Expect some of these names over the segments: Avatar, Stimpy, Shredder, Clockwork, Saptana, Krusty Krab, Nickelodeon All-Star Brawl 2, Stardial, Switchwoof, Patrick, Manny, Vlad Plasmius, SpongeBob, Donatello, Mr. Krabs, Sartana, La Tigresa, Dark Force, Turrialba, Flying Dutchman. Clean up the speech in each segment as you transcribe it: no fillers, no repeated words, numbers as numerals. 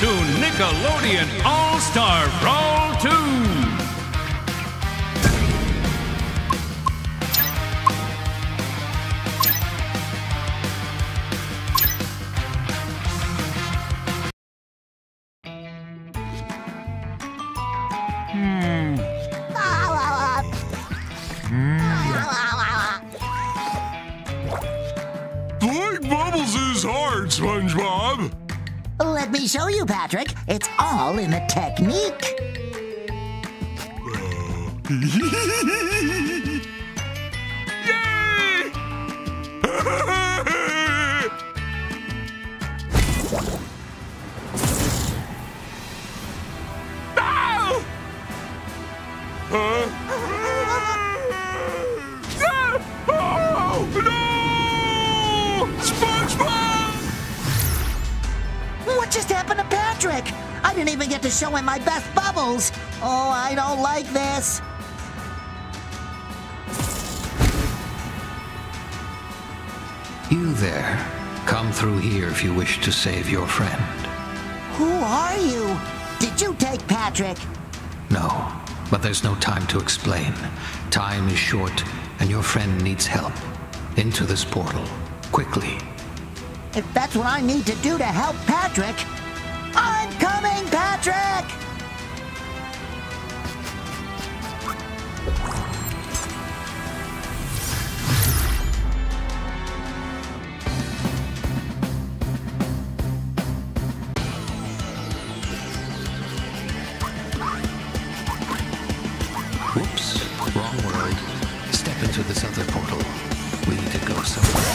to Nickelodeon All-Star Brawl 2! Blowing bubbles is hard, SpongeBob! Let me show you, Patrick. It's all in a technique. Yay! Ow! Oh, no! SpongeBob! What just happened to Patrick? I didn't even get to show him my best bubbles. Oh, I don't like this. You there. Come through here if you wish to save your friend. Who are you? Did you take Patrick? No, but there's no time to explain. Time is short, and your friend needs help. Into this portal, quickly. If that's what I need to do to help Patrick, I'm coming, Patrick! Whoops, wrong world. Step into this other portal. We need to go somewhere else.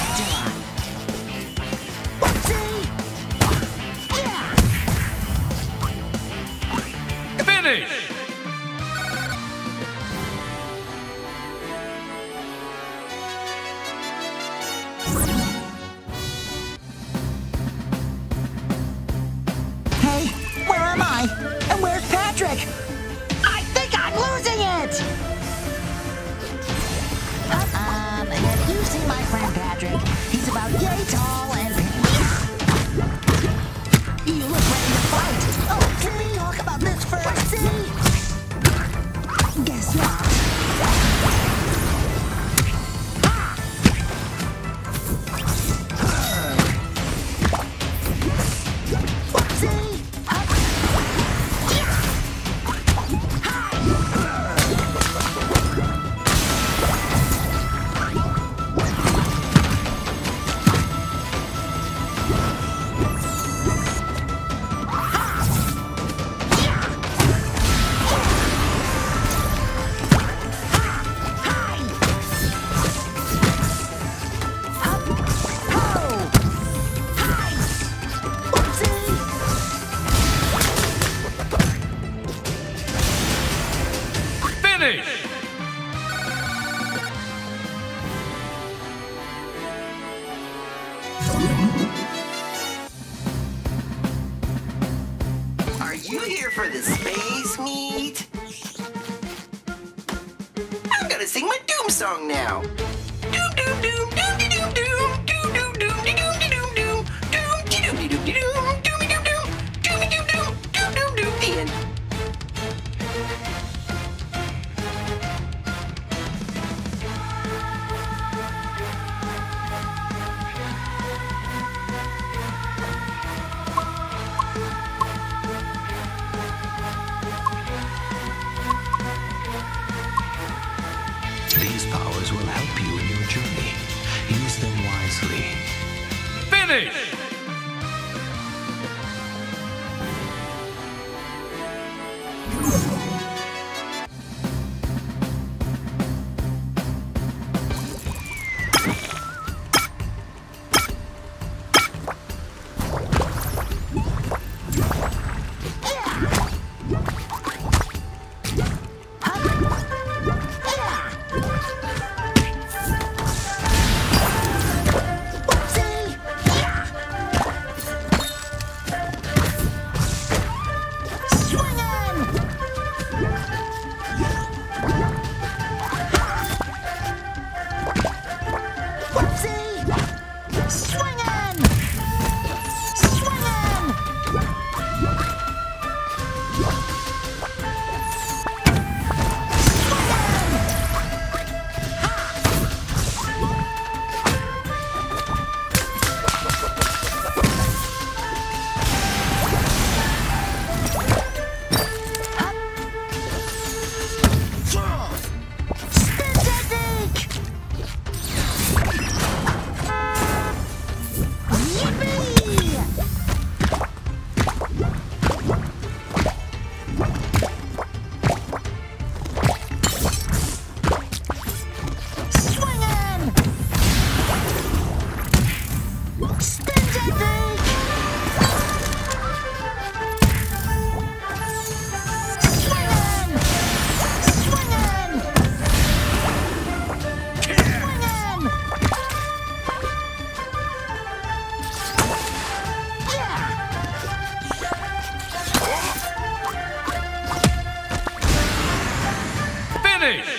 Finish! There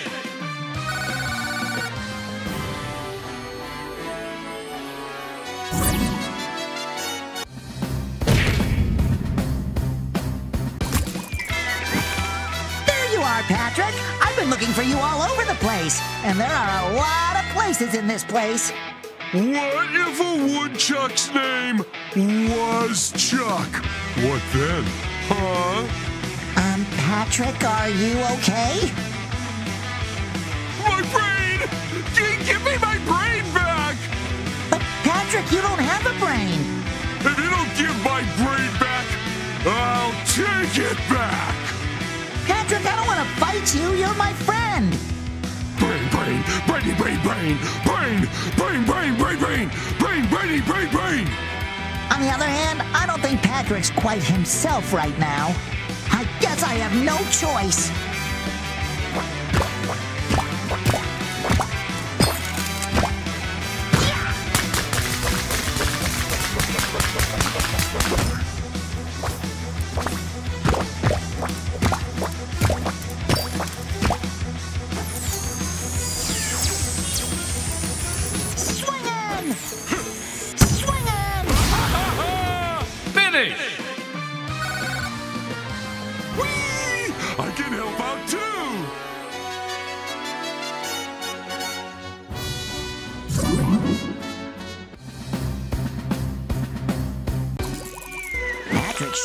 you are, Patrick. I've been looking for you all over the place, and there are a lot of places in this place. What if a woodchuck's name was Chuck? What then, huh? Patrick, are you okay? My brain! Give me my brain back! But Patrick, you don't have a brain! If you don't give my brain back, I'll take it back! Patrick, I don't want to fight you, you're my friend! Brain. On the other hand, I don't think Patrick's quite himself right now. I guess I have no choice.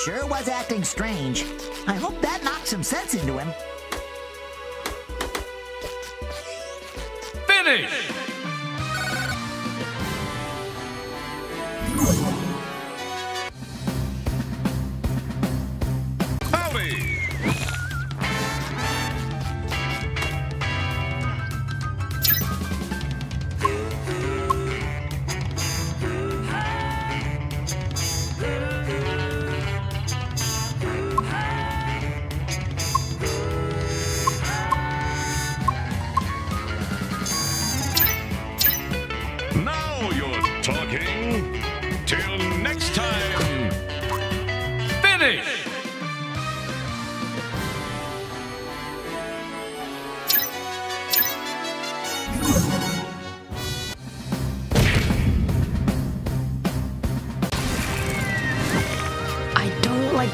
Sure was acting strange. I hope that knocked some sense into him. Finish!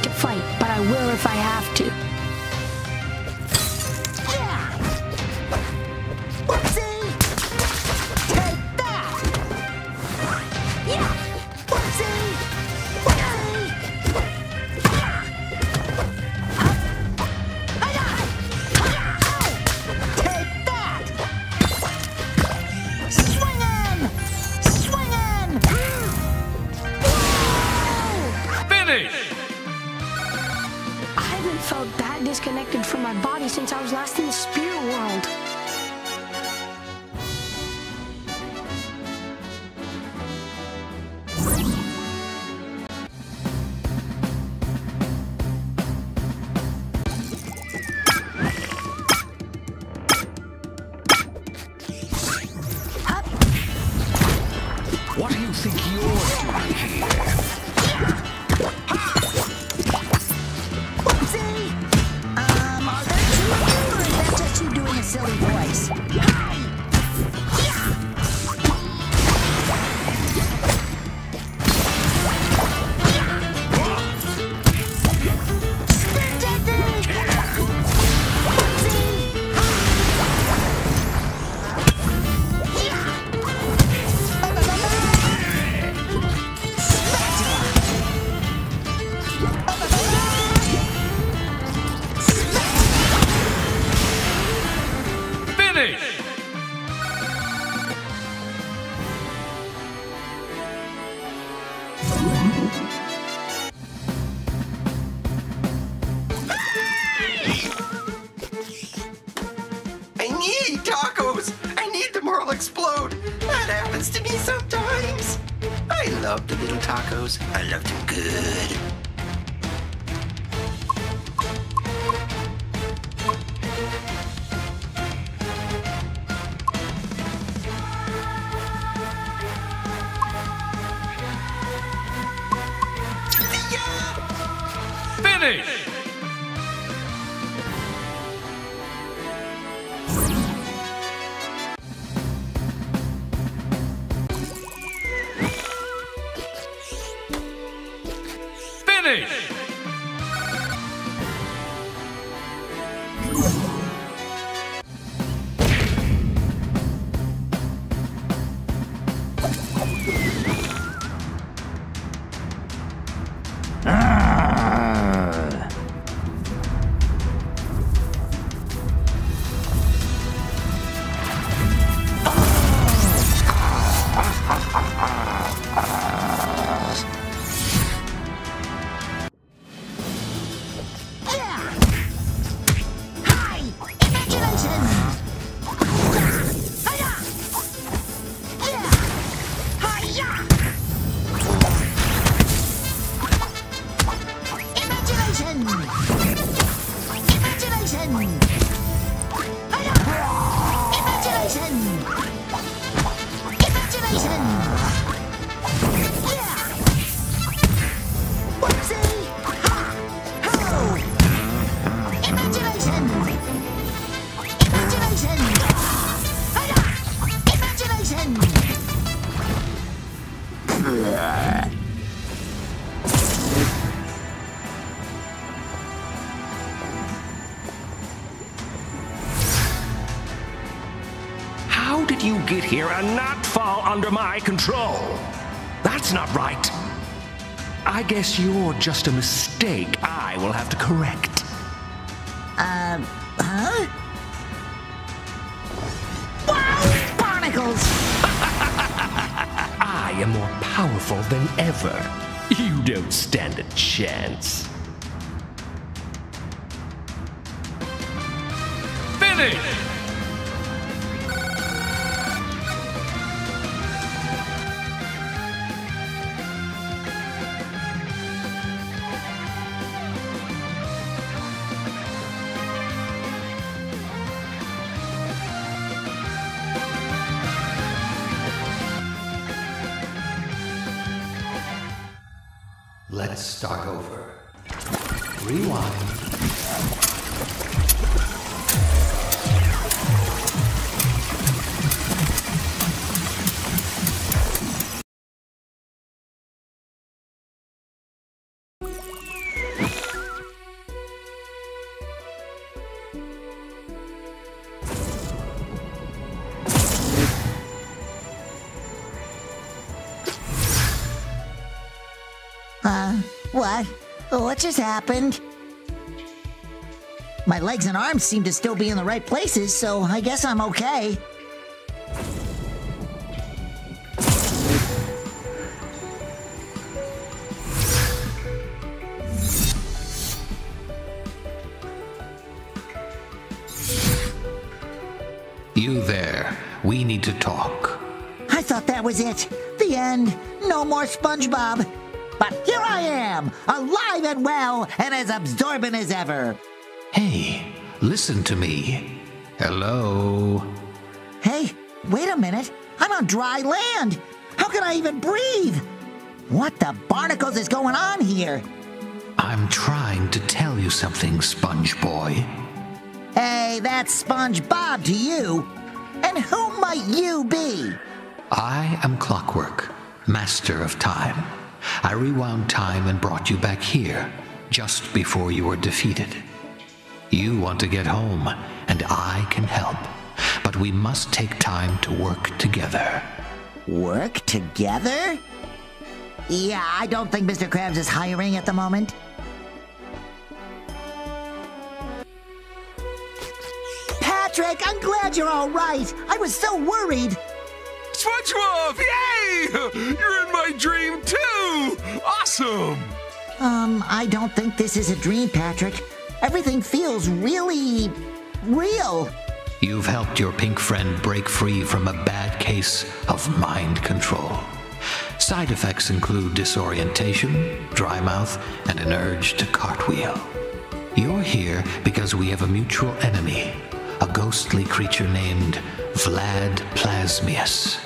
To fight, but I will if I have to. Yeah! Whoopsie! Take that! Yeah! Whoopsie! Whoopsie! Yeah! Take that! Swingin'! Finish! I felt that disconnected from my body since I was last in the spirit world. What do you think you're doing here? I love the little tacos. I love them good. Finish! finish! How did you get here and not fall under my control? That's not right. I guess you're just a mistake I will have to correct. Huh? Wow, barnacles! I am more powerful than ever. You don't stand a chance. Finish! Let's start over. Rewind. What just happened? My legs and arms seem to still be in the right places, so I guess I'm okay. You there. We need to talk. I thought that was it. The end. No more SpongeBob. But here I am, alive and well, and as absorbent as ever. Hey, listen to me. Hello? Hey, wait a minute. I'm on dry land. How can I even breathe? What the barnacles is going on here? I'm trying to tell you something, Sponge Boy. Hey, that's SpongeBob to you. And who might you be? I am Clockwork, Master of Time. I rewound time and brought you back here, just before you were defeated. You want to get home, and I can help. But we must take time to work together. Work together? Yeah, I don't think Mr. Krabs is hiring at the moment. Patrick, I'm glad you're all right. I was so worried. Switchwoof! Yay! You're in my dream too! Awesome! I don't think this is a dream, Patrick. Everything feels really real. You've helped your pink friend break free from a bad case of mind control. Side effects include disorientation, dry mouth, and an urge to cartwheel. You're here because we have a mutual enemy, a ghostly creature named Vlad Plasmius.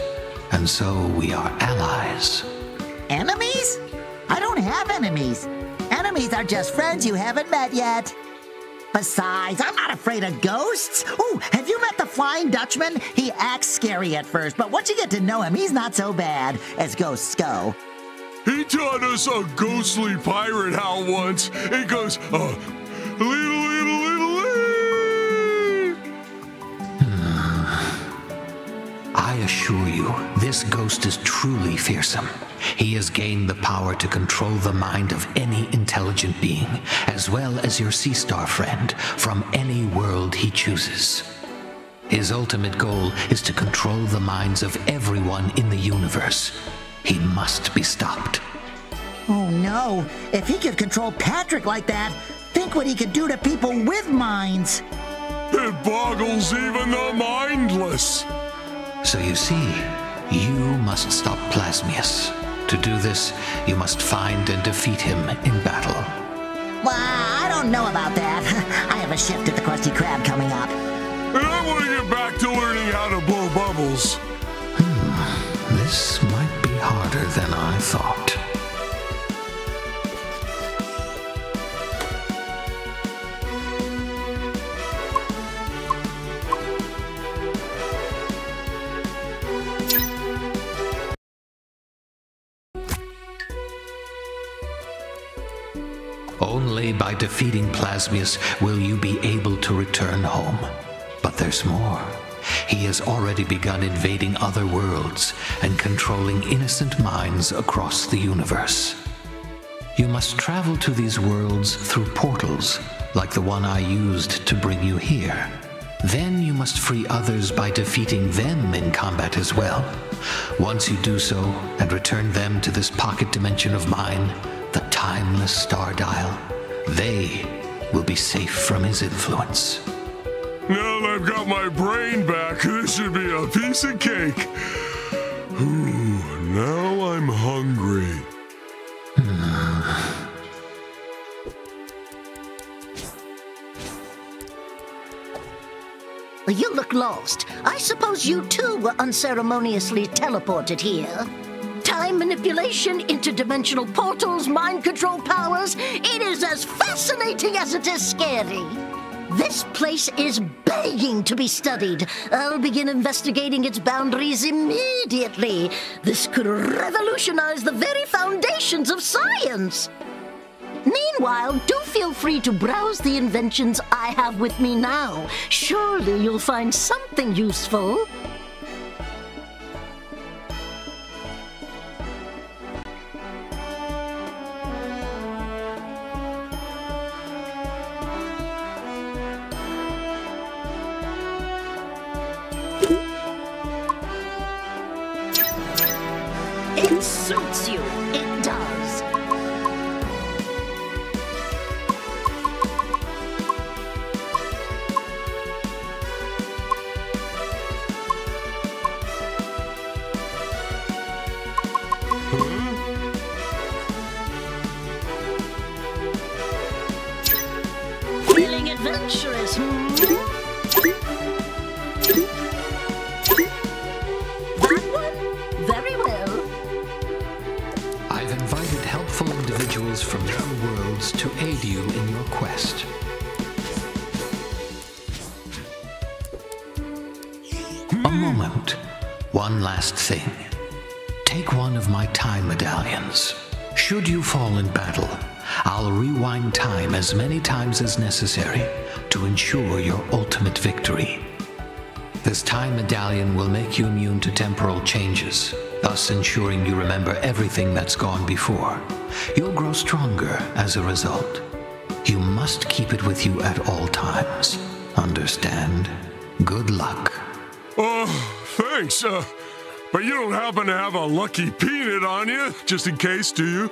And so we are allies. Enemies? I don't have enemies. Enemies are just friends you haven't met yet. Besides, I'm not afraid of ghosts. Ooh, have you met the Flying Dutchman? He acts scary at first, but once you get to know him, he's not so bad as ghosts go. He taught us a ghostly pirate how once. It goes, I assure you, this ghost is truly fearsome. He has gained the power to control the mind of any intelligent being, as well as your sea star friend, from any world he chooses. His ultimate goal is to control the minds of everyone in the universe. He must be stopped. Oh no, if he could control Patrick like that, think what he could do to people with minds. It boggles even the mindless. So you see, you must stop Plasmius. To do this, you must find and defeat him in battle. Well, I don't know about that. I have a shift at the Krusty Krab coming up. And I want to get back to learning how to blow bubbles. This might be harder than I thought. Only by defeating Plasmius will you be able to return home. But there's more. He has already begun invading other worlds and controlling innocent minds across the universe. You must travel to these worlds through portals, like the one I used to bring you here. Then you must free others by defeating them in combat as well. Once you do so and return them to this pocket dimension of mine, the timeless Stardial, they will be safe from his influence. Now that I've got my brain back, this should be a piece of cake. Ooh, now I'm hungry. You look lost. I suppose you too were unceremoniously teleported here. Time manipulation, interdimensional portals, mind control powers. It is as fascinating as it is scary. This place is begging to be studied. I'll begin investigating its boundaries immediately. This could revolutionize the very foundations of science. Meanwhile, do feel free to browse the inventions I have with me now. Surely you'll find something useful. It suits you, it does. Feeling adventurous, from other worlds to aid you in your quest. A moment. One last thing. Take one of my time medallions. Should you fall in battle, I'll rewind time as many times as necessary to ensure your ultimate victory. This time medallion will make you immune to temporal changes, thus ensuring you remember everything that's gone before. You'll grow stronger as a result. You must keep it with you at all times. Understand? Good luck. Thanks. But you don't happen to have a lucky peanut on you, just in case, do you?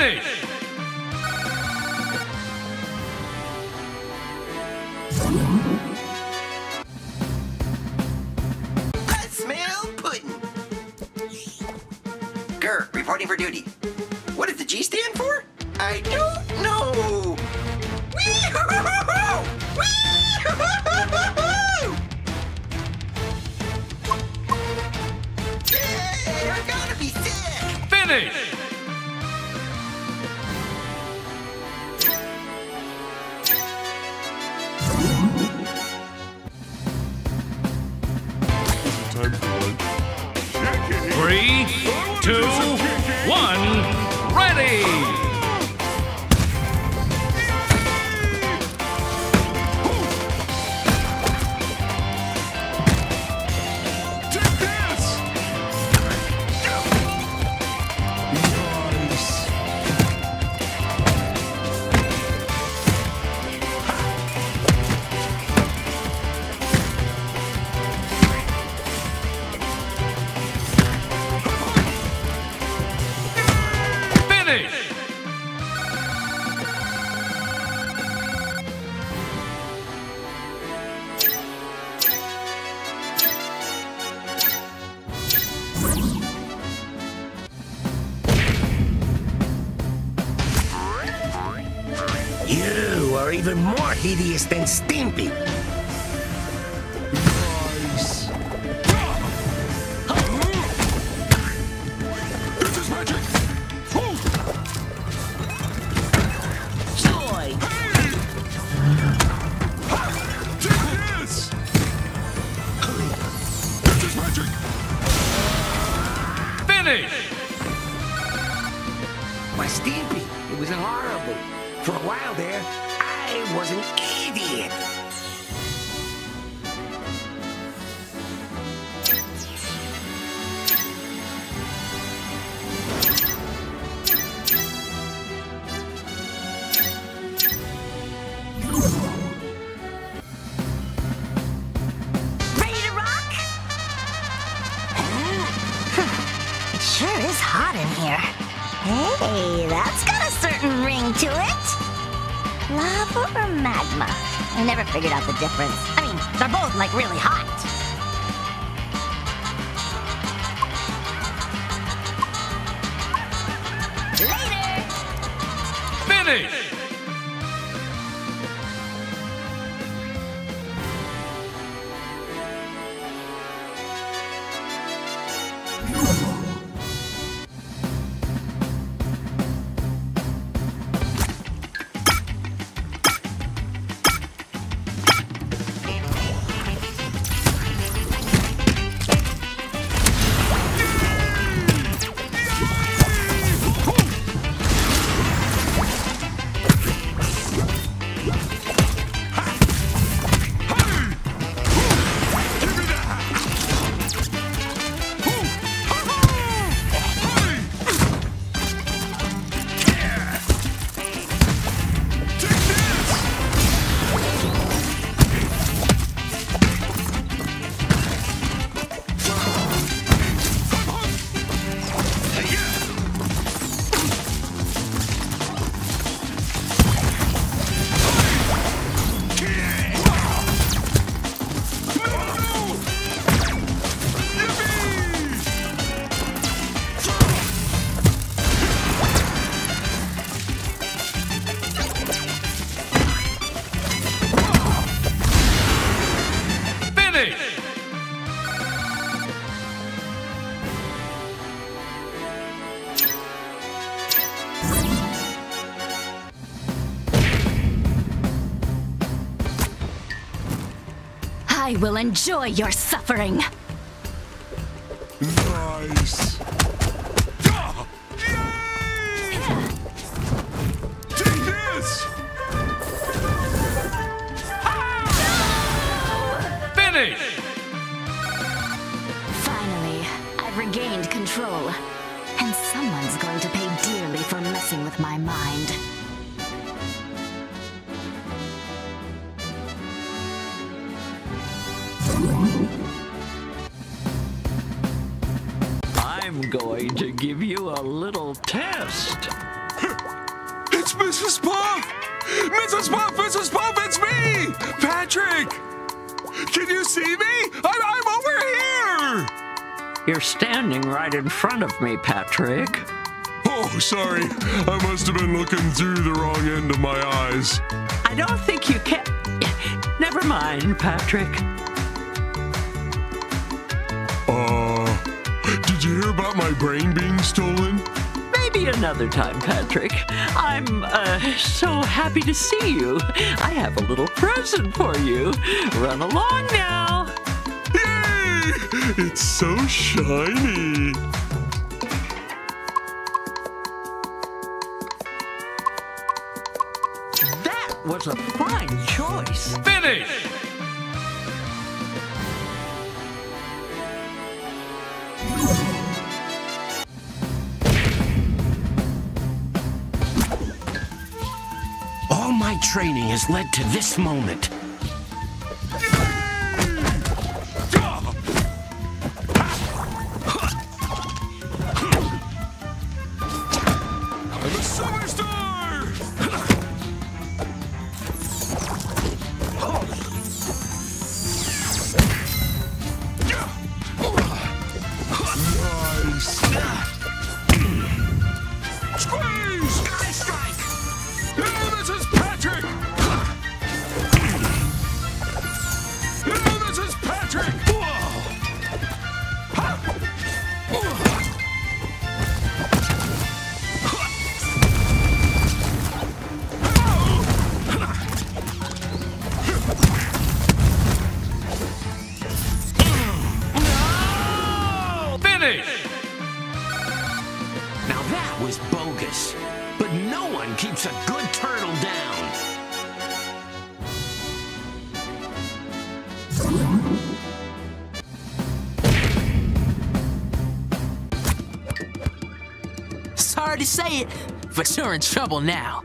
Finish! I smell pudding. Grr, reporting for duty. What does the G stand for? I don't know. Wee-hoo-hoo-hoo! Wee-hoo-hoo-hoo-hoo! Yay! I'm gonna be sick! Finish! Three, two, one, ready! Take this! Nice! You are even more hideous than Stimpy. Nice. This is magic. Joy. Hey. Take this. This is magic. Finish. My Stimpy, it was horrible. For a while there, I was an idiot. Ready to rock? It sure is hot in here. Hey, that's got a certain ring to it. Lava or magma? I never figured out the difference. I mean, they're both, like, really hot. Later! Finish! I will enjoy your suffering. Nice. Take this. Finish. Finally, I've regained control, and someone's going to pay dearly for messing with my mind. I'm going to give you a little test. It's Mrs. Puff! Mrs. Puff, Mrs. Puff, it's me! Patrick! Can you see me? I'm over here! You're standing right in front of me, Patrick. Oh, sorry. I must have been looking through the wrong end of my eyes. I don't think you can... Never mind, Patrick. Did you hear about my brain being stolen? Maybe another time, Patrick. I'm, so happy to see you. I have a little present for you. Run along now. Yay! It's so shiny. That was a fine choice. Finish! All my training has led to this moment. I'm a superstar! Nice! Sorry to say it, but you're in trouble now.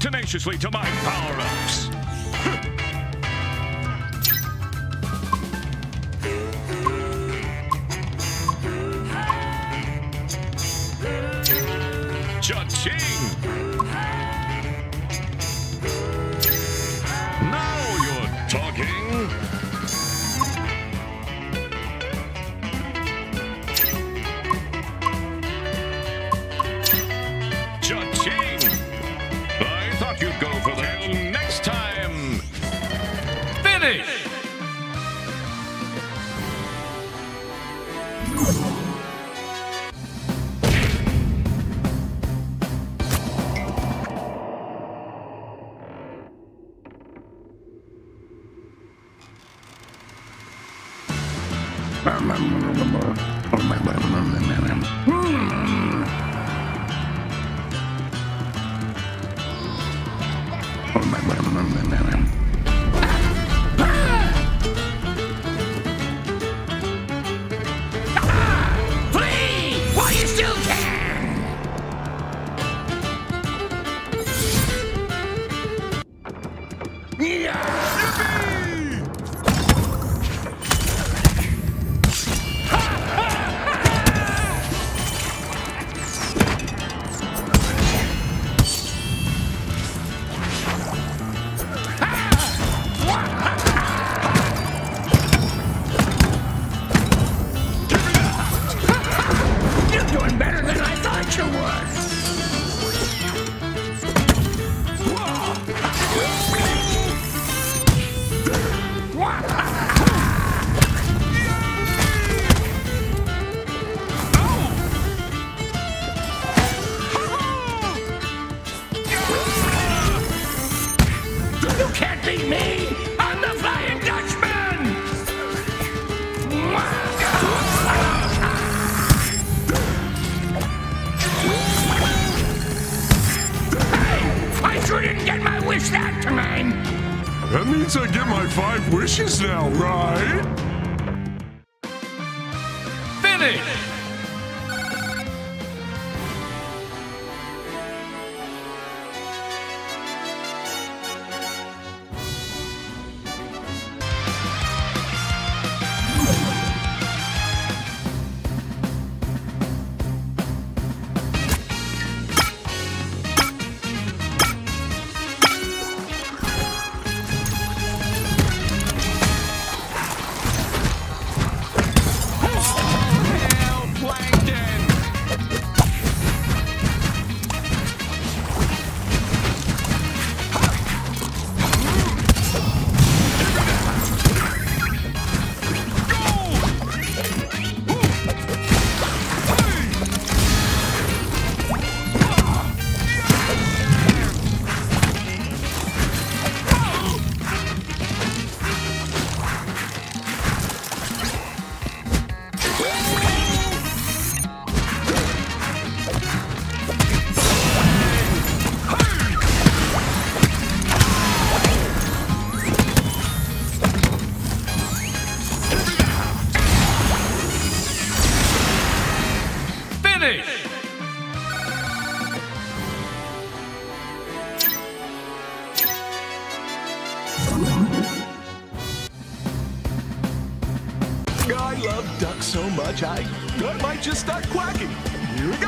Tenaciously to my power-ups. Cha-ching! Now you're talking. Cha-ching! Go for that. Till next time. Finish! Yippee! wish that time. That means I get my 5 wishes now, right? Finish! Just start quacking. Here we go.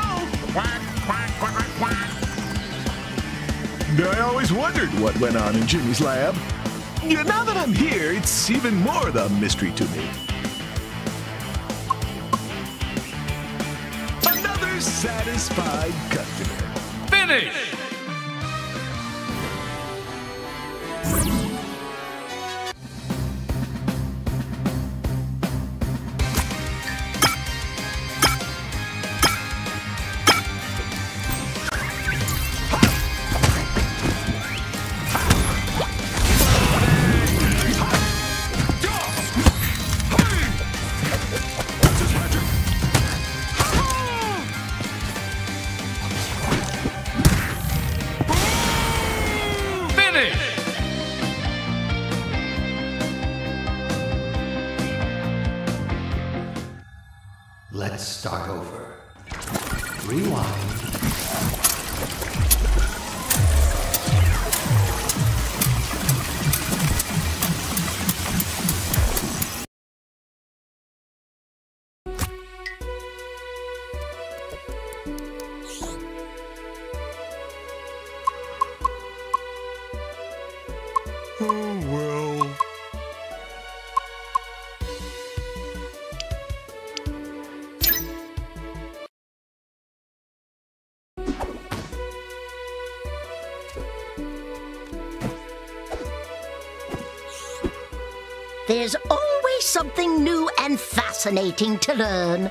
Quack, quack, quack, quack, quack. I always wondered what went on in Jimmy's lab. Yeah, now that I'm here, it's even more of a mystery to me. Another satisfied customer. Finish! There's always something new and fascinating to learn.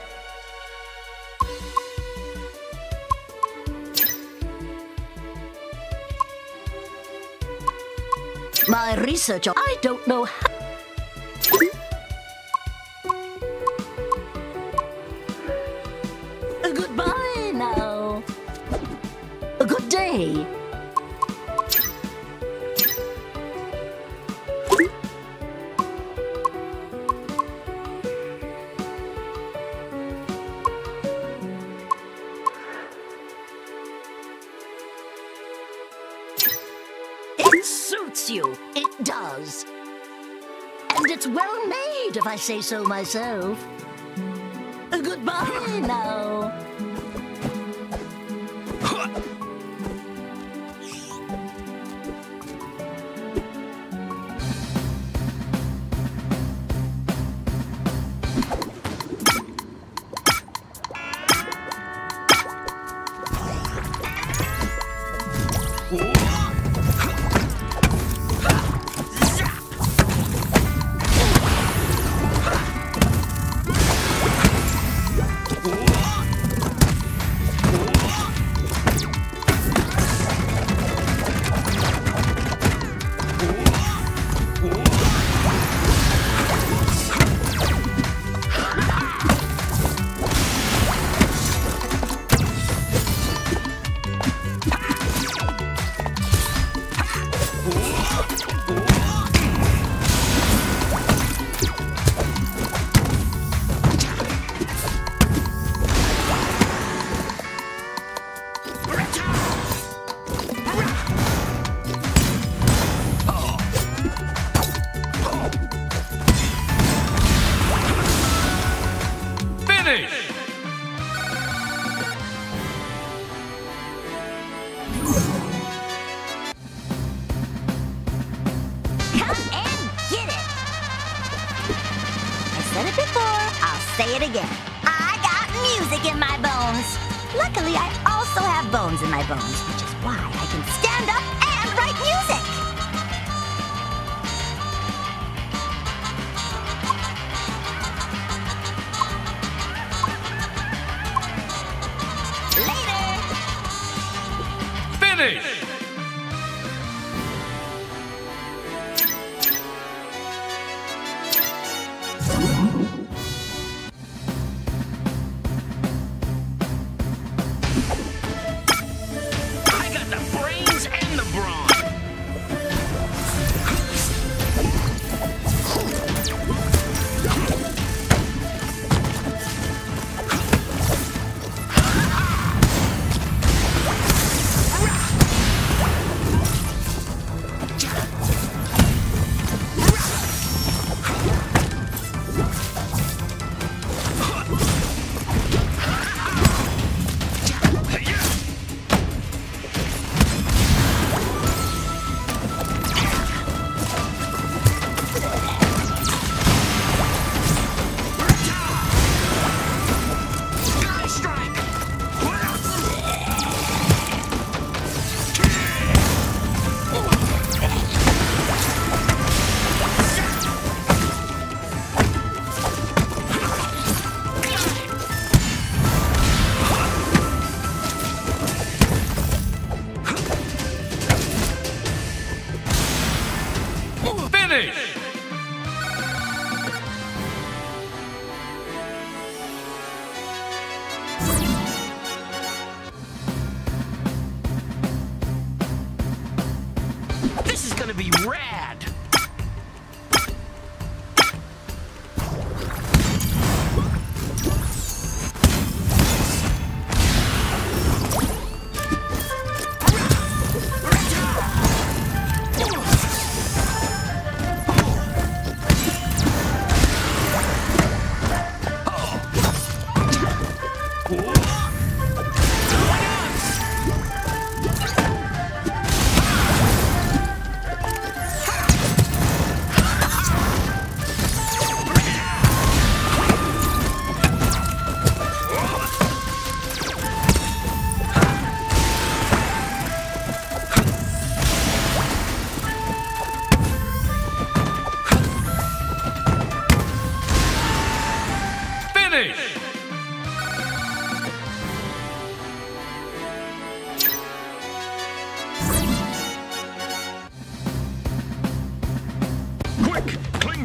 My research, I don't know how. Goodbye now. A good day. If I say so myself. Goodbye now. it again. I got music in my bones. Luckily, I also have bones in my bones, which is why I can stand up and write music. Finish!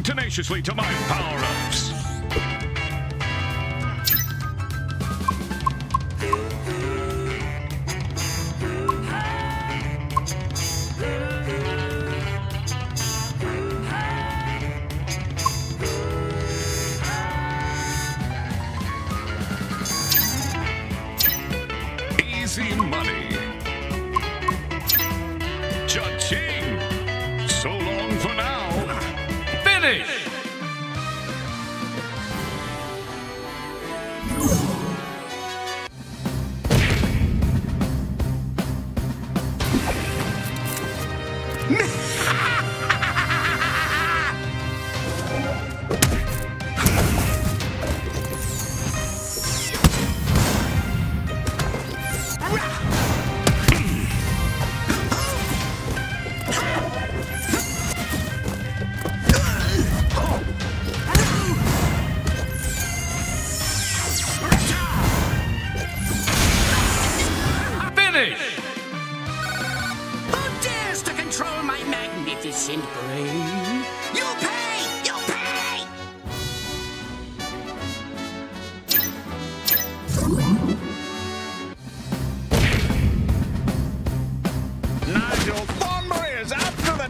Tenaciously to my power-ups. Easy money. Cha-ching! So long for now. Finish!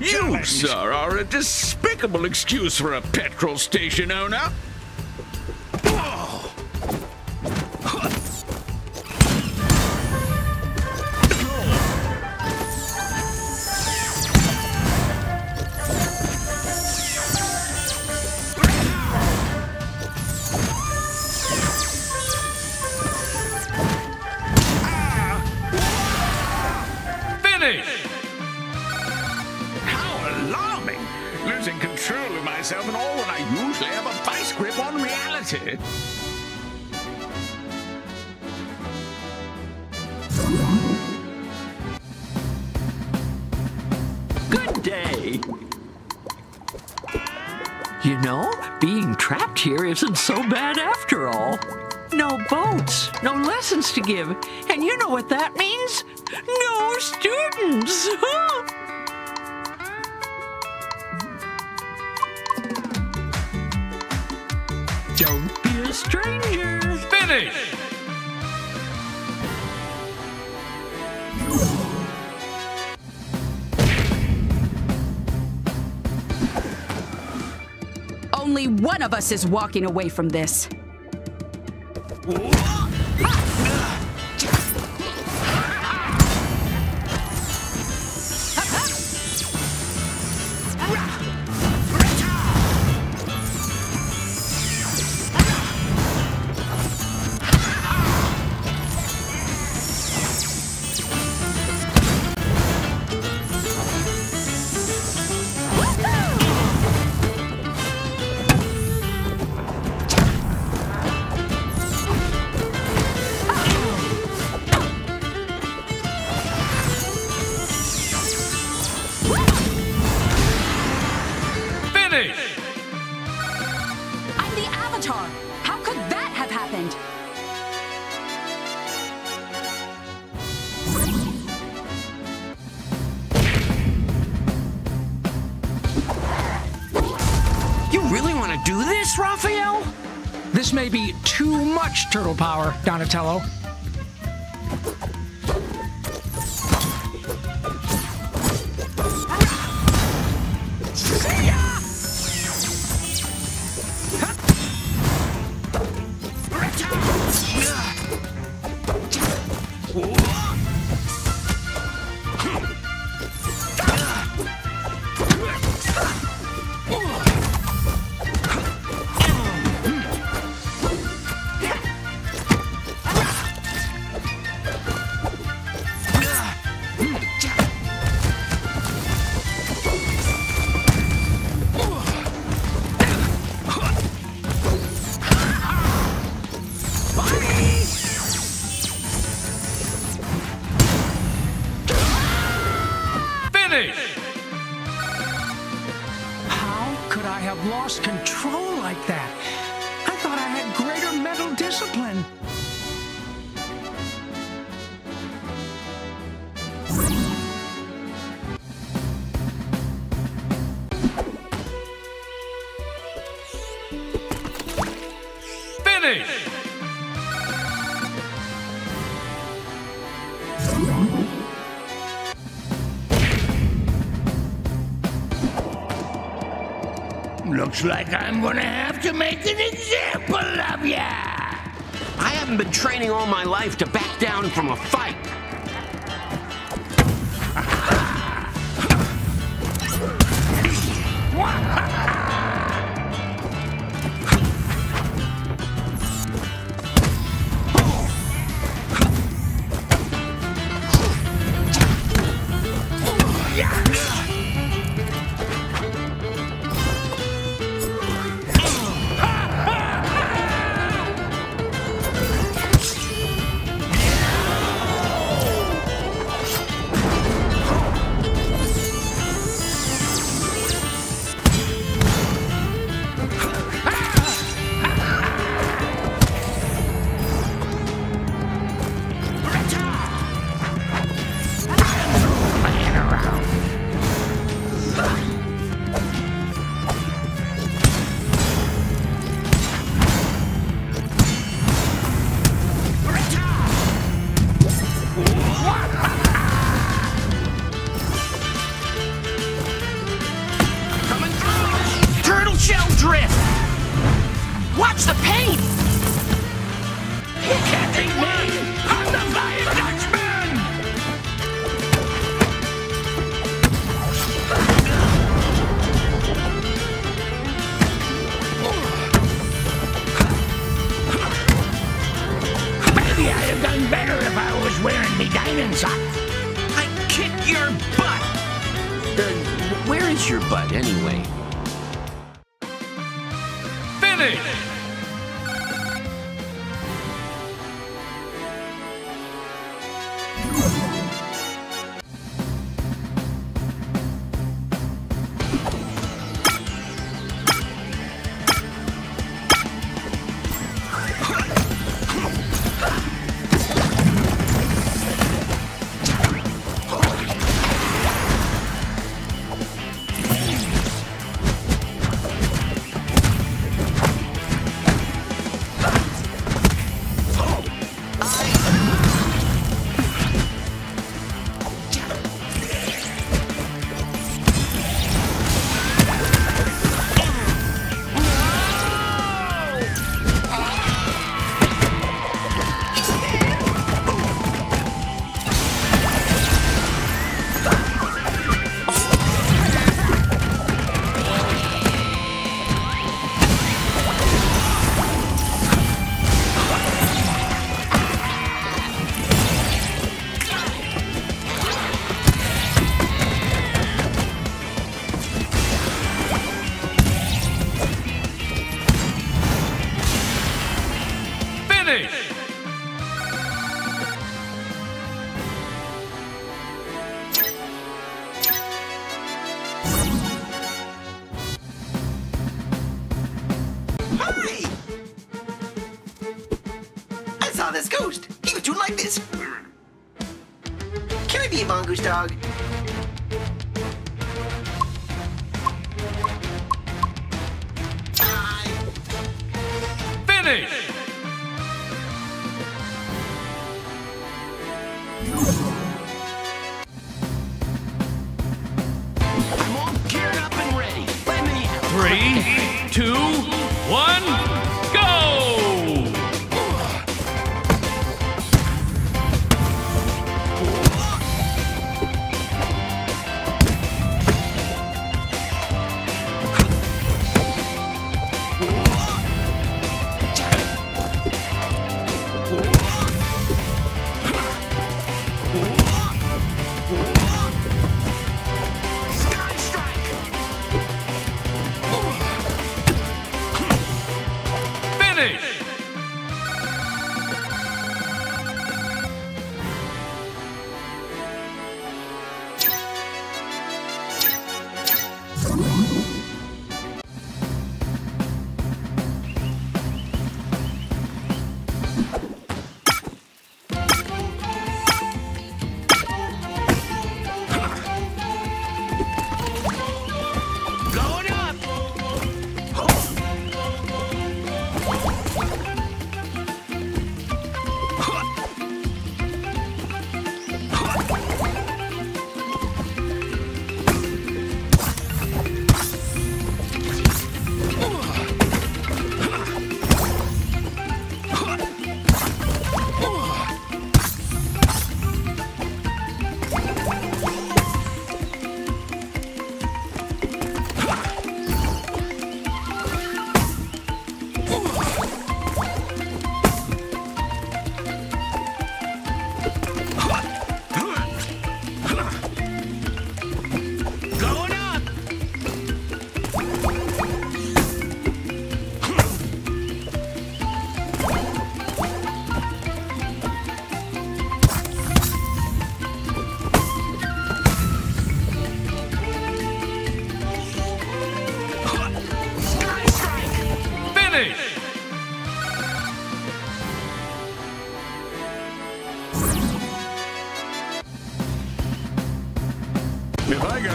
You, sir, are a despicable excuse for a petrol station owner. Control of myself and all when I usually have a vice grip on reality. excited. Good day. You know, being trapped here isn't so bad after all. No boats, no lessons to give, and you know what that means? No students! Don't be a stranger! Finish! Only one of us is walking away from this. I'm the Avatar! How could that have happened? You really want to do this, Raphael? This may be too much turtle power, Donatello. How could I have lost control like that? I thought I had greater mental discipline. Finish! Looks like I'm gonna have to make an example of ya! I haven't been training all my life to back down from a fight! Watch the paint! You can't beat me! I'm the Flying Dutchman! Maybe I'd have done better if I was wearing me diamond socks. I kicked your butt! Where is your butt, anyway? Finish! Dog. Finish! I'm all geared up and ready. Let me out. 3, 2, 1, go!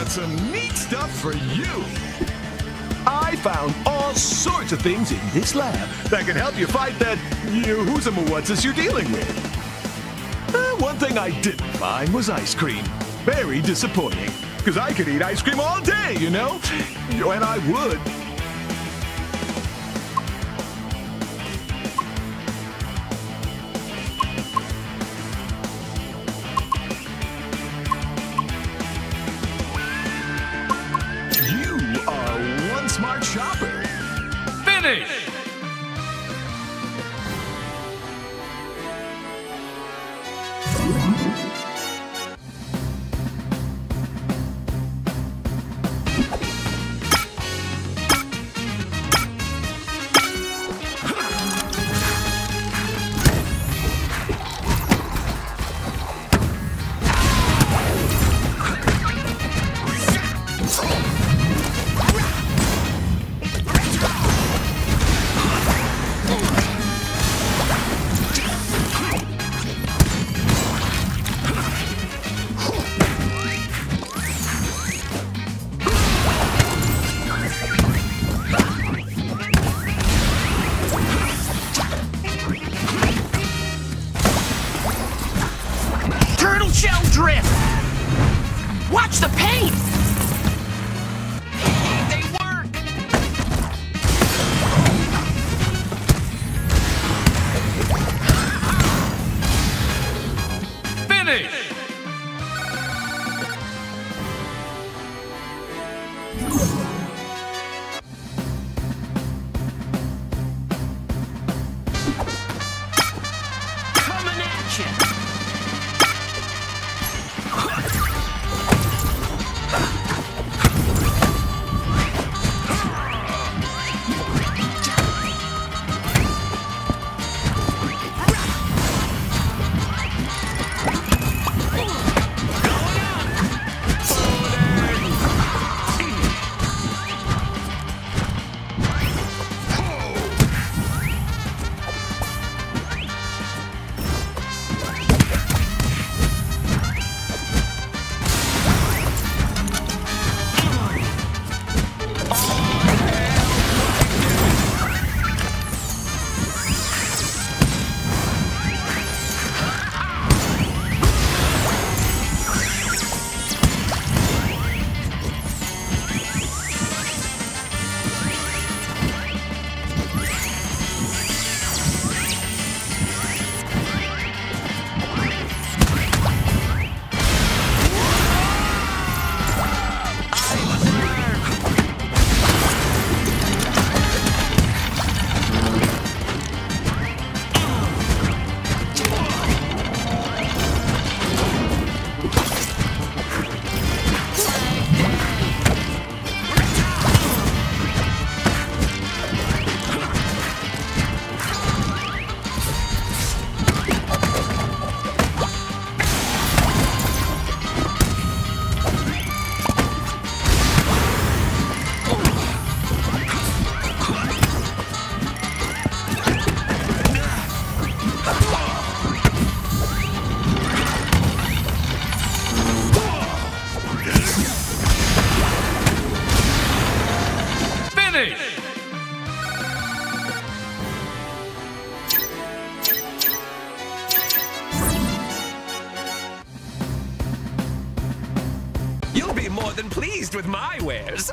Some neat stuff for you! I found all sorts of things in this lab that can help you fight that who's-a-ma-what's-us you're dealing with. One thing I didn't find was ice cream. Very disappointing, because I could eat ice cream all day, you know? And I would. drift. Watch the paint. They work. Finish. You'll be more than pleased with my wares.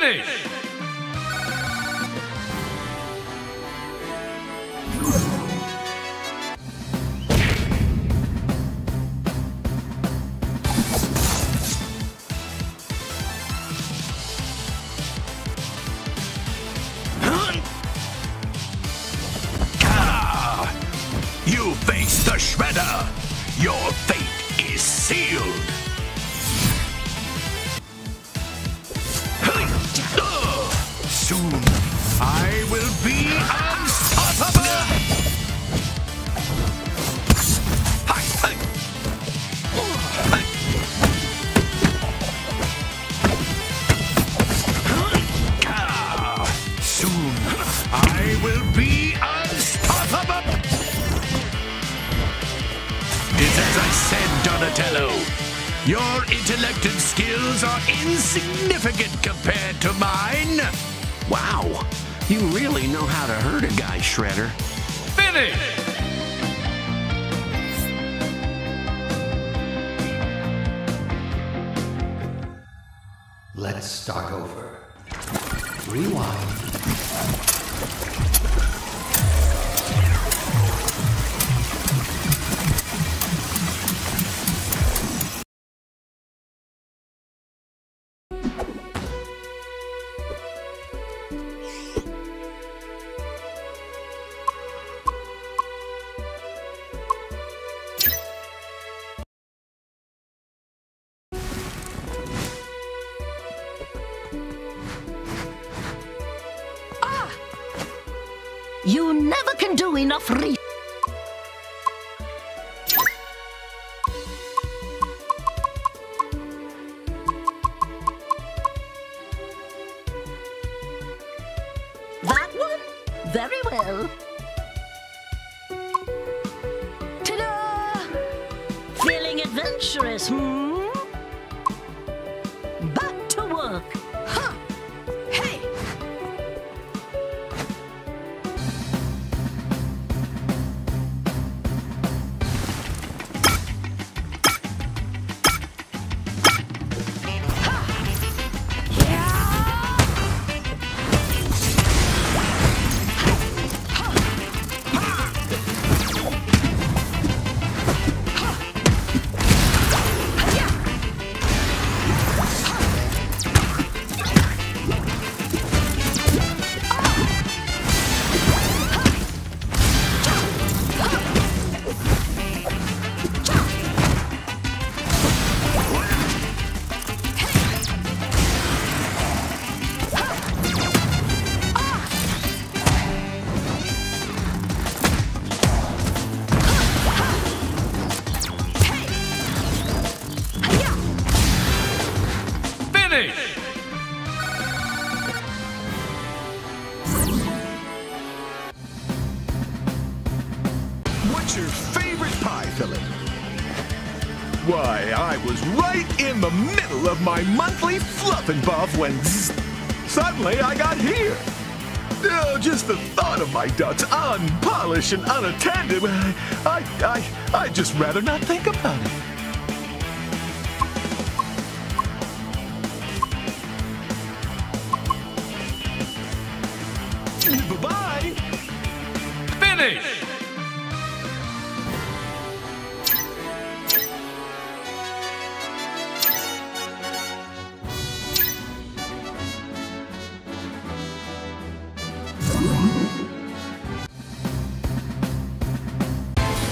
Finish! You face the Shredder! Your fate is sealed! Soon, I will be unstoppable! Soon, I will be unstoppable! It's as I said, Donatello. Your intellect and skills are insignificant compared to mine. Wow, you really know how to hurt a guy, Shredder. Finish! Let's start over. Rewind. You never can do enough research. That one? Very well. Ta-da! Feeling adventurous, Back to work. What's your favorite pie filling? Why, I was right in the middle of my monthly fluff and buff when suddenly I got here. Oh, just the thought of my ducks unpolished and unattended. I'd just rather not think about it. Bye-bye! Finish!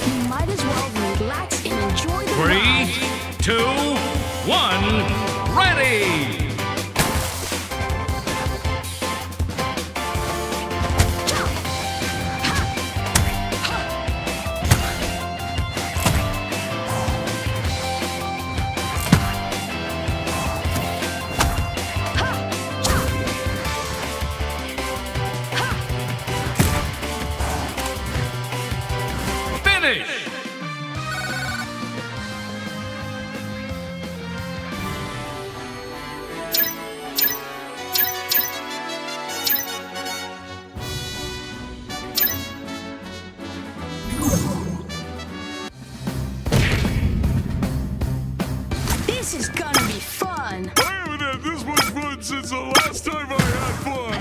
You might as well relax and enjoy the ride. 3, 2, 1, ready! time I had fun!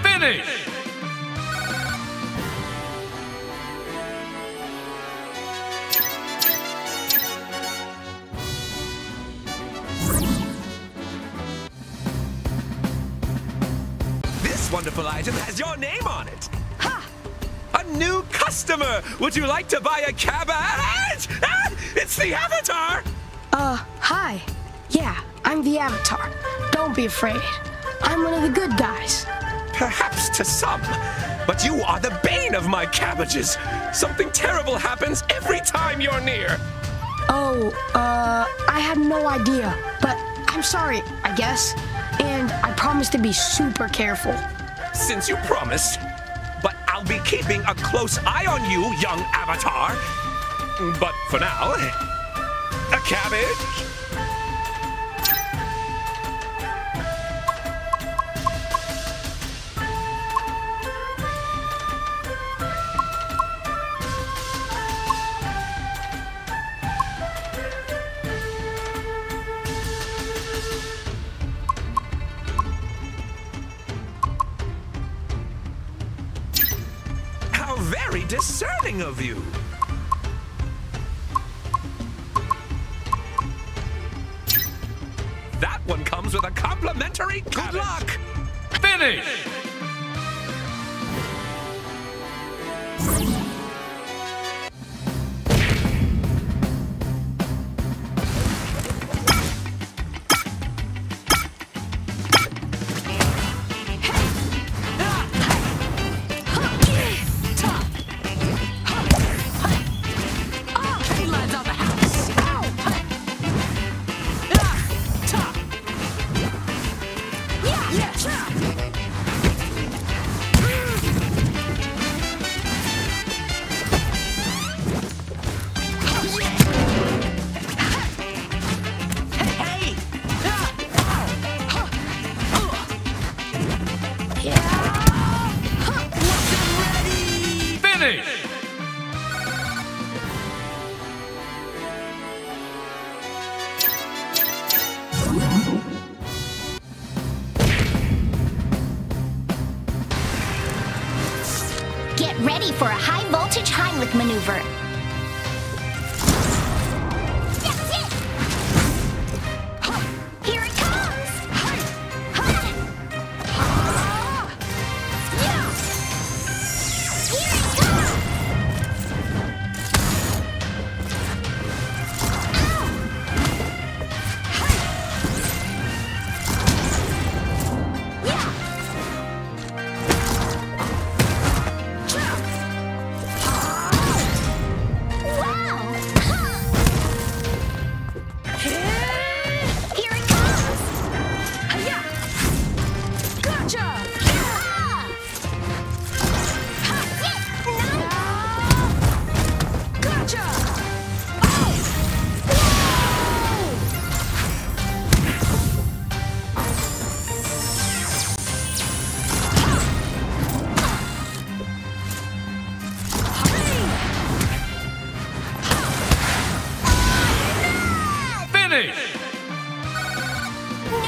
Finish! This wonderful item has your name on it. Ha! A new customer! Would you like to buy a cabbage? Ah, it's the Avatar! Hi. Yeah, I'm the Avatar. Don't be afraid. I'm one of the good guys. Perhaps to some, but you are the bane of my cabbages. Something terrible happens every time you're near. I had no idea, but I'm sorry, I guess. And I promise to be super careful. Since you promised, but I'll be keeping a close eye on you, young Avatar. But for now, a cabbage. Very discerning of you. That one comes with a complimentary cabbage. Good luck. Finish. Ready for a high-voltage Heimlich maneuver.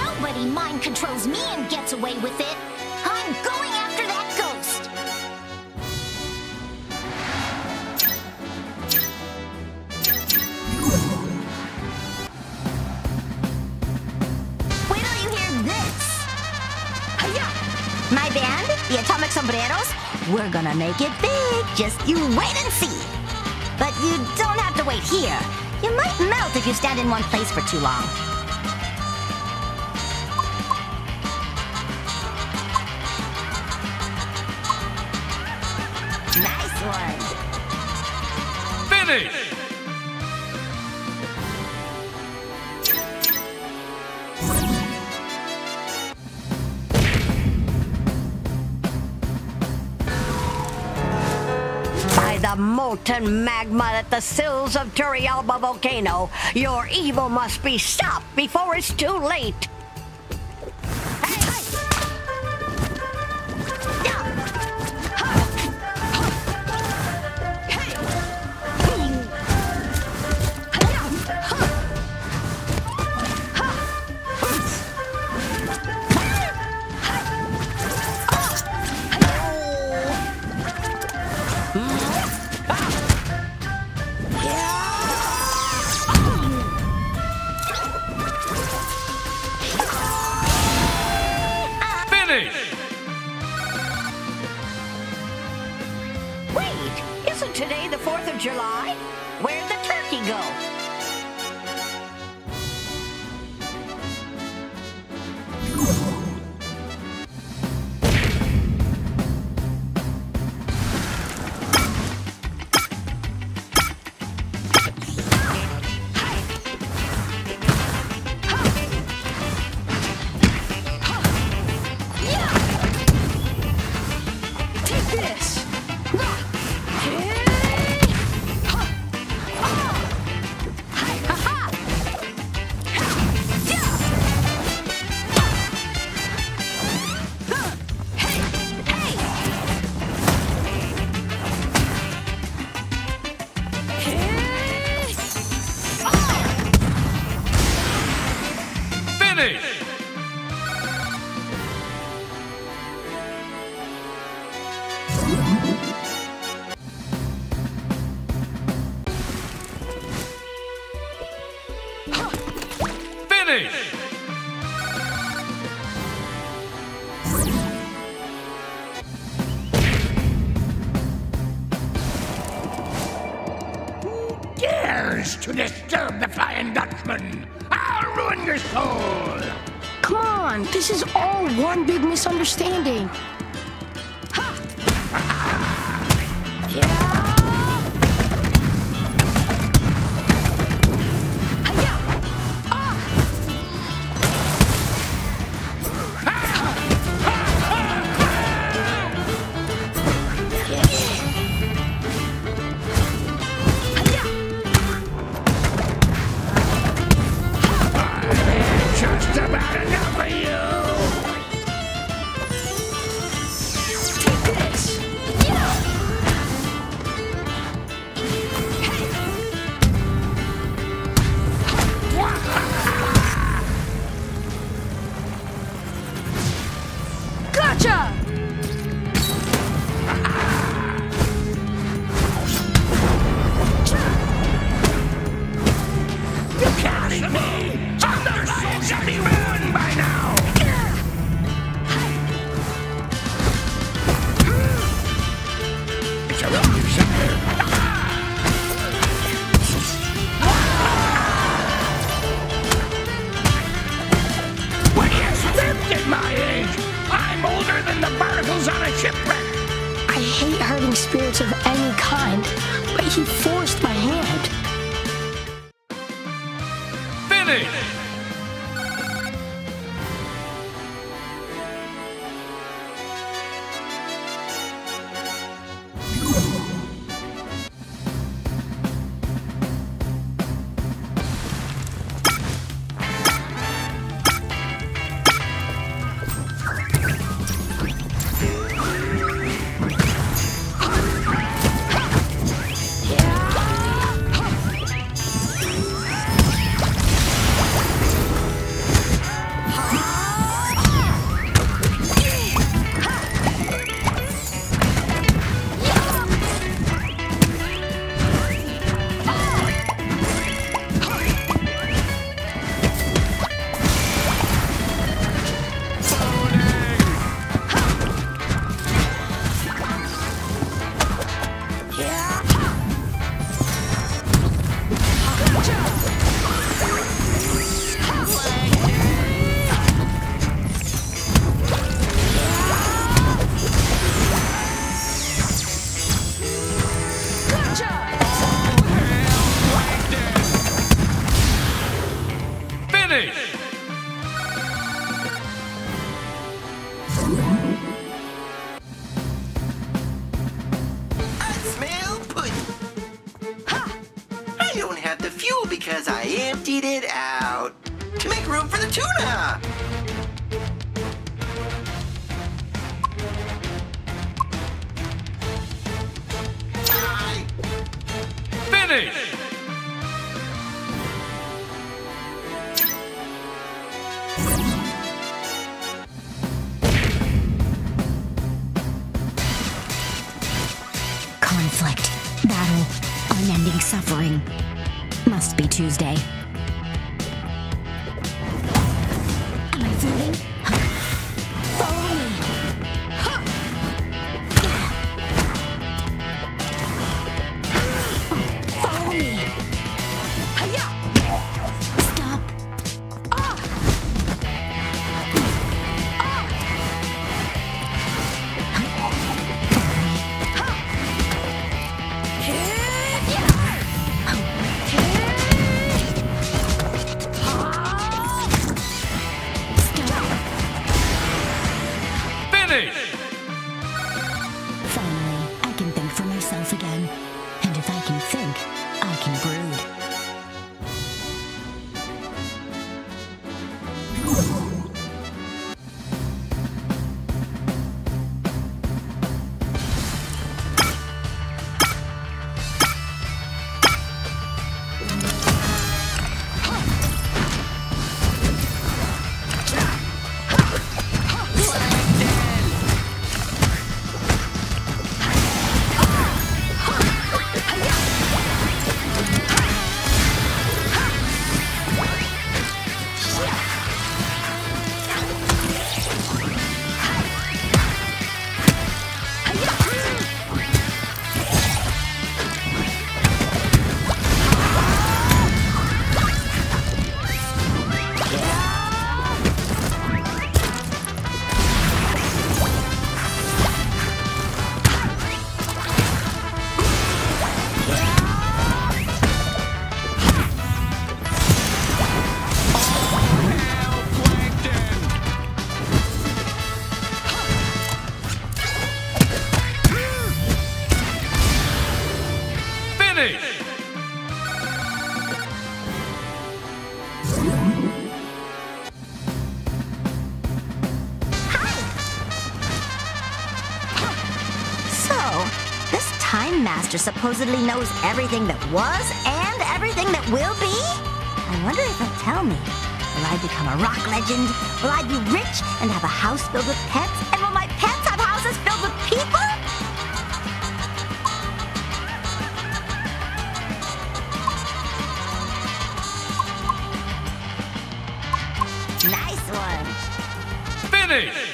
Nobody mind controls me and gets away with it. I'm going after that ghost. Wait till you hear this. My band, the Atomic Sombreros, we're gonna make it big. Just you wait and see. But you don't have to wait here. You might melt if you stand in one place for too long. Nice one. Finish! The molten magma at the sills of Turrialba volcano. Your evil must be stopped before it's too late. Hey! isn't today the 4th of July? Where'd the turkey go? To disturb the Flying Dutchman. I'll ruin your soul. Come on, this is all one big misunderstanding. Conflict, battle, unending suffering. Must be Tuesday. Am I floating? Follow me. Finish! So, this Time Master supposedly knows everything that was and everything that will be? I wonder if he'll tell me. Will I become a rock legend? Will I be rich and have a house filled with pets? And will my pets have houses filled with people? Nice one. Finish!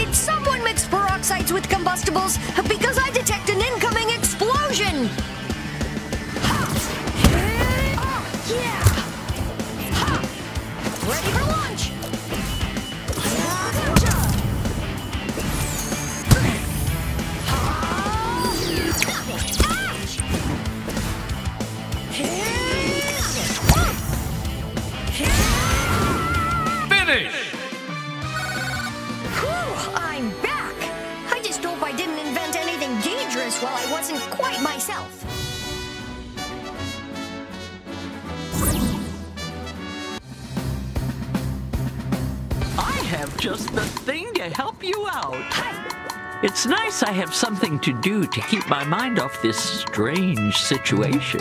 Did someone mix peroxides with combustibles? Because I detect an incoming explosion! Ready for launch! It's nice I have something to do to keep my mind off this strange situation.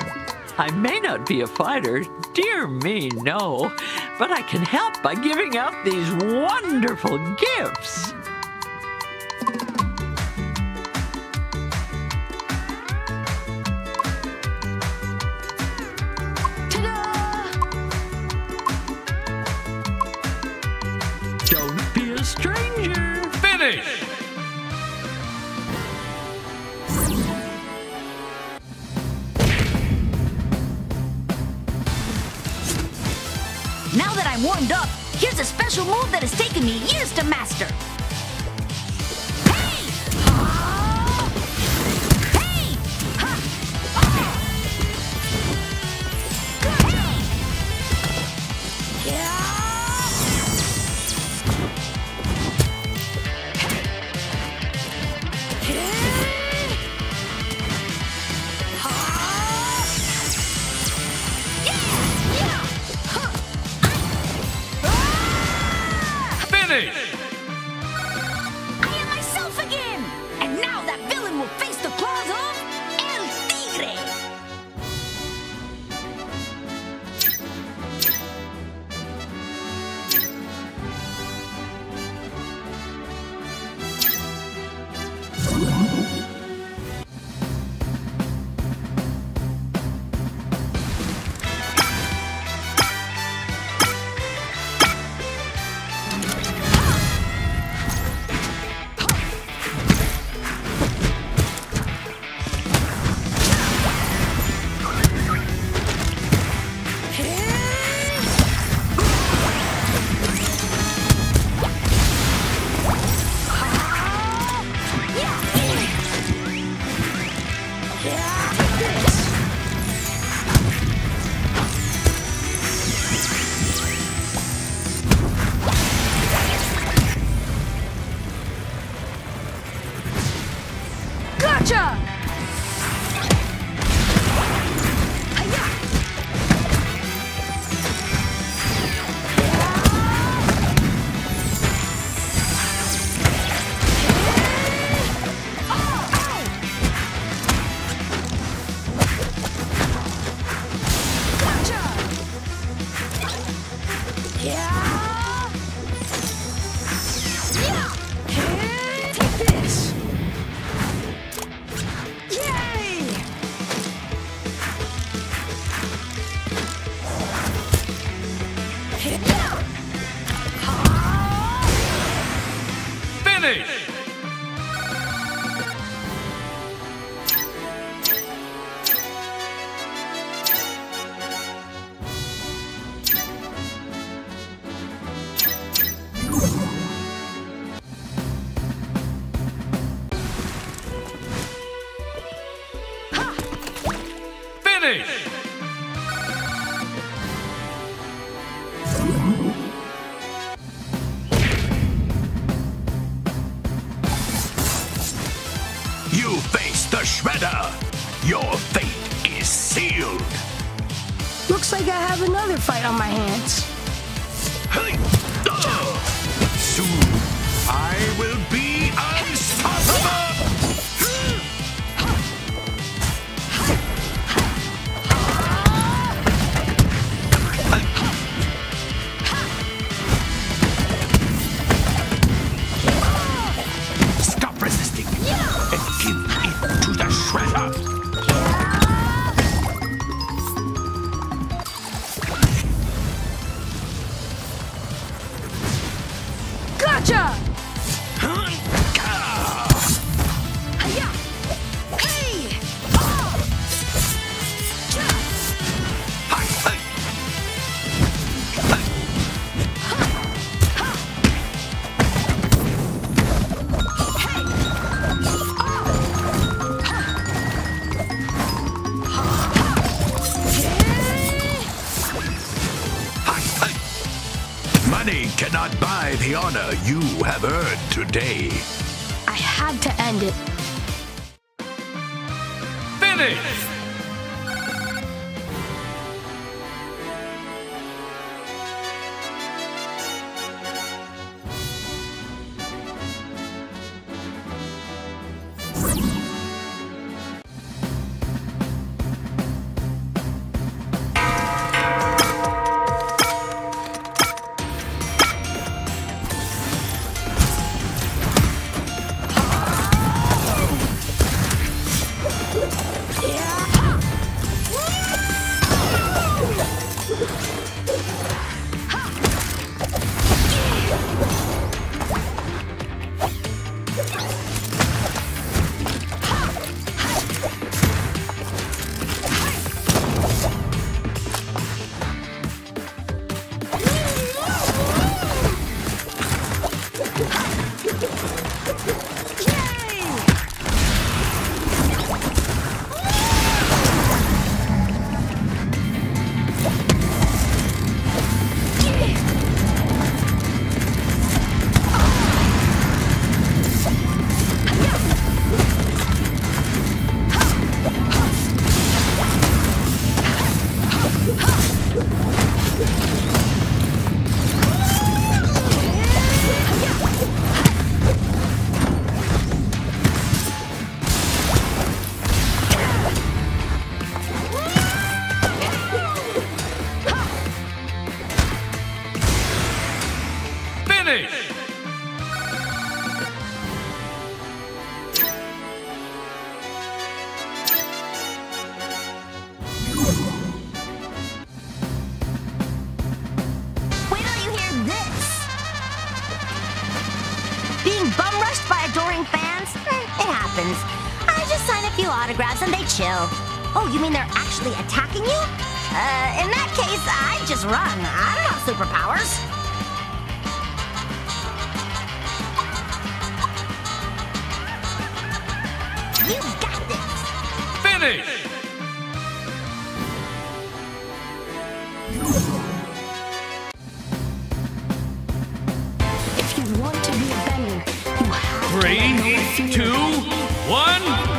I may not be a fighter, dear me, no, but I can help by giving out these wonderful gifts. Ta-da! Don't be a stranger. Finish! Warmed up, here's a special move that has taken me years to master. Yeah! Finish! You face the Shredder! Your fate is sealed! Looks like I have another fight on my hands. Hey. Soon, I will be unstoppable! Money cannot buy the honor you have earned today. I had to end it. Finish! And they chill. Oh, you mean they're actually attacking you? In that case, I just run. I don't have superpowers. You got this. Finish! If you want to be a bender, you have to. 3, 2, 1.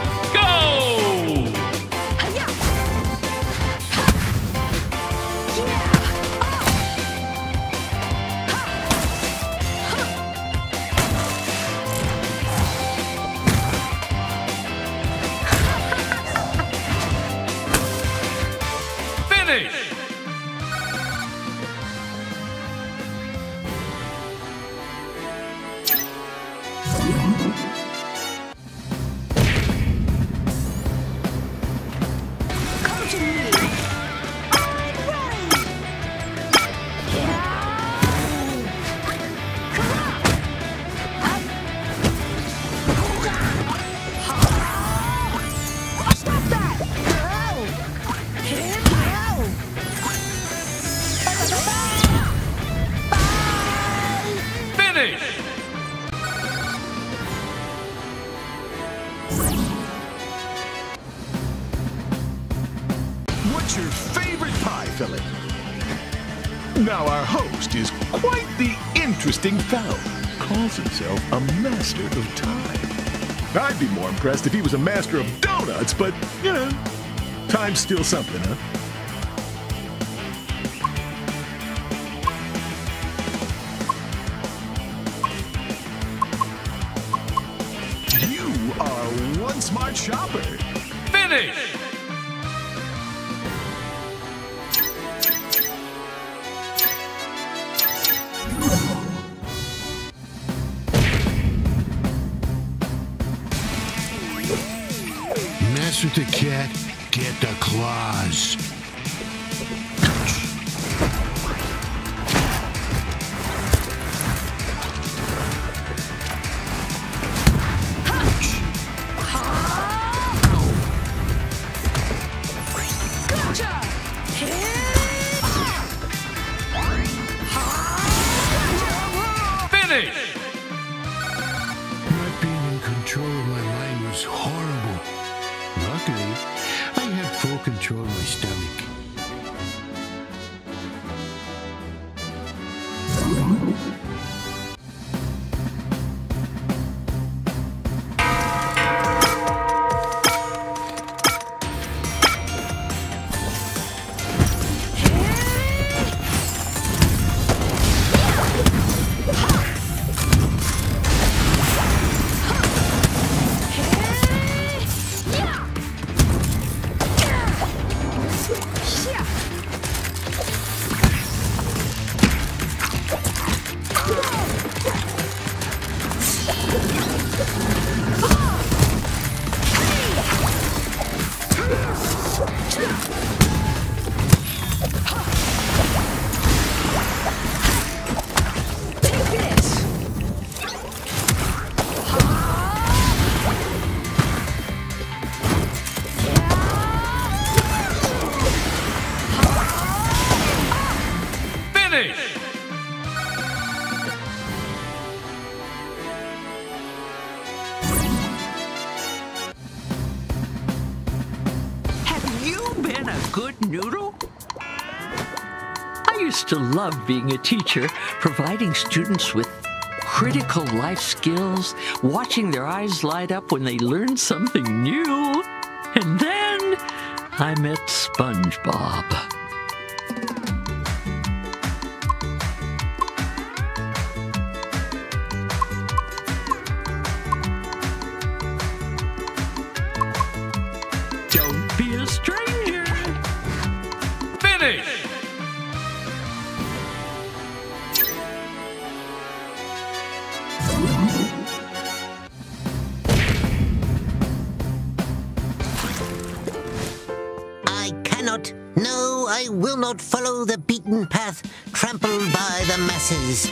finish! What's your favorite pie filling? Now our host is quite the interesting fellow. Calls himself a master of time. I'd be more impressed if he was a master of donuts, but, you know, time's still something, huh? Smart shopper. Finish! Mess with the cat, get the claws. To love being a teacher, providing students with critical life skills, watching their eyes light up when they learn something new. And then I met SpongeBob. Don't be a stranger. Finish! I will not follow the beaten path trampled by the masses.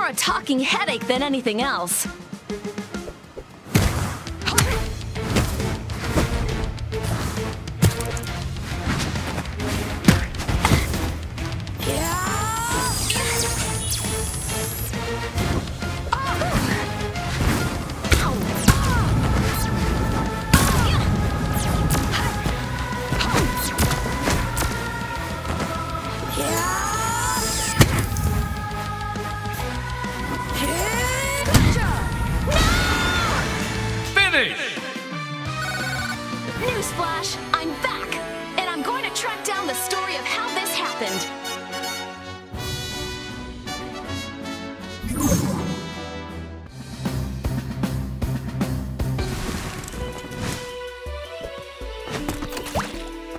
A talking headache than anything else.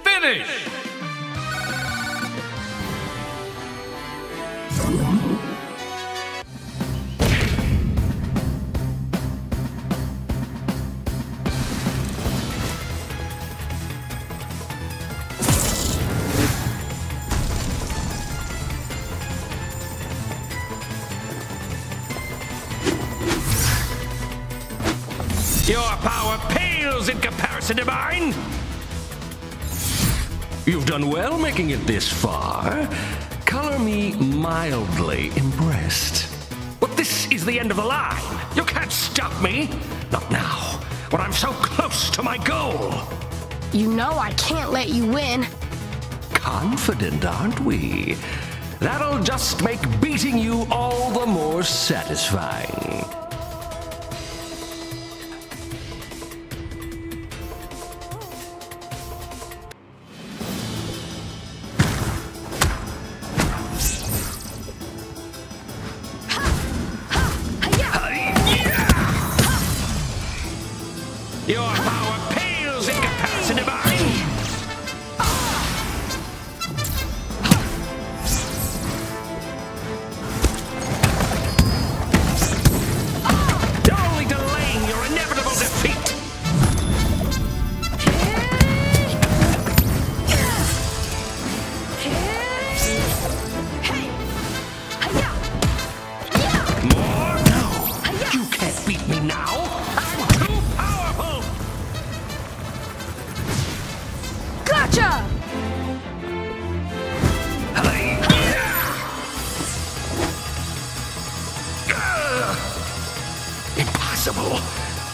Finish! Your power pales in comparison to mine! You've done well making it this far. Color me mildly impressed. But this is the end of the line. You can't stop me. Not now, when I'm so close to my goal. You know I can't let you win. Confident, aren't we? That'll just make beating you all the more satisfying.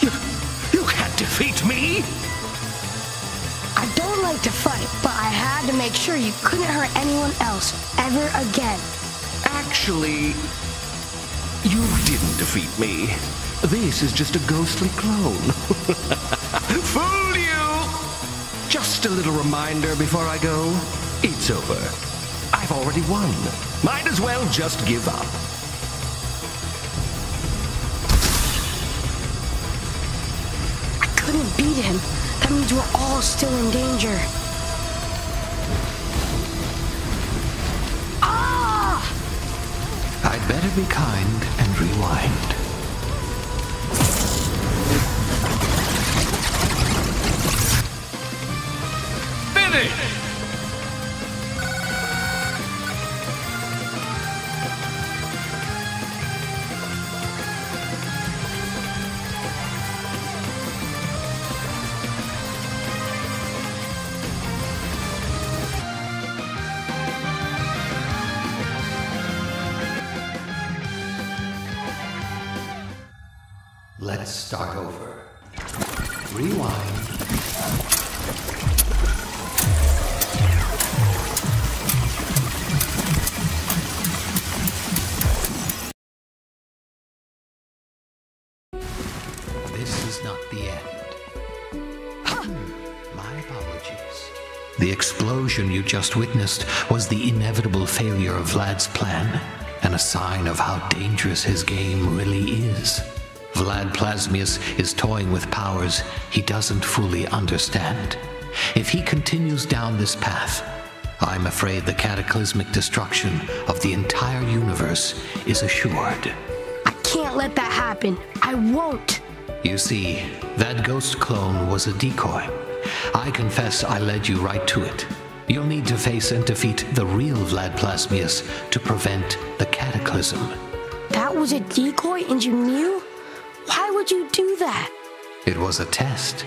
You can't defeat me! I don't like to fight, but I had to make sure you couldn't hurt anyone else ever again. Actually, you didn't defeat me. This is just a ghostly clone. Fooled you! Just a little reminder before I go. It's over. I've already won. Might as well just give up. Beat him. That means we're all still in danger. Ah! I'd better be kind and rewind. Finish! Let's start over. Rewind. This is not the end. My apologies. The explosion you just witnessed was the inevitable failure of Vlad's plan, and a sign of how dangerous his game really is. Vlad Plasmius is toying with powers he doesn't fully understand. If he continues down this path, I'm afraid the cataclysmic destruction of the entire universe is assured. I can't let that happen. I won't. You see, that ghost clone was a decoy. I confess I led you right to it. You'll need to face and defeat the real Vlad Plasmius to prevent the cataclysm. That was a decoy and you knew? Why would you do that? It was a test.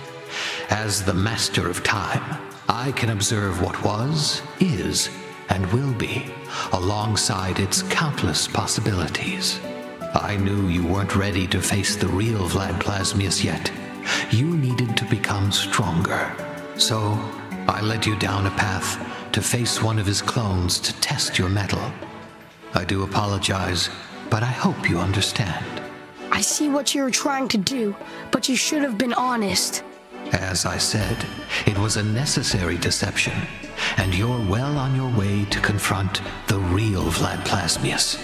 As the master of time, I can observe what was, is, and will be, alongside its countless possibilities. I knew you weren't ready to face the real Vlad Plasmius yet. You needed to become stronger. So, I led you down a path to face one of his clones to test your mettle. I do apologize, but I hope you understand. I see what you were trying to do, but you should have been honest. As I said, it was a necessary deception, and you're well on your way to confront the real Vlad Plasmius.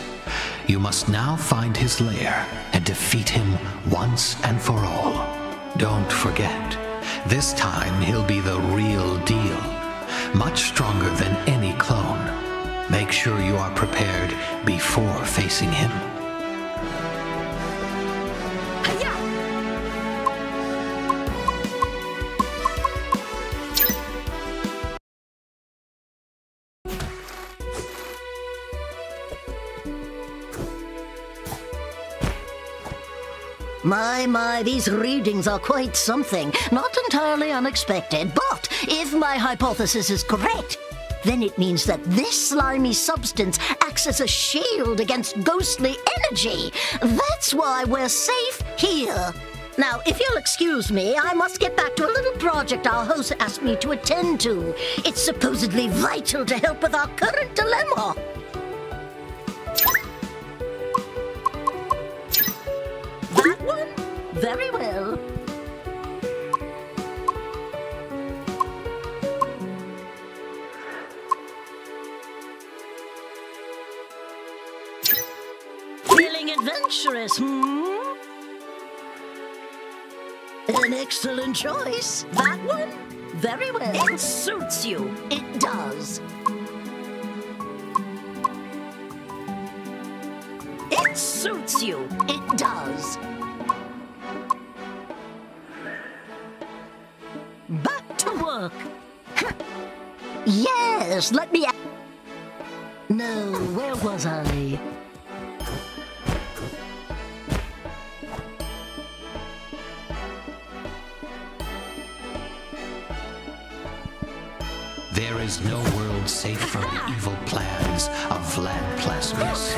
You must now find his lair and defeat him once and for all. Don't forget, this time he'll be the real deal, much stronger than any clone. Make sure you are prepared before facing him. My, these readings are quite something. Not entirely unexpected, but if my hypothesis is correct, then it means that this slimy substance acts as a shield against ghostly energy. That's why we're safe here. Now, if you'll excuse me, I must get back to a little project our host asked me to attend to. It's supposedly vital to help with our current dilemma. That one? Very well. Feeling adventurous, An excellent choice. That one? Very well. It suits you. It does. It suits you. It does. Back to work. Huh. Yes, let me... No, where was I? There is no world safe from the evil plans of Vlad Plasmius.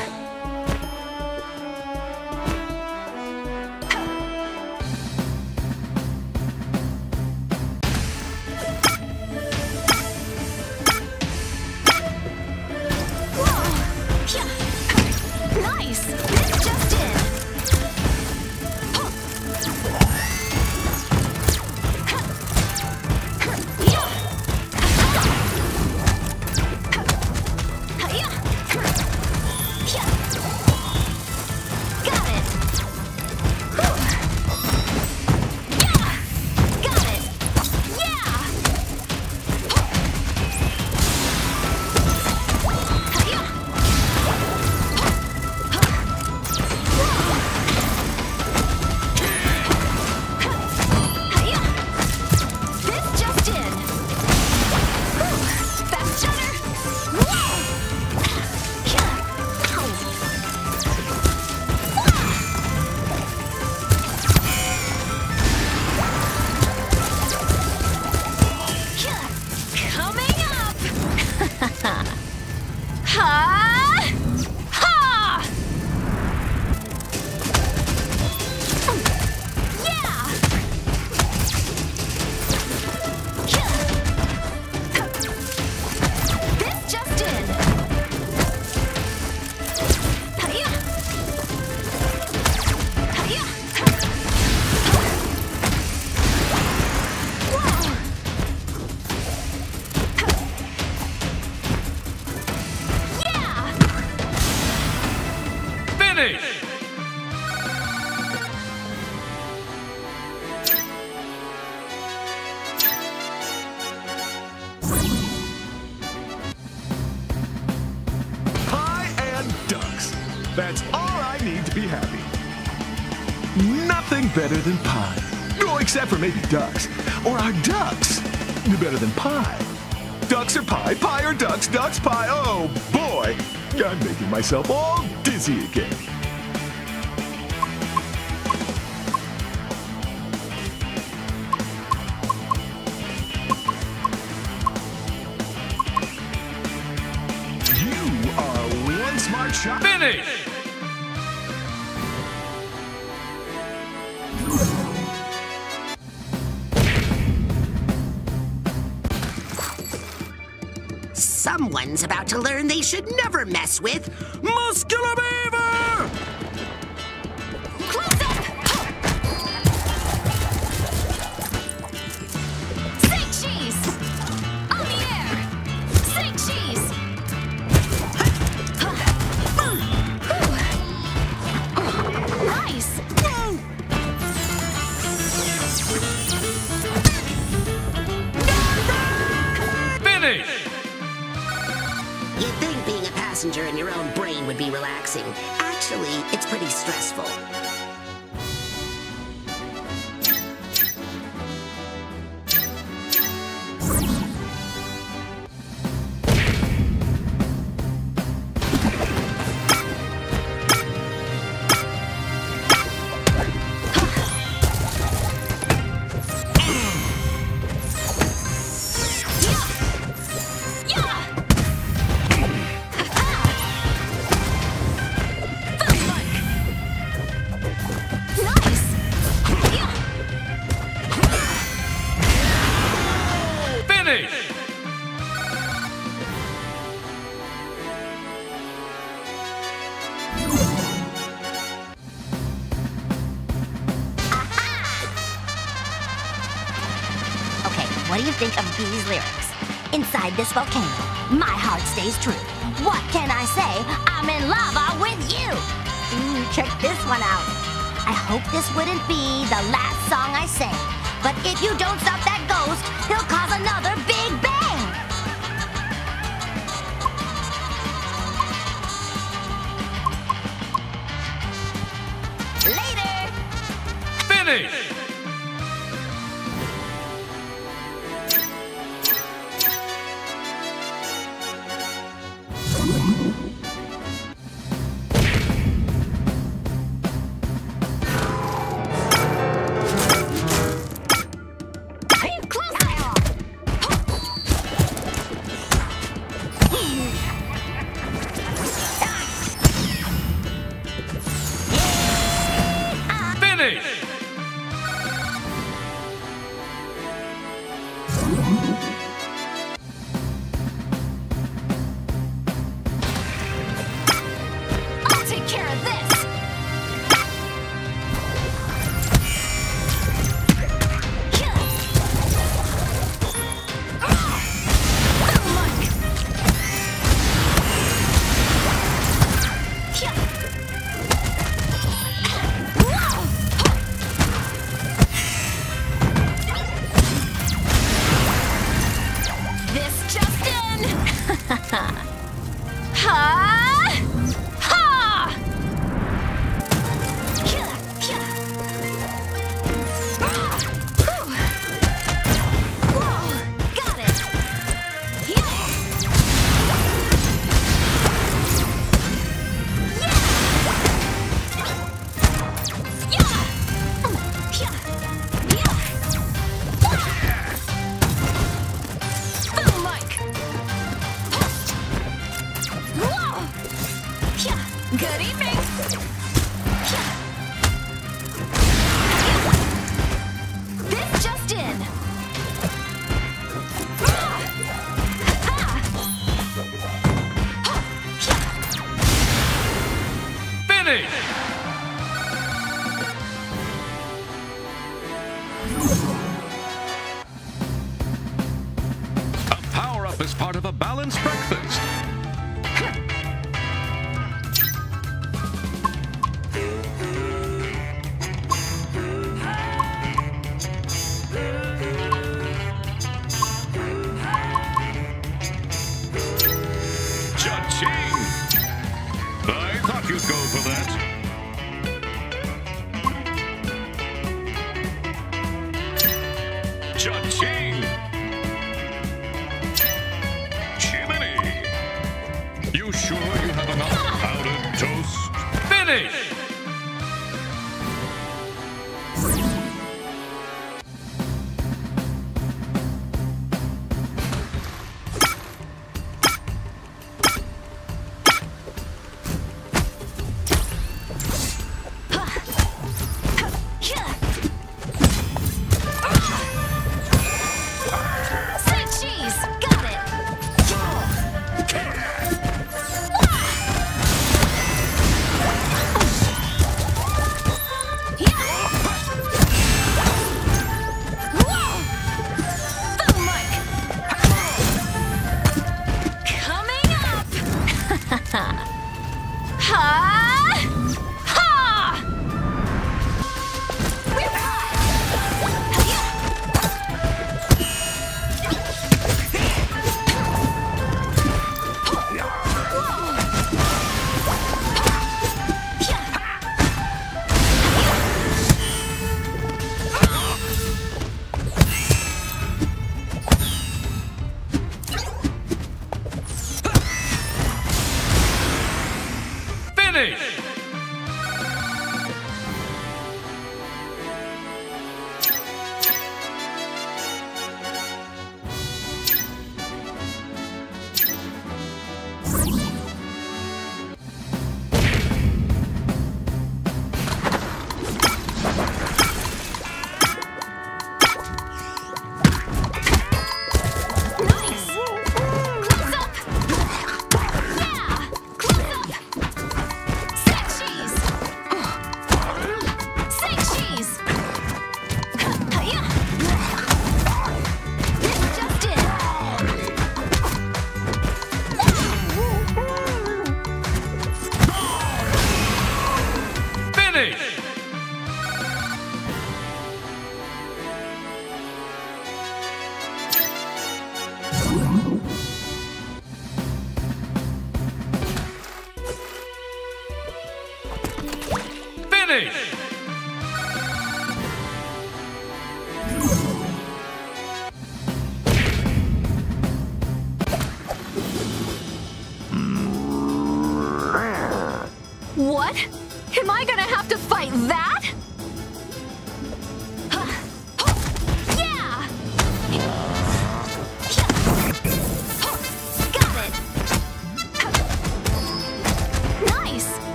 Better than pie. Oh, except for maybe ducks. Or are ducks better than pie? Ducks or pie? Pie or ducks? Ducks, pie? Oh boy! I'm making myself all dizzy again. You are one smart shot. Finish! Someone's about to learn they should never mess with Muscular Beaver! Close up! Sink cheese! On the air! Sink cheese! your own brain would be relaxing. Actually, it's pretty stressful. What do you think of these lyrics? Inside this volcano, my heart stays true. What can I say? I'm in lava with you! Ooh, check this one out. I hope this wouldn't be the last song I sing. But if you don't stop that ghost, he'll cause another big bang! Later! Finish! Finish! What? Am I gonna have to fight that?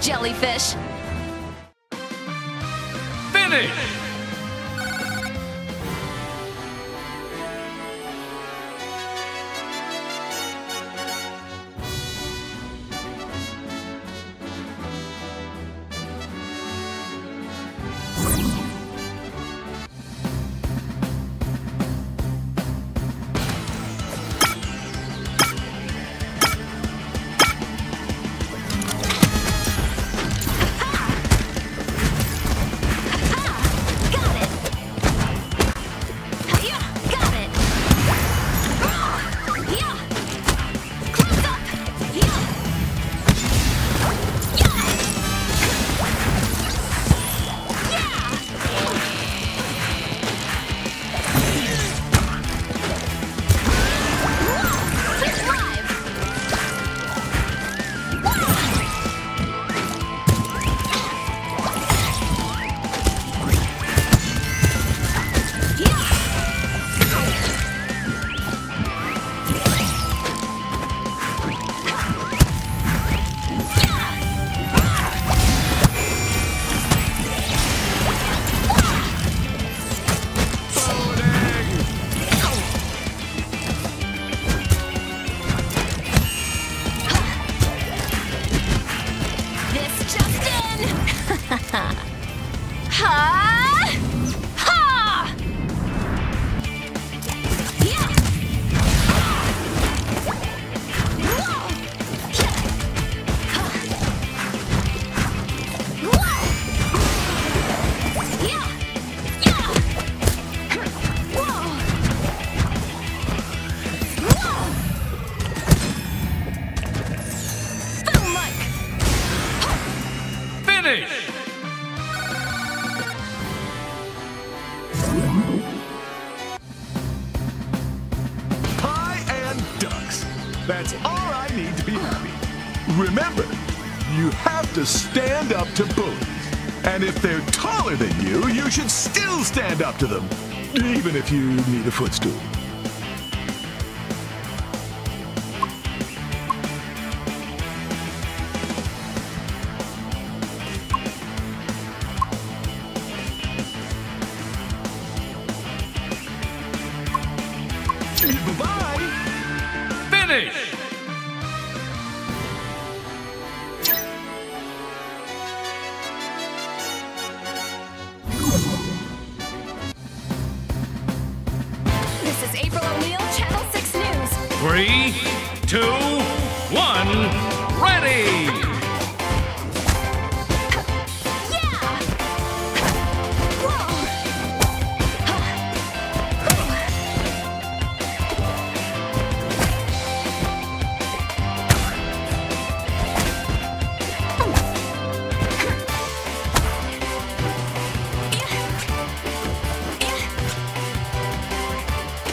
Jellyfish. Finish! That's all I need to be happy. Remember, you have to stand up to bullies. And if they're taller than you, you should still stand up to them, even if you need a footstool. 3, 2, 1, ready! Yeah! Whoa!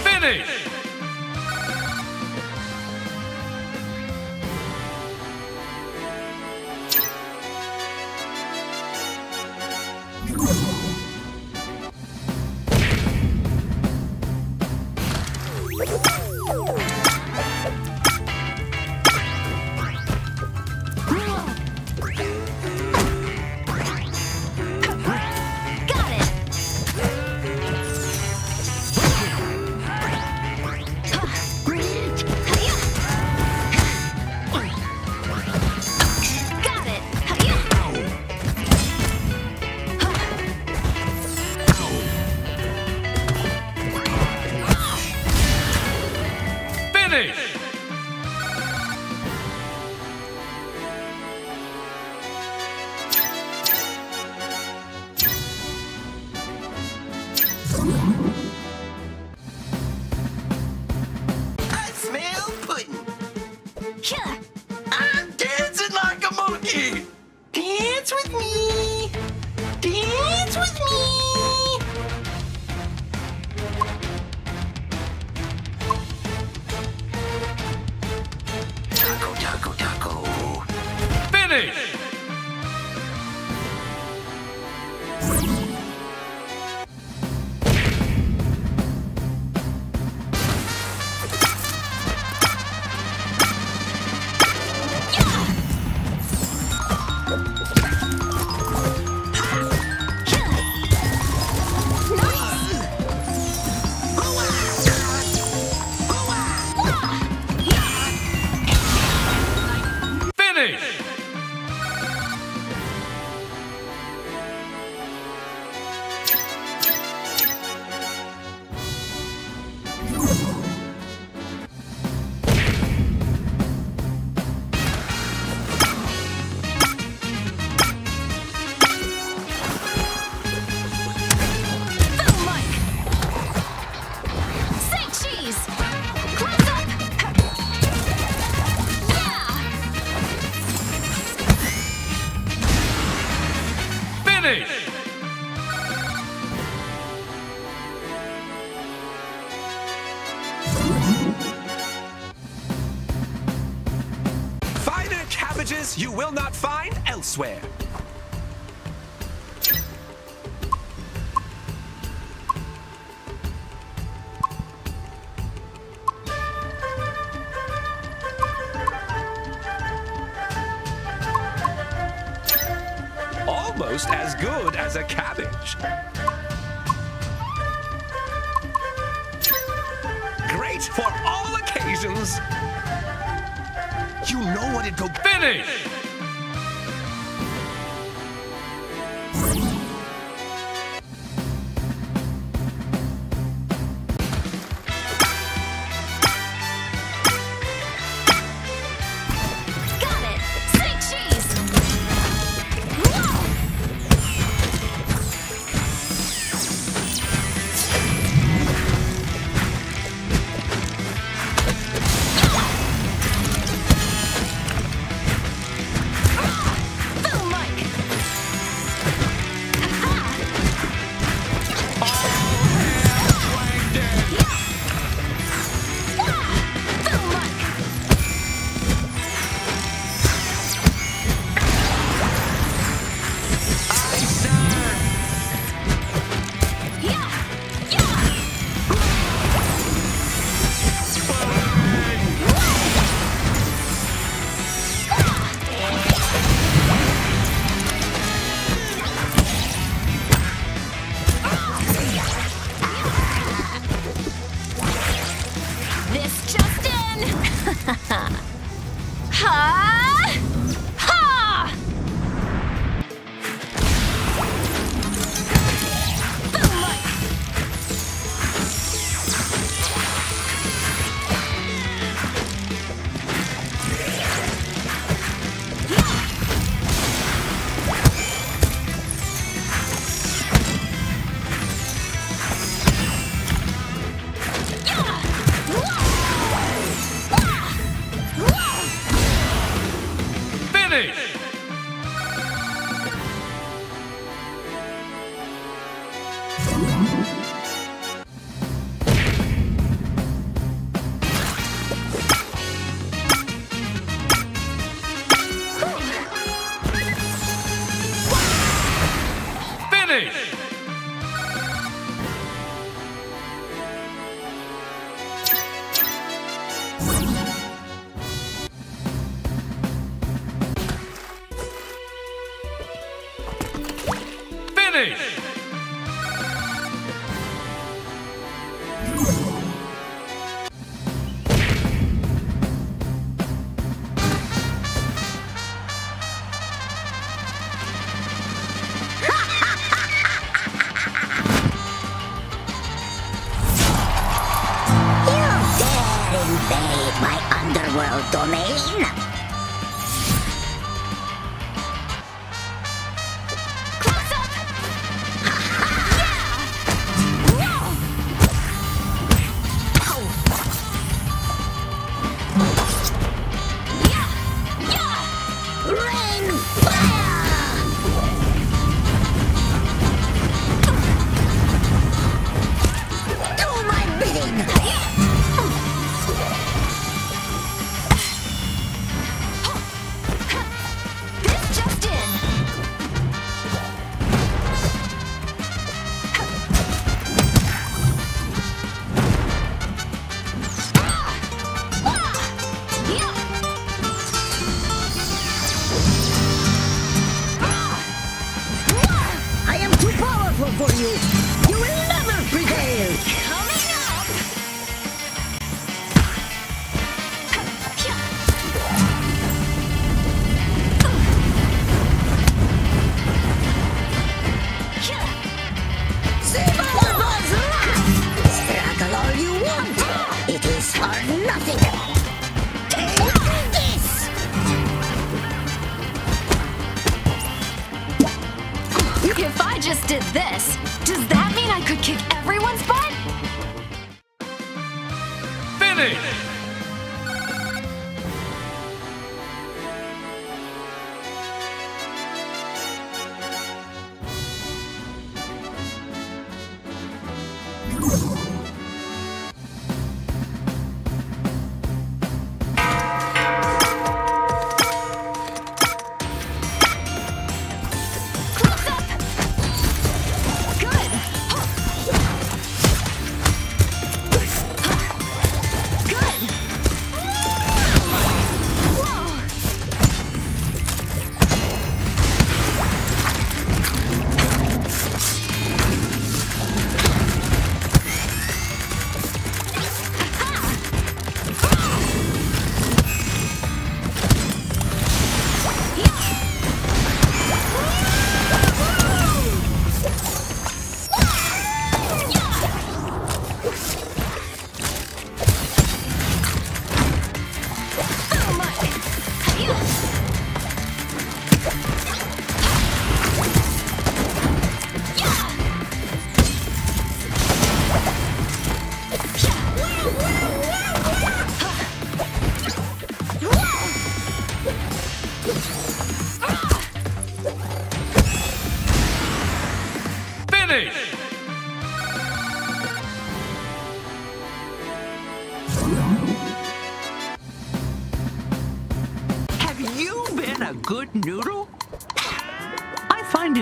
Finish! Finer cabbages you will not find elsewhere. Almost as good as a cabbage. Great for all occasions. You know what it go finish. Finish!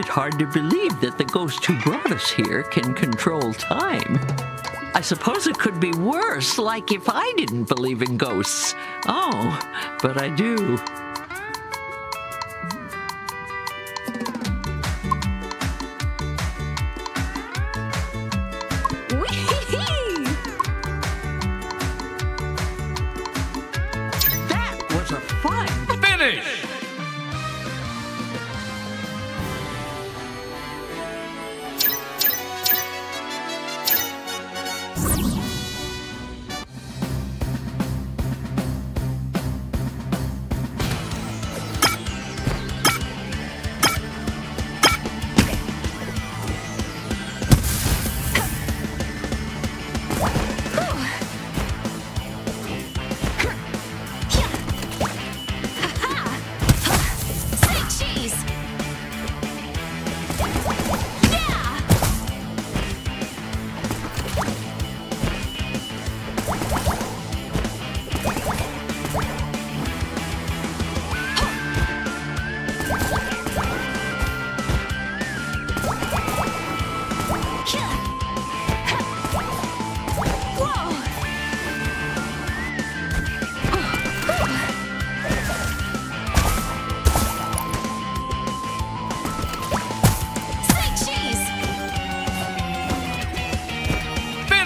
Hard to believe that the ghost who brought us here can control time. I suppose it could be worse, like if I didn't believe in ghosts. Oh, but I do.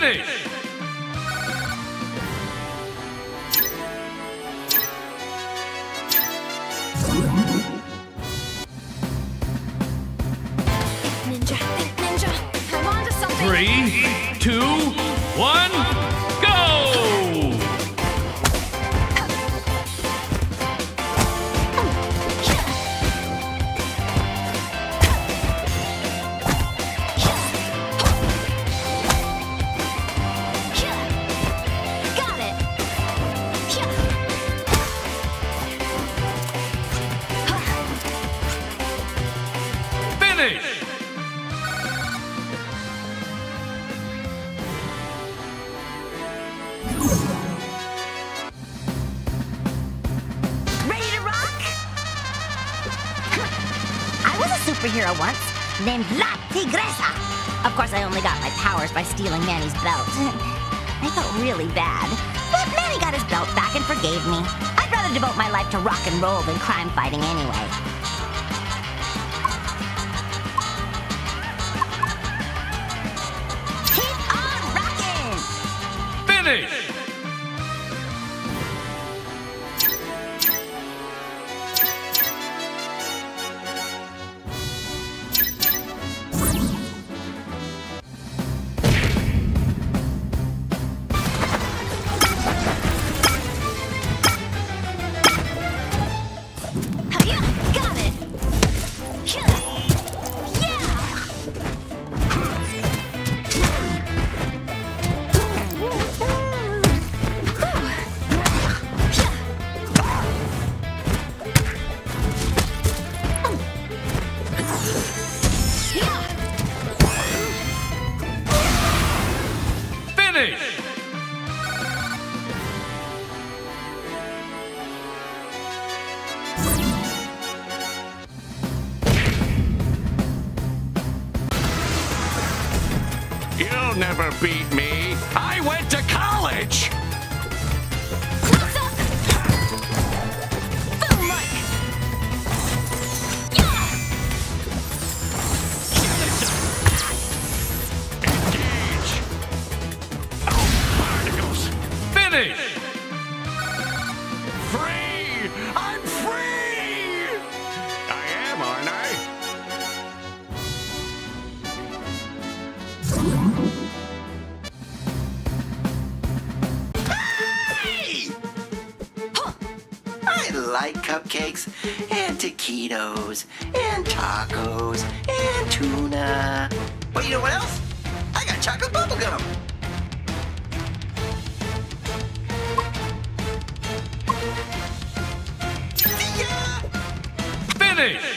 finish! Ninja, ninja, I'm onto something! 3, 2, 1, go! Superhero once, named La Tigresa. Of course, I only got my powers by stealing Manny's belt. I felt really bad, but Manny got his belt back and forgave me. I'd rather devote my life to rock and roll than crime fighting anyway. Keep on rocking! Finish! You'll never beat me. I went to college! Like cupcakes and taquitos and tacos and tuna. But you know what else? I got chocolate bubblegum. See ya! Finish!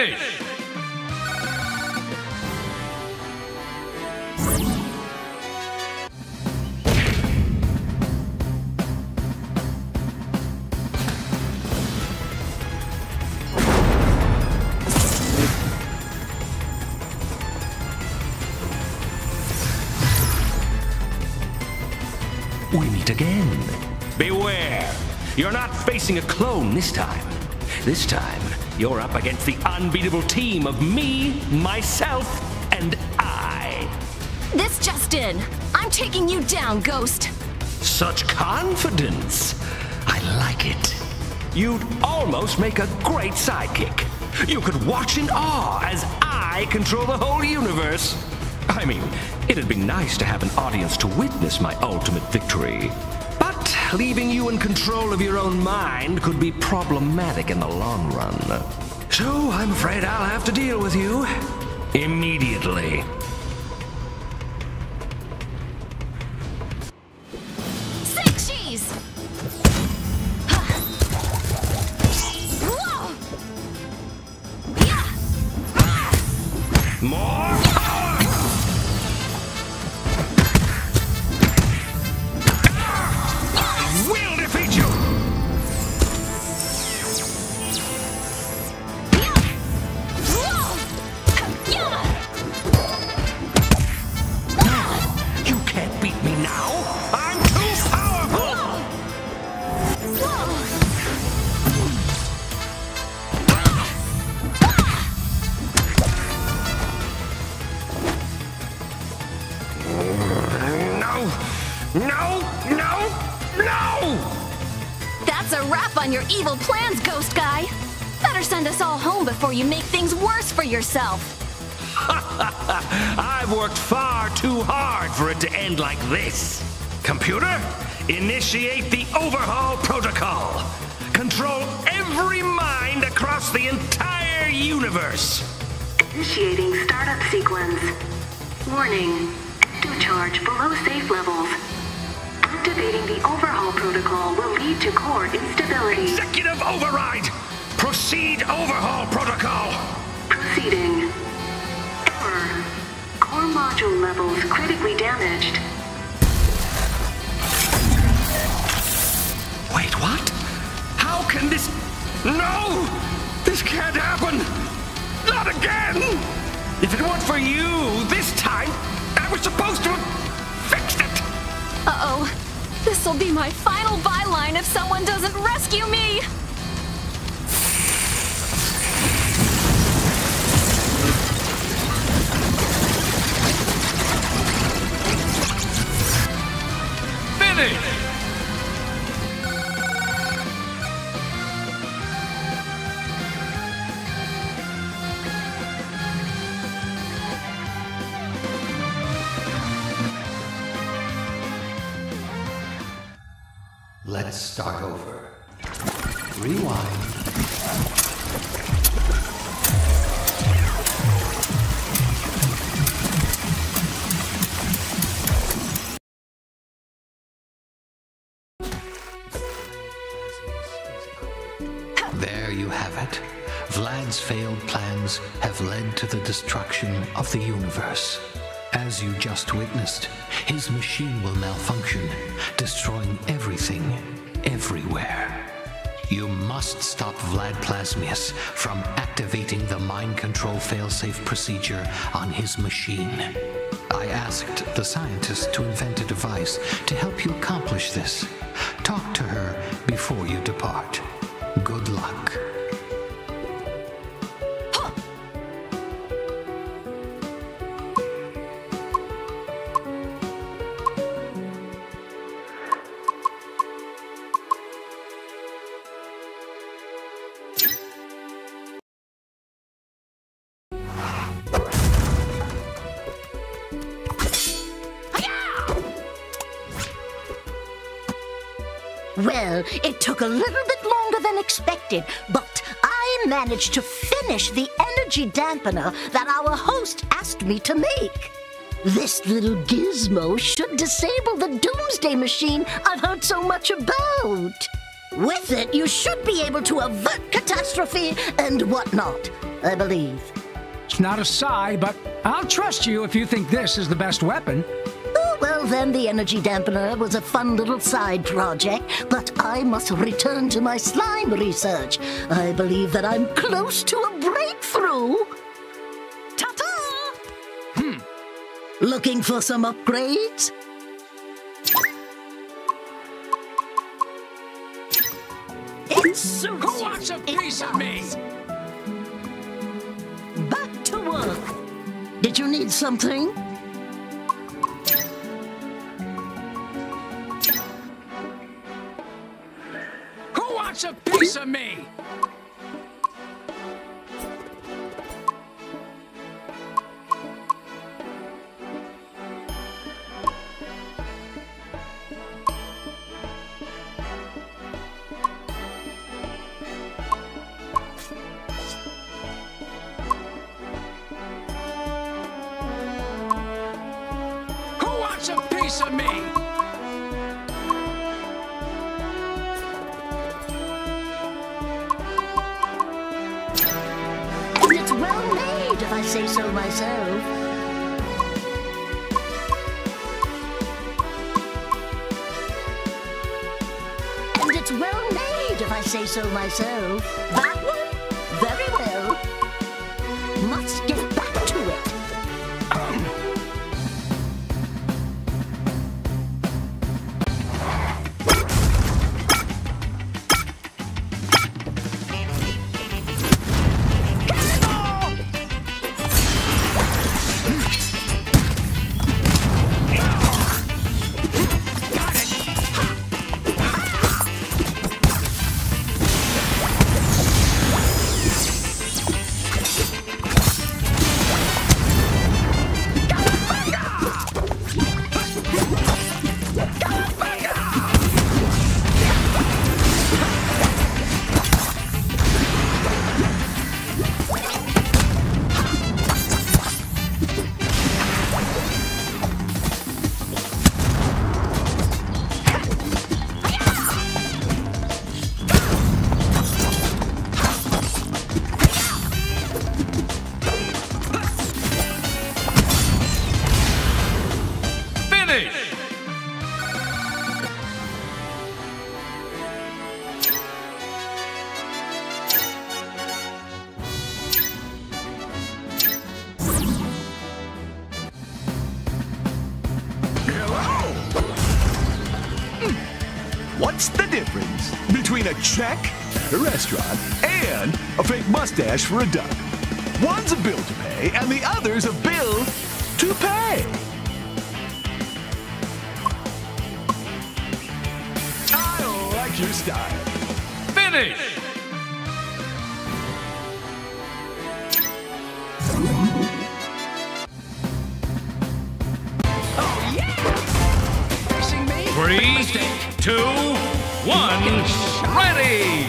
Finish! We meet again. Beware! You're not facing a clone this time. This time, you're up against the unbeatable team of me, myself, and I. This just in. I'm taking you down, Ghost. Such confidence. I like it. You'd almost make a great sidekick. You could watch in awe as I control the whole universe. I mean, it'd be nice to have an audience to witness my ultimate victory. But leaving you in control of your own mind could be problematic in the long run. So I'm afraid I'll have to deal with you immediately. Evil plans, Ghost Guy! Better send us all home before you make things worse for yourself! I've worked far too hard for it to end like this! Computer, initiate the overhaul protocol! Control every mind across the entire universe! Initiating startup sequence. Warning, ecto charge below safe levels. Activating the overhaul protocol will lead to core instability. Executive override! Proceed overhaul protocol! Proceeding. Error. Core module levels critically damaged. Wait, what? How can this... No! This can't happen! Not again! If it weren't for you, this time, I was supposed to have fixed it! Uh-oh. This'll be my final byline if someone doesn't rescue me! Finish! Let's start over. Rewind. There you have it. Vlad's failed plans have led to the destruction of the universe. As you just witnessed, his machine will malfunction, destroying everything, everywhere. You must stop Vlad Plasmius from activating the mind control failsafe procedure on his machine. I asked the scientist to invent a device to help you accomplish this. Talk to her before you depart. Good luck. Well, it took a little bit longer than expected, but I managed to finish the energy dampener that our host asked me to make. This little gizmo should disable the doomsday machine I've heard so much about. With it, you should be able to avert catastrophe and whatnot, I believe. It's not a sigh, but I'll trust you if you think this is the best weapon. Oh, well then, the energy dampener was a fun little side project, but I must return to my slime research. I believe that I'm close to a breakthrough. Ta-ta! Looking for some upgrades? Who wants a piece of me? Back to work. Did you need something? Who wants a piece of me? So, that one? Very well. Must get back to it. Check, a restaurant, and a fake mustache for a duck. One's a bill to pay, and the other's a bill to pay. I like your style. Finish! Oh, yeah! Missing me? 3, 2, 1... Ready!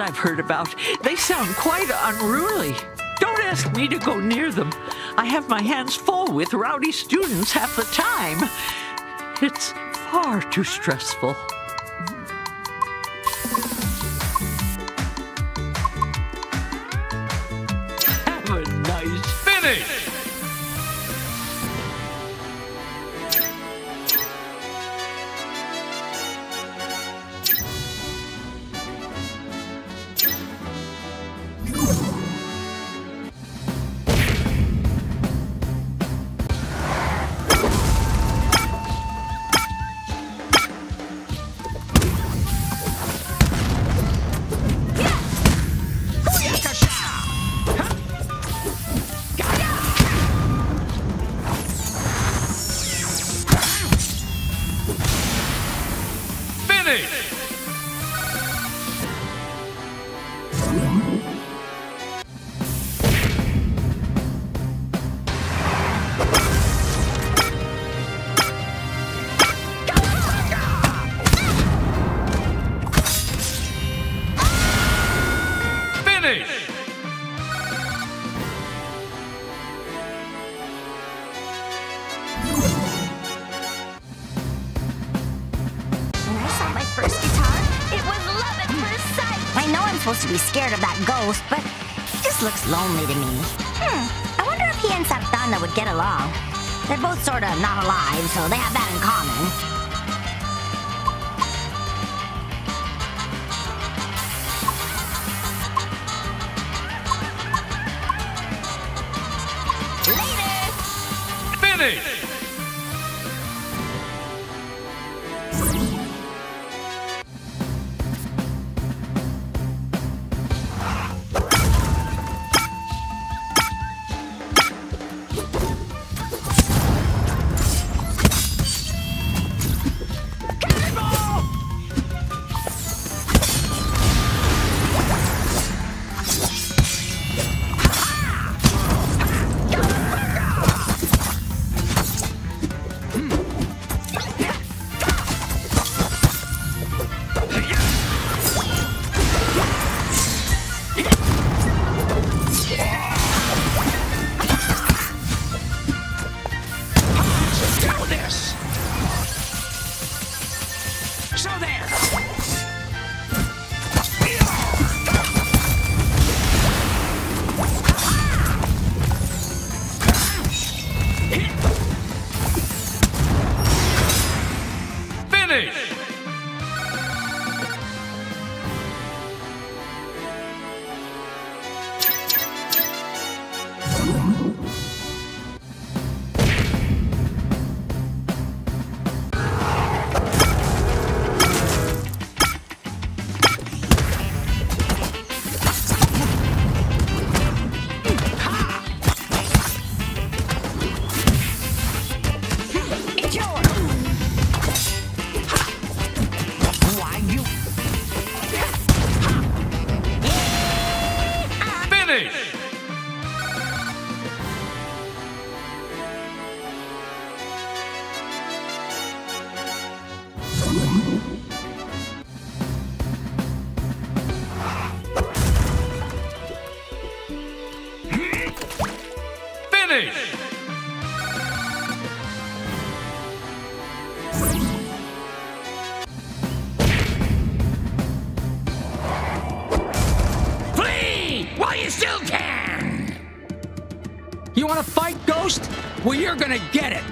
I've heard about. They sound quite unruly. Don't ask me to go near them. I have my hands full with rowdy students half the time. It's far too stressful. Have a nice finish! Supposed to be scared of that ghost, but he just looks lonely to me. I wonder if he and Saptana would get along. They're both sort of not alive, so they have that in common. Later! Finish! You want to fight, Ghost? Well, you're gonna get it!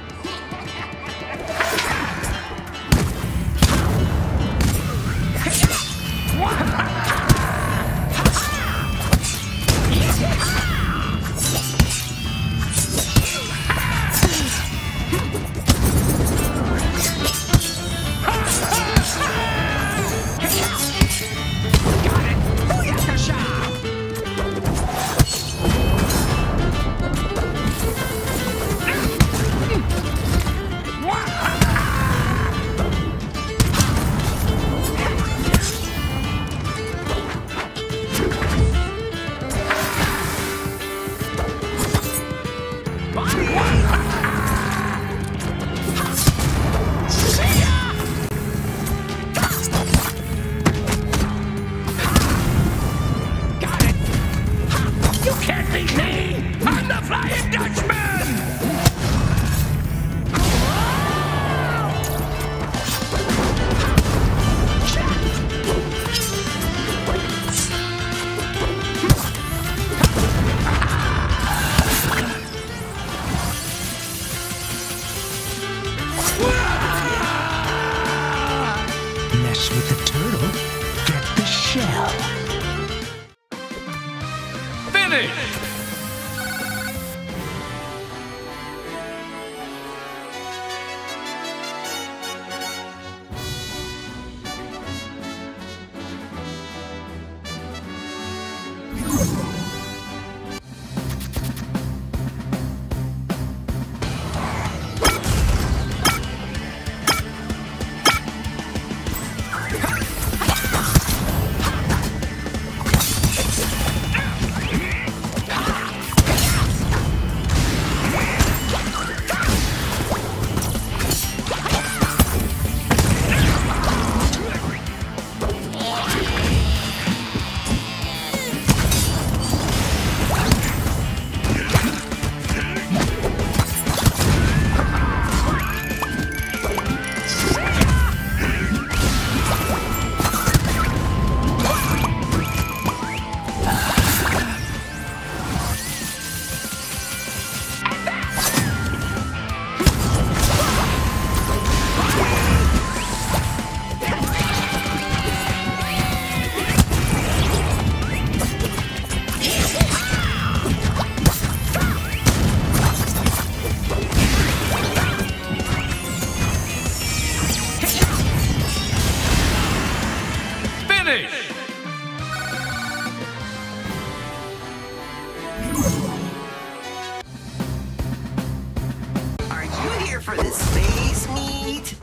Are you here for the space meet?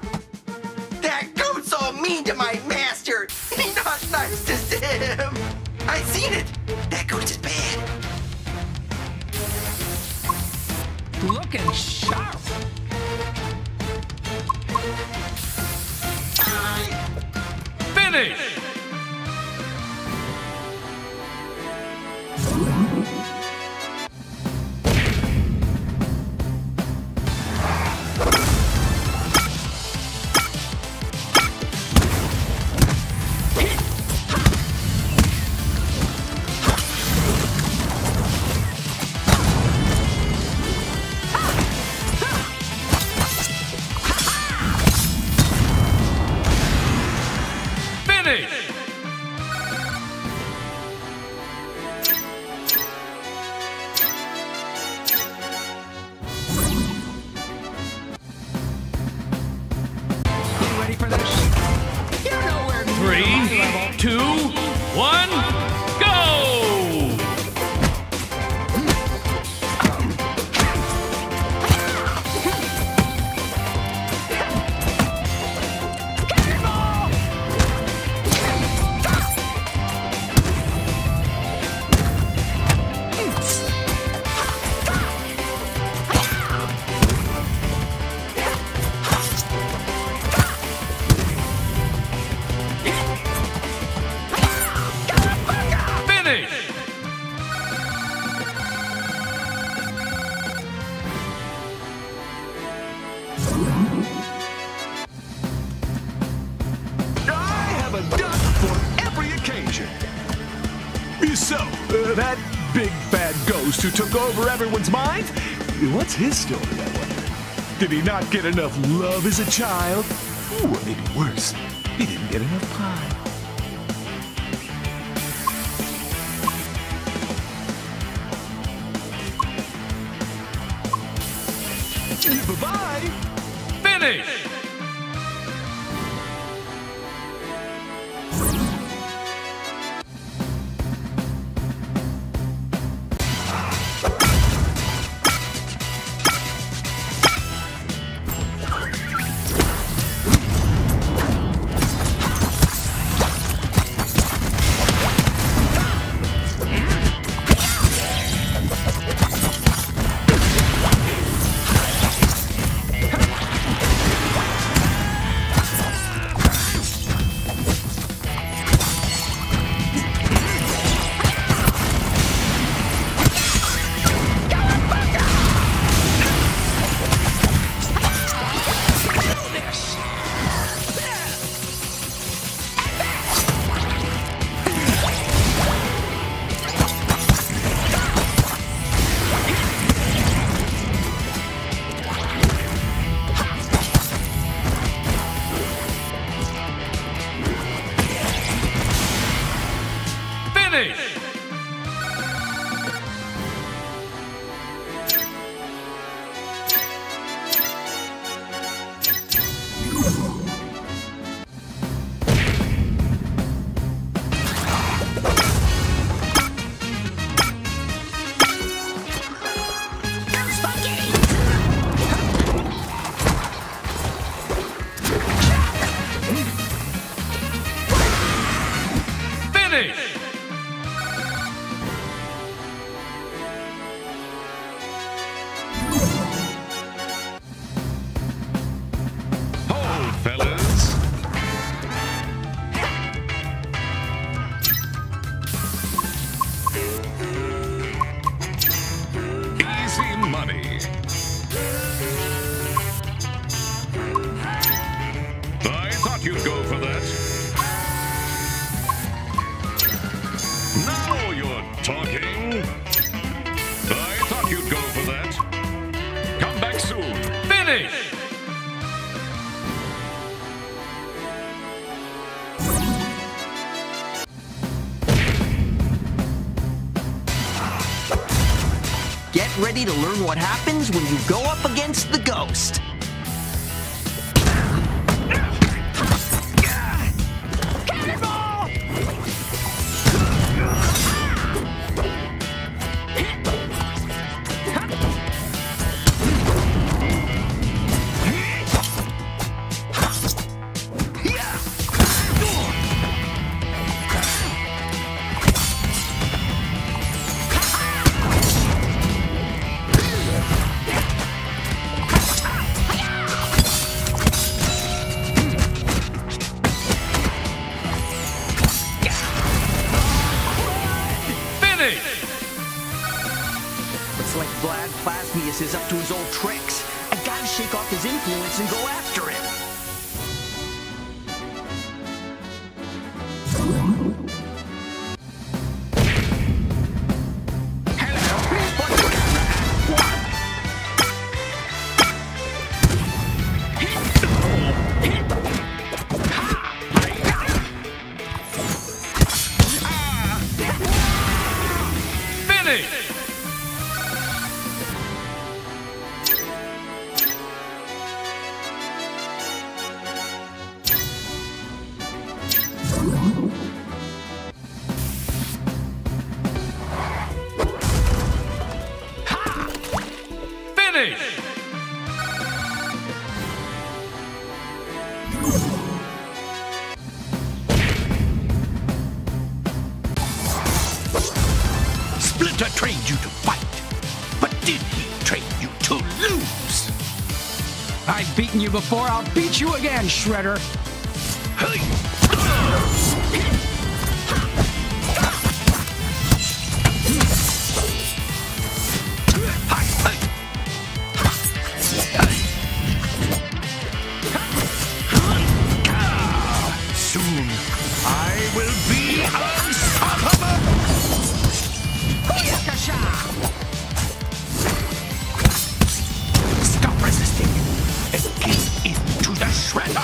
That goat's all mean to my master. Not nice to him. I seen it. That goat is bad. Looking sharp. Finish. That big bad ghost who took over everyone's mind? What's his story, I wonder? Did he not get enough love as a child? Ooh, or maybe worse, he didn't get enough pie. Bye-bye! Finish! Ready to learn what happens when you go up against the ghost. Cannonball! Manny! It's like Vlad Plasmius is up to his old tricks. I gotta shake off his influence and go after him. Splinter trained you to fight, but did he train you to lose? I've beaten you before, I'll beat you again, Shredder. Hey! Soon, I will be unstoppable! Stop resisting and give in to the Shredder.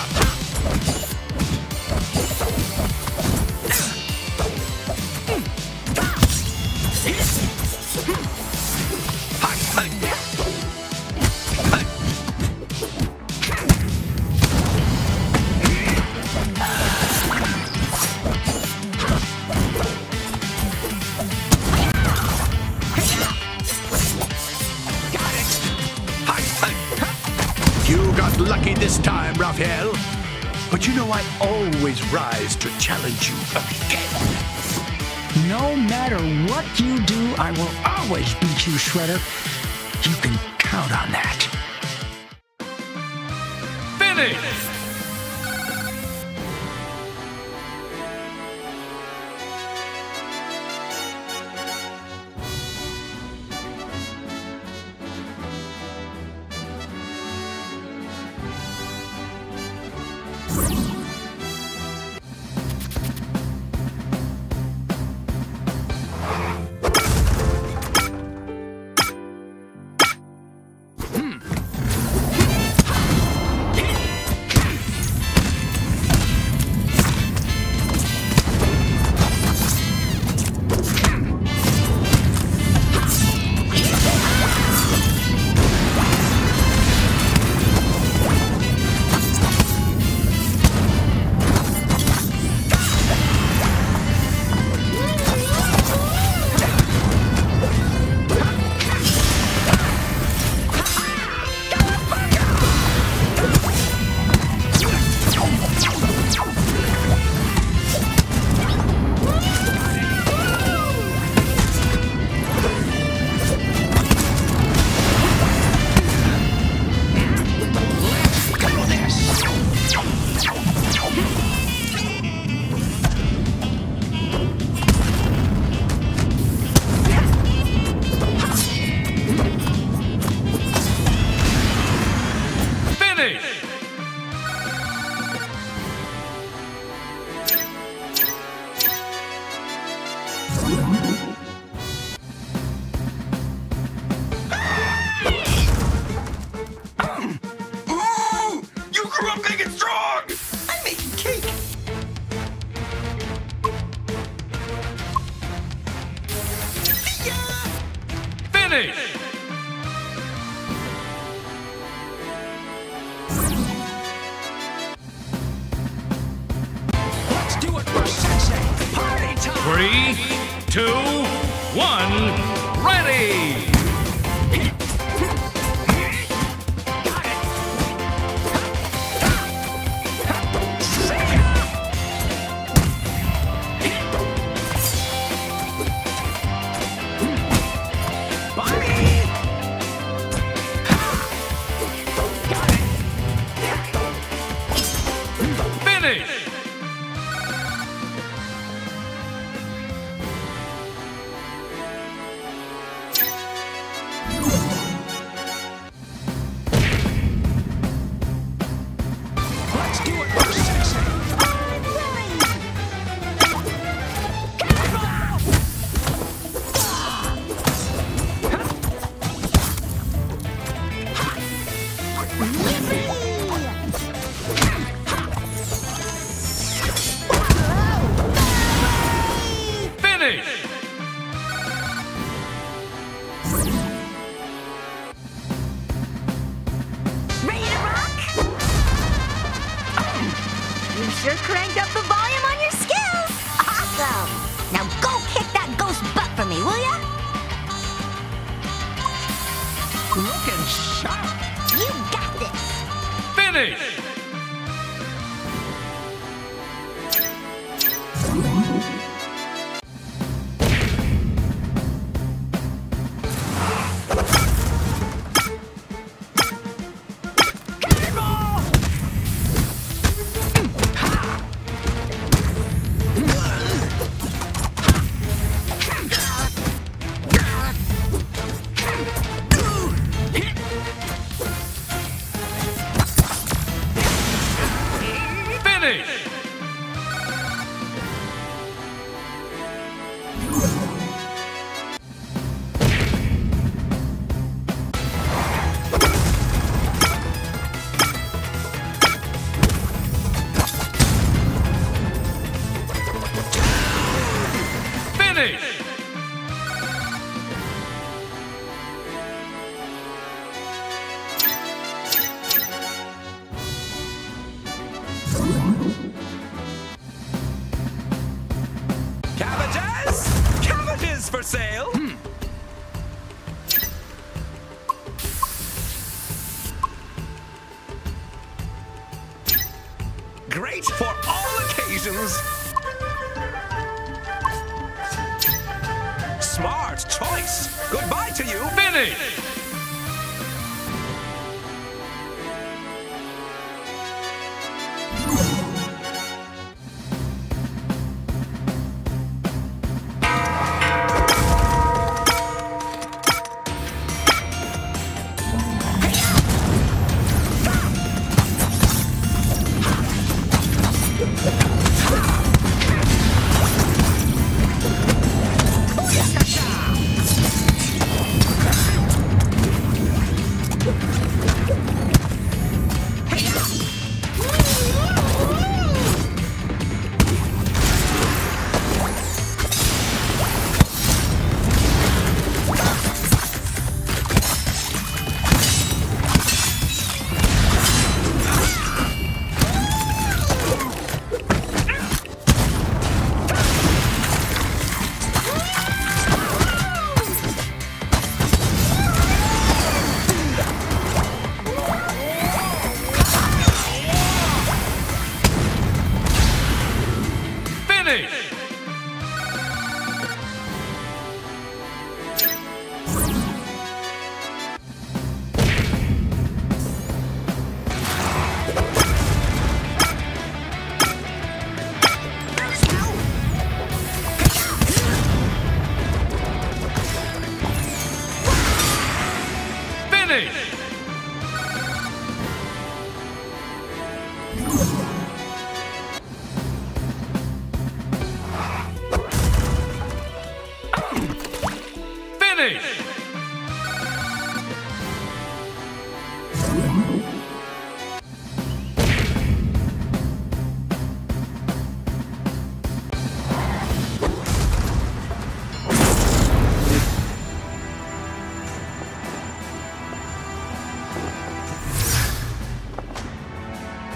Lucky this time, Raphael. But you know I always rise to challenge you again. No matter what you do, I will always beat you, Shredder. You can count on that. Finish! Let's do it for Sensei! Party time! 3, 2, 1, ready! sure cranked up the volume on your skills! Awesome! Now go kick that ghost butt for me, will ya? Looking sharp! You got this! Finish! Great for all occasions! Smart choice! Goodbye to you, Manny!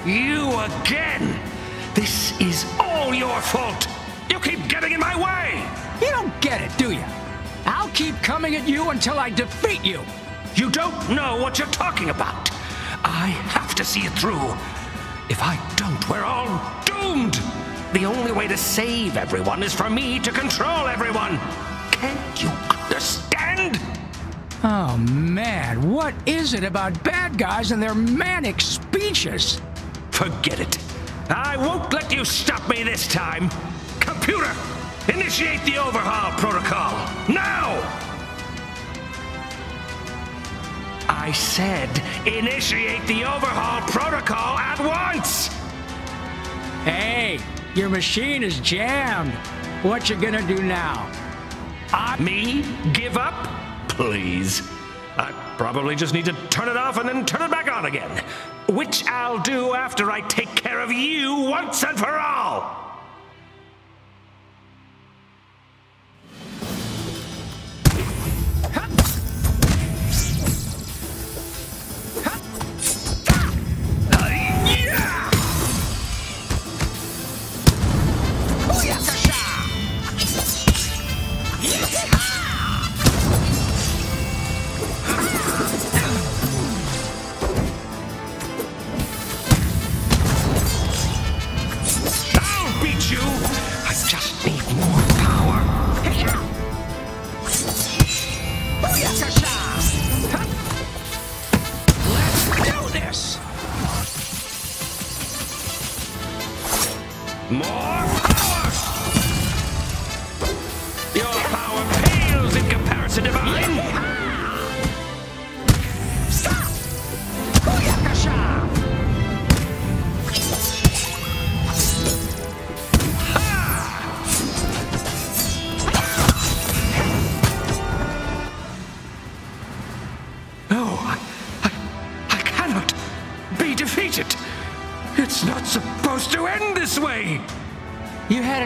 You again! This is all your fault! You keep getting in my way! You don't get it, do you? I'll keep coming at you until I defeat you! You don't know what you're talking about! I have to see it through! If I don't, we're all doomed! The only way to save everyone is for me to control everyone! Can't you understand? Oh man, what is it about bad guys and their manic speeches? Forget it. I won't let you stop me this time. Computer, initiate the overhaul protocol, now! I said initiate the overhaul protocol at once! Hey, your machine is jammed. What you gonna do now? Me? Give up? Please. I probably just need to turn it off and then turn it back on again. Which I'll do after I take care of you once and for all!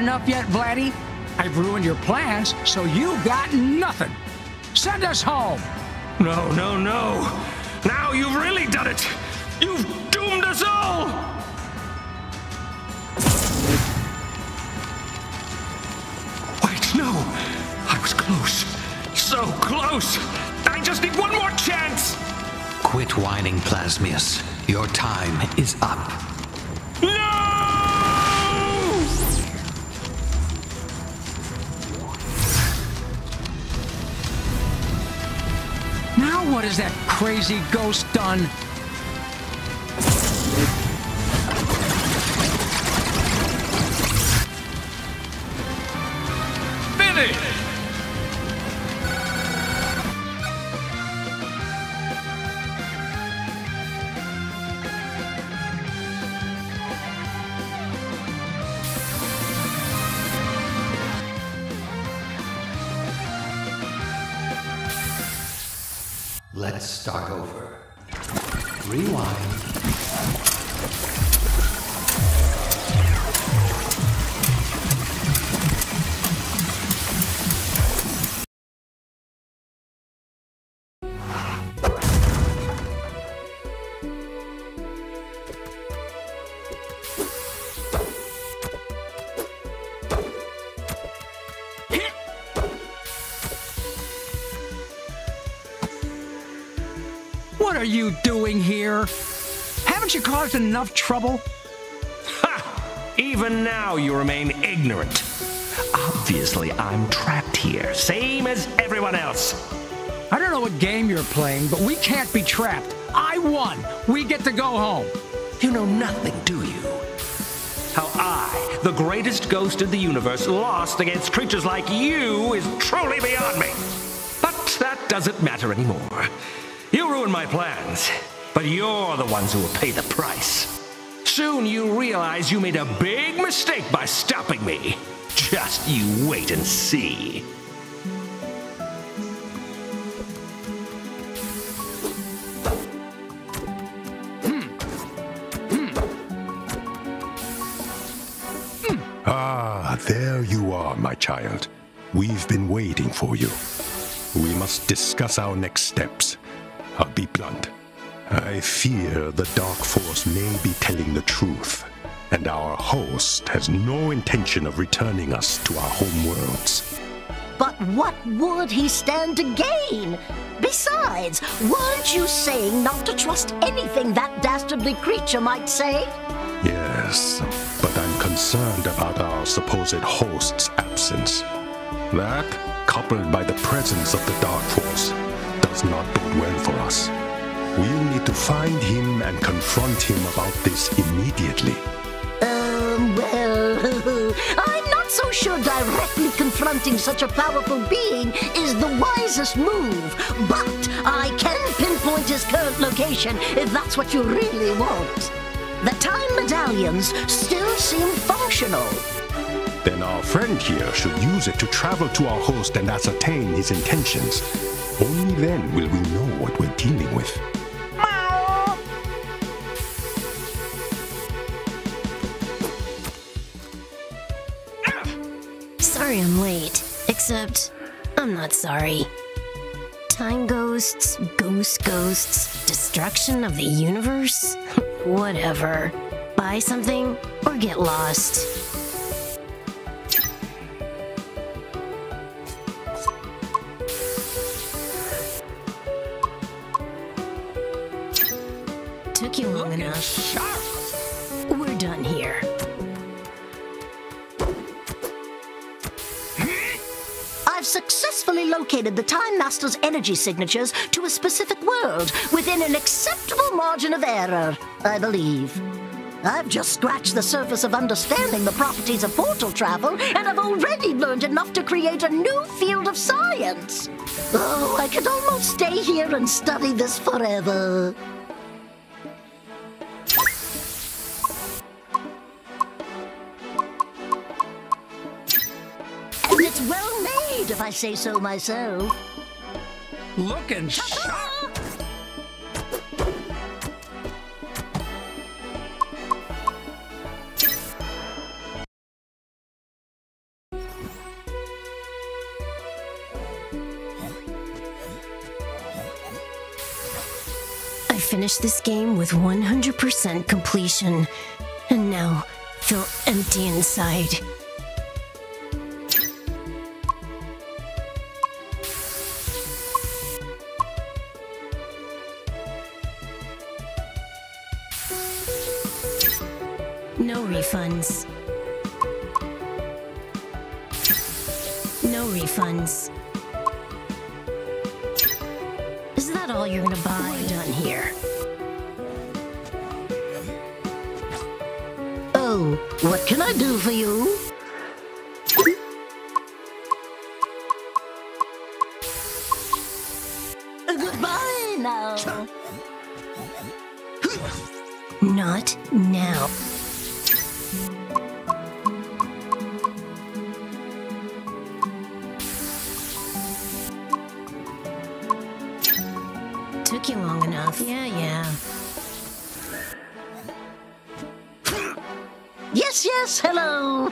Enough yet, Vladdy? I've ruined your plans, so you got nothing. Send us home. No, no, no. Now you've really done it. You've doomed us all. Wait, no. I was close. So close. I just need one more chance. Quit whining, Plasmius. Your time is up. No! What has that crazy ghost done? What are you doing here? Haven't you caused enough trouble? Ha! Even now you remain ignorant. Obviously, I'm trapped here, same as everyone else. I don't know what game you're playing, but we can't be trapped. I won. We get to go home. You know nothing, do you? How I, the greatest ghost in the universe, lost against creatures like you is truly beyond me. But that doesn't matter anymore. You ruined my plans, but you're the ones who will pay the price. Soon you realize you made a big mistake by stopping me. Just you wait and see. Ah, there you are, my child. We've been waiting for you. We must discuss our next steps. I'll be blunt. I fear the Dark Force may be telling the truth, and our host has no intention of returning us to our home worlds. But what would he stand to gain? Besides, weren't you saying not to trust anything that dastardly creature might say? Yes, but I'm concerned about our supposed host's absence. That, coupled by the presence of the Dark Force, does not bode well for us. We'll need to find him and confront him about this immediately. Well, I'm not so sure directly confronting such a powerful being is the wisest move, but I can pinpoint his current location if that's what you really want. The time medallions still seem functional. Then our friend here should use it to travel to our host and ascertain his intentions. Only then will we know what we're dealing with. Meow. Sorry I'm late, except I'm not sorry. Time ghosts, ghosts, destruction of the universe? Whatever. Buy something or get lost. took you long enough. Sharp. We're done here. I've successfully located the Time Master's energy signatures to a specific world within an acceptable margin of error, I believe. I've just scratched the surface of understanding the properties of portal travel, and I've already learned enough to create a new field of science. Oh, I could almost stay here and study this forever. And it's well made, if I say so myself. Looking sharp. Finished this game with 100% completion, and now feel empty inside. No refunds. No refunds. Is that all you're gonna buy? We're done here. Oh, what can I do for you? Goodbye now. Not now. Took you long enough. Yeah. Yes, hello!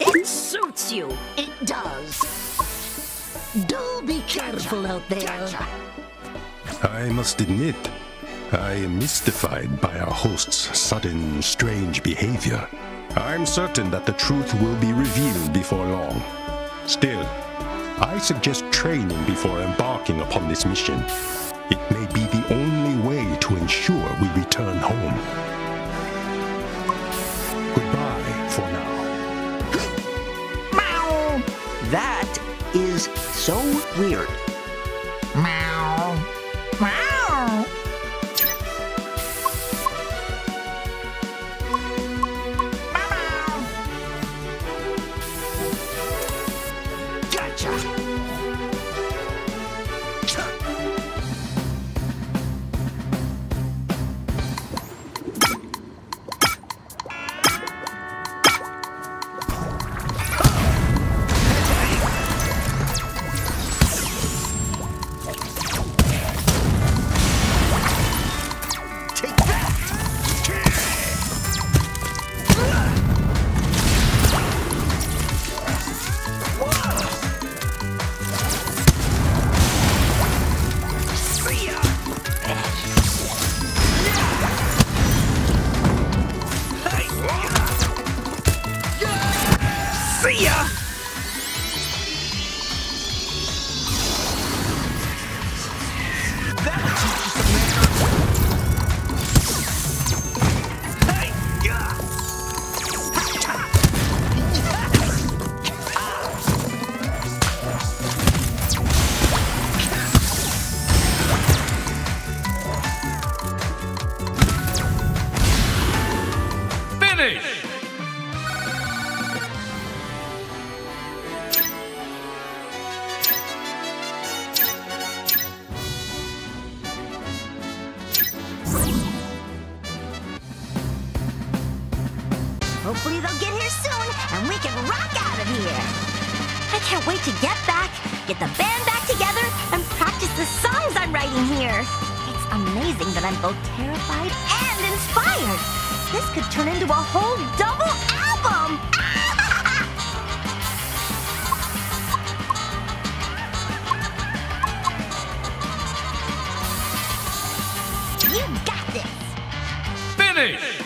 It suits you! It does! Do be careful out there! I must admit, I am mystified by our host's sudden, strange behavior. I'm certain that the truth will be revealed before long. Still, I suggest training before embarking upon this mission. It may be the only way to ensure we return home. Goodbye for now. Meow! That is so weird. Meow. Meow! Meow! Gotcha! Hopefully they'll get here soon, and we can rock out of here! I can't wait to get back, get the band back together, and practice the songs I'm writing here! It's amazing that I'm both terrified and inspired! This could turn into a whole double album! You got this! Finish!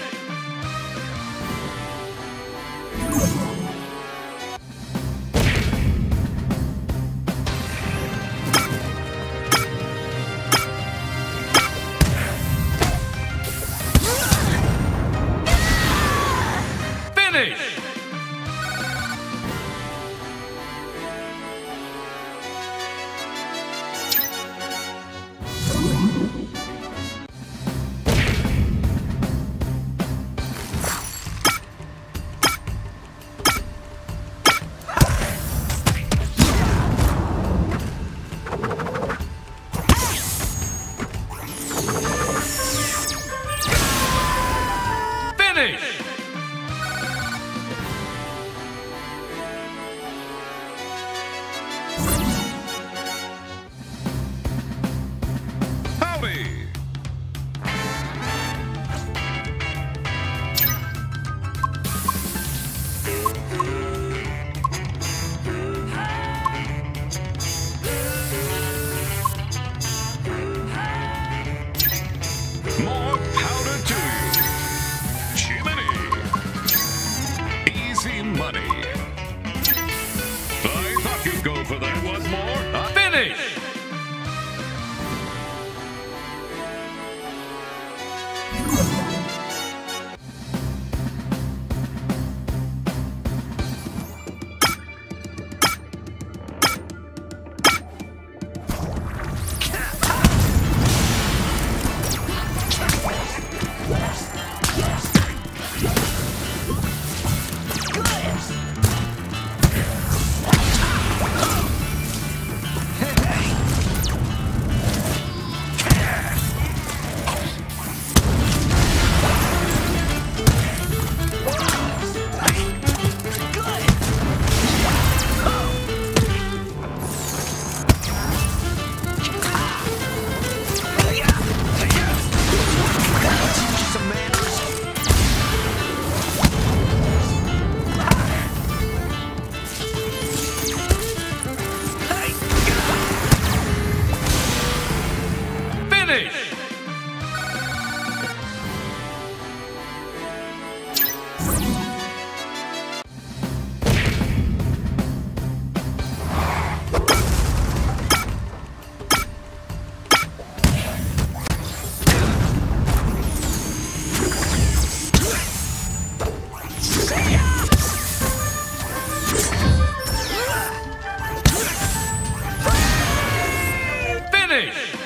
finish!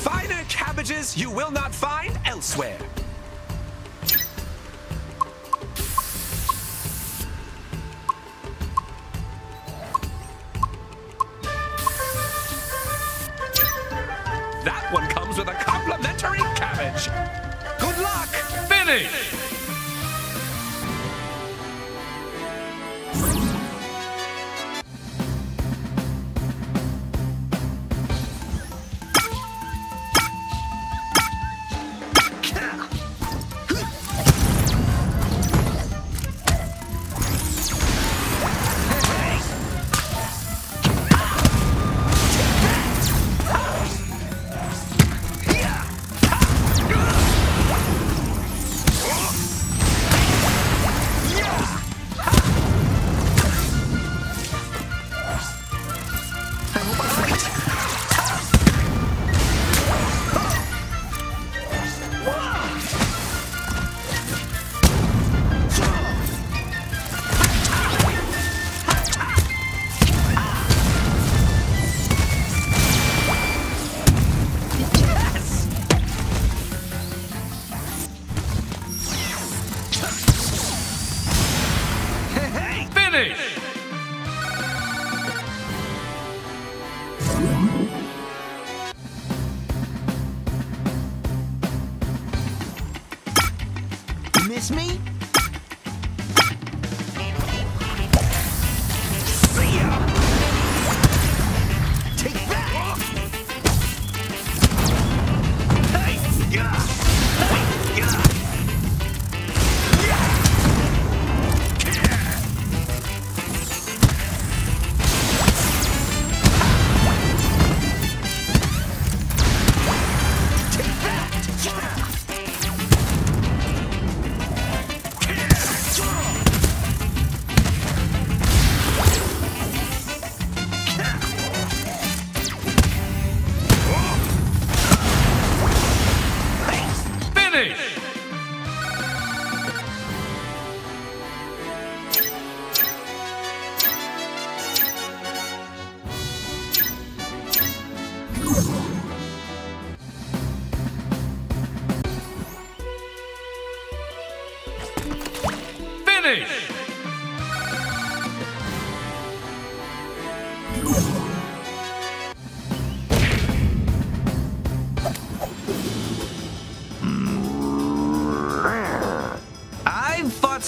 Finer cabbages you will not find elsewhere. That one comes with a complimentary cabbage. Good luck! Finish!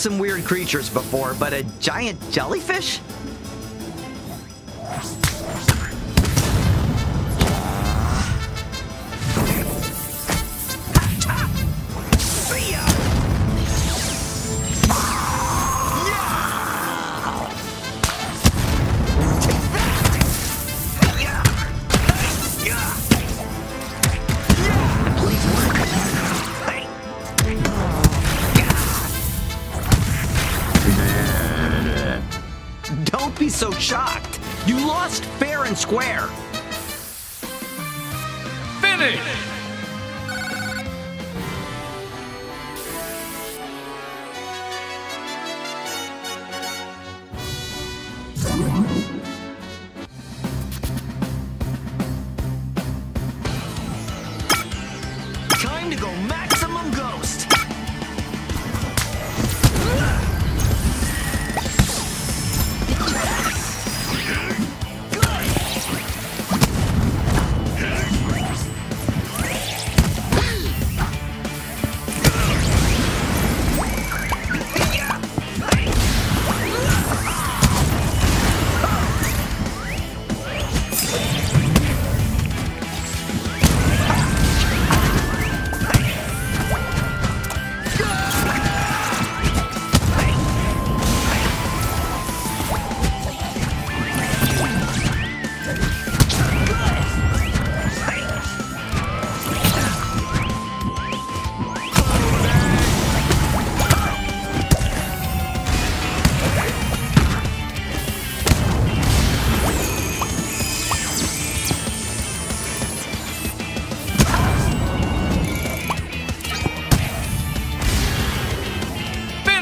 Some weird creatures before, but a giant jellyfish? So shocked. You lost fair and square. Finish! Time to go maximum ghost.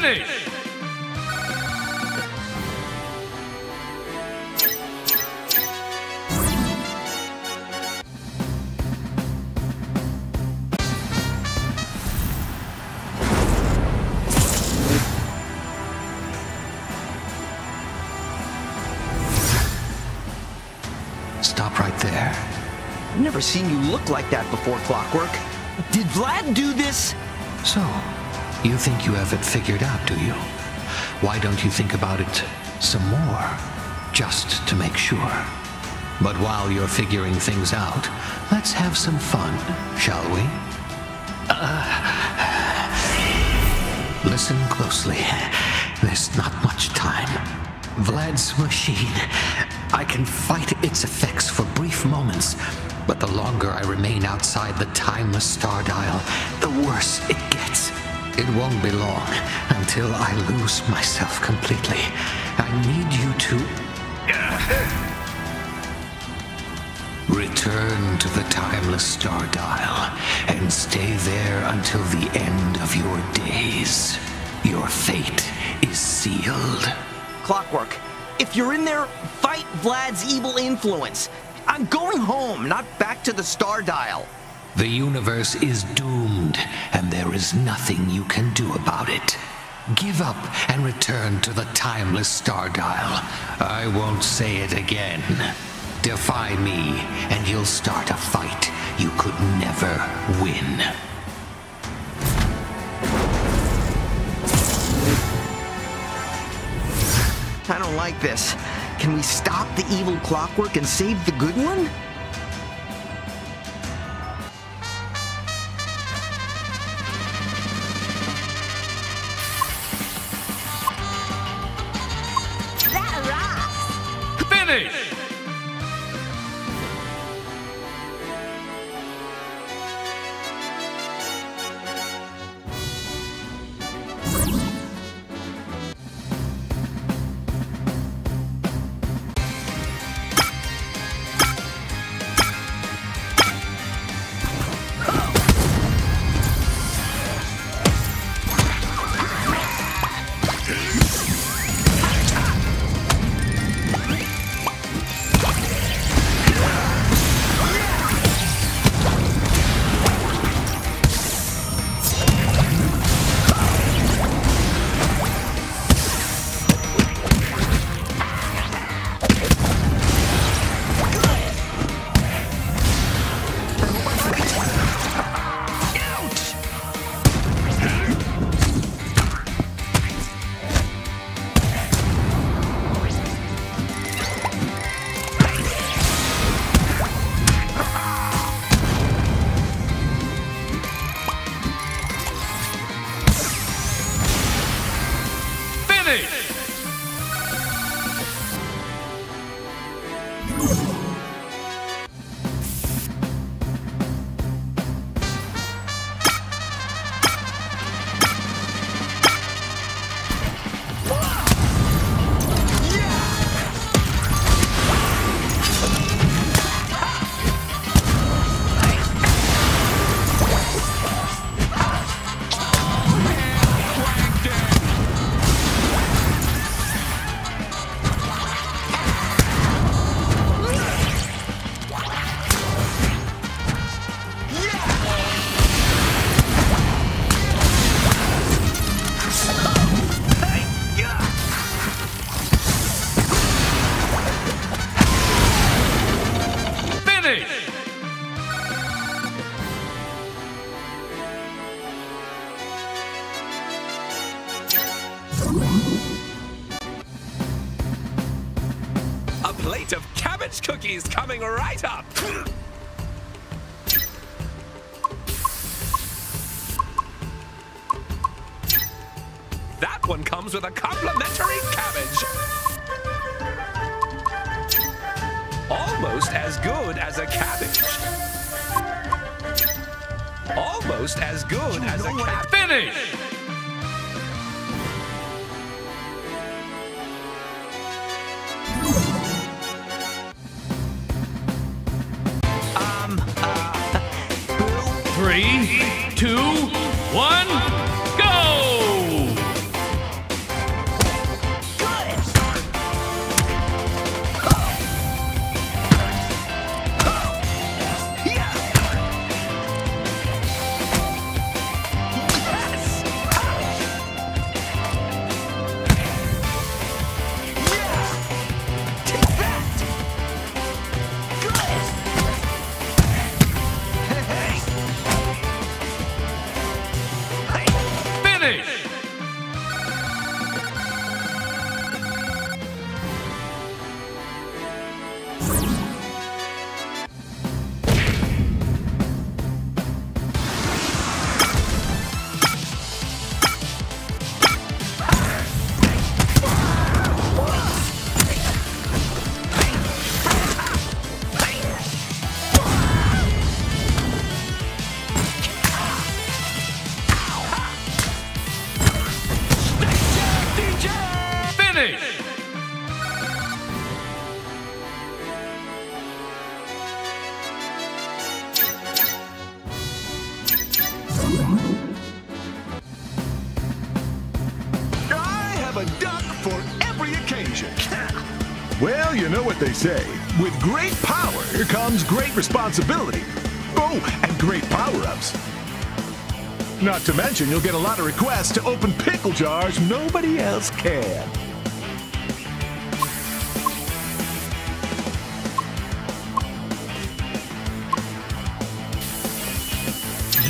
Finish! Stop right there. I've never seen you look like that before, Clockwork. Did Vlad do this? So, you think you have it figured out, do you? Why don't you think about it some more, just to make sure? But while you're figuring things out, let's have some fun, shall we? Listen closely. There's not much time. Vlad's machine. I can fight its effects for brief moments, but the longer I remain outside the timeless Stardial, the worse it gets. It won't be long until I lose myself completely. I need you to return to the timeless Stardial and stay there until the end of your days. Your fate is sealed. Clockwork, if you're in there, fight Vlad's evil influence. I'm going home, not back to the Stardial. The universe is doomed, and there is nothing you can do about it. Give up and return to the timeless Stardial. I won't say it again. Defy me, and you'll start a fight you could never win. I don't like this. Can we stop the evil Clockwork and save the good one? A plate of cabbage cookies coming right up! That one comes with a complimentary cabbage! Almost as good as a cabbage! Almost as good as a cabbage! Finish! Three, two, one, go! finish! Well, you know what they say. With great power comes great responsibility. Oh, and great power-ups. Not to mention, you'll get a lot of requests to open pickle jars nobody else can.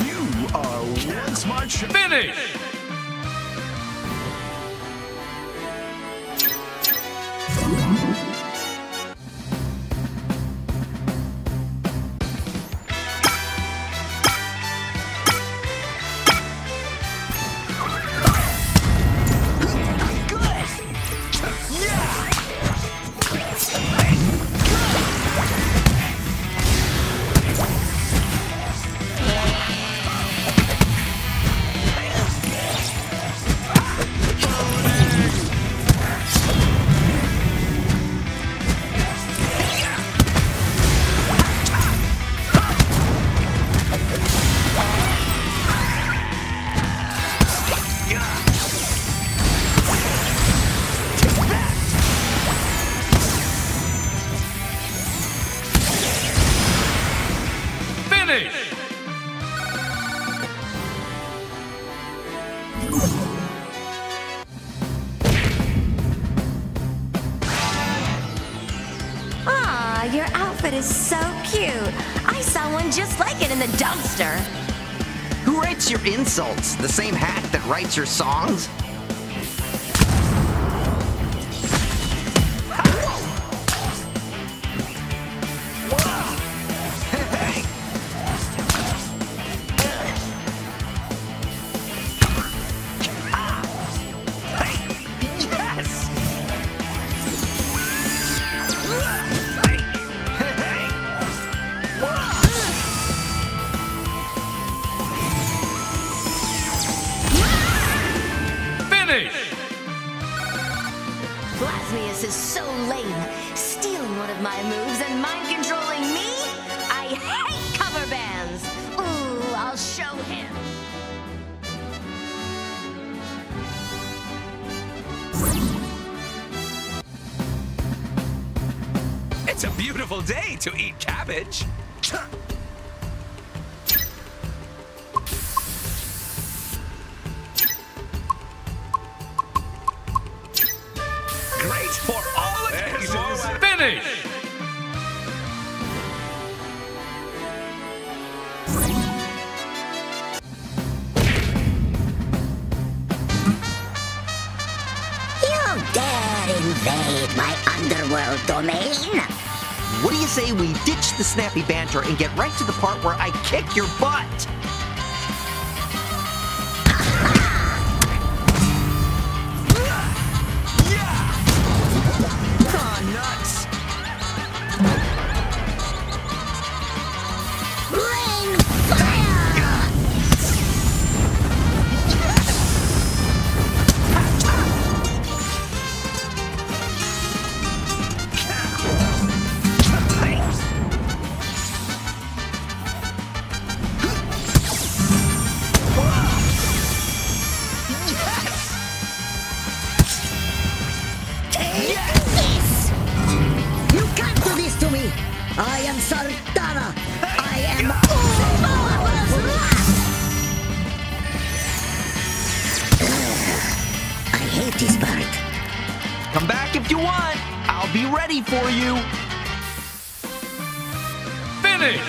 You are one smart shot. Finish! Your outfit is so cute. I saw one just like it in the dumpster. Who writes your insults? The same hack that writes your songs? Plasmius is so lame, stealing one of my moves and mind-controlling me? I hate cover bands! Ooh, I'll show him! It's a beautiful day to eat cabbage! For all occasions, finish! You dare invade my underworld domain? What do you say we ditch the snappy banter and get right to the part where I kick your butt? I am Sartana! I am I hate this part. Come back if you want. I'll be ready for you. Finish!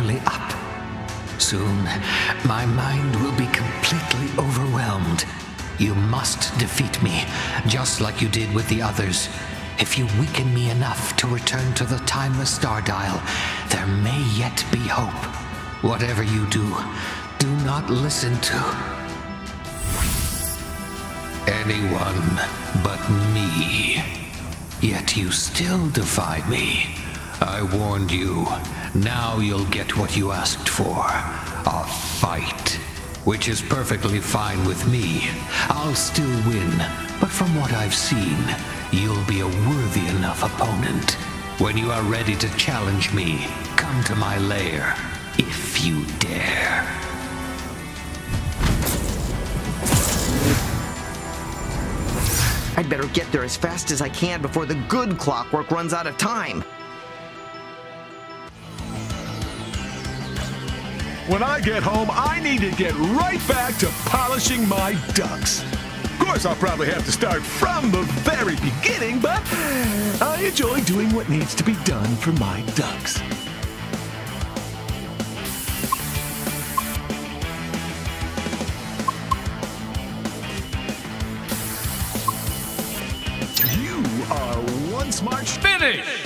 nearly up. Soon, my mind will be completely overwhelmed. You must defeat me, just like you did with the others. If you weaken me enough to return to the timeless Stardial, there may yet be hope. Whatever you do, do not listen to anyone but me. Yet you still defy me. I warned you. Now you'll get what you asked for. A fight. Which is perfectly fine with me. I'll still win, but from what I've seen, you'll be a worthy enough opponent. When you are ready to challenge me, come to my lair, if you dare. I'd better get there as fast as I can before the good Clockwork runs out of time. When I get home, I need to get right back to polishing my ducks. Of course, I'll probably have to start from the very beginning, but I enjoy doing what needs to be done for my ducks. You are one smart finish!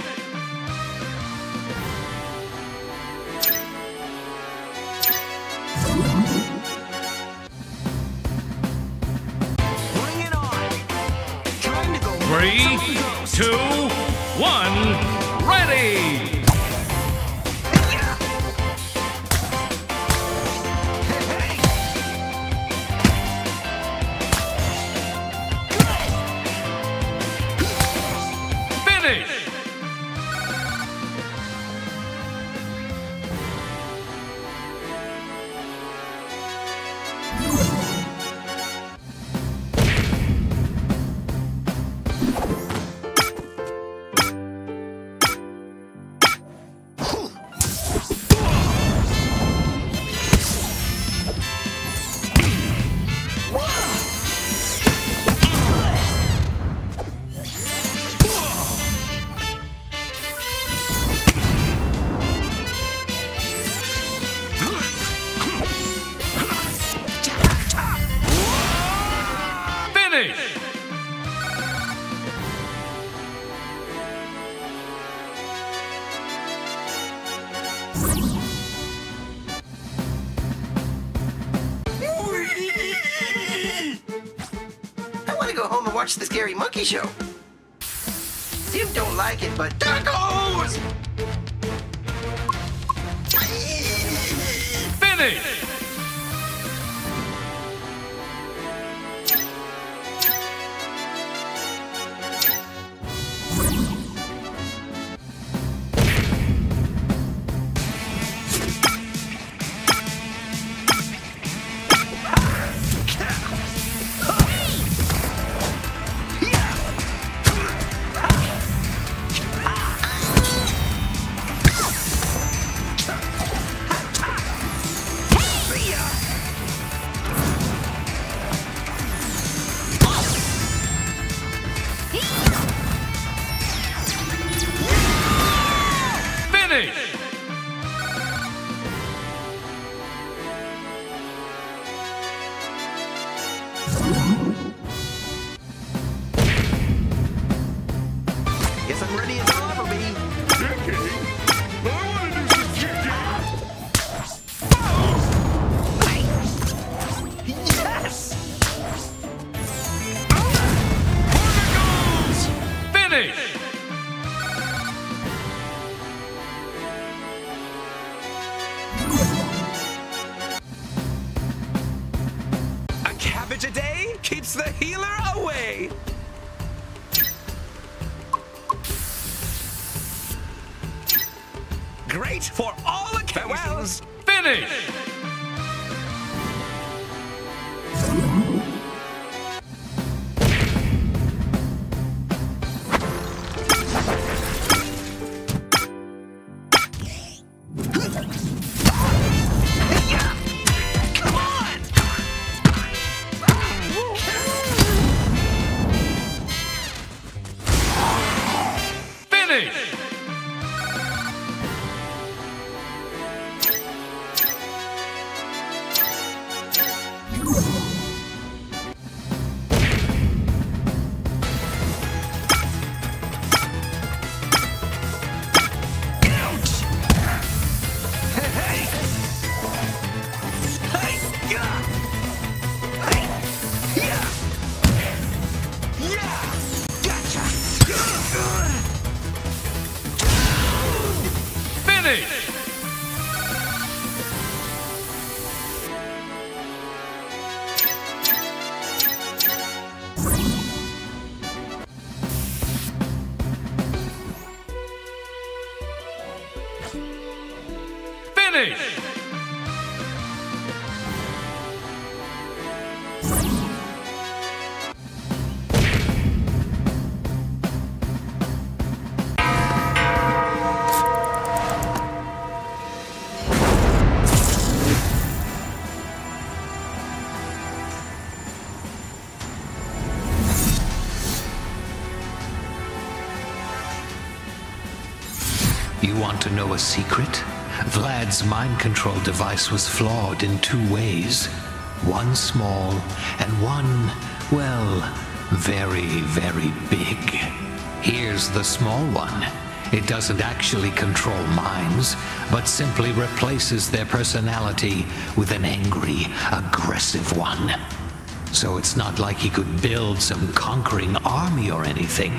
Watch the Scary Monkey Show. You don't like it, but tacos! Finish! Great for all occasions. Finish! Finish! Finish! To know a secret? Vlad's mind control device was flawed in two ways. One small and one, well, very, very big. Here's the small one. It doesn't actually control minds, but simply replaces their personality with an angry, aggressive one. So it's not like he could build some conquering army or anything.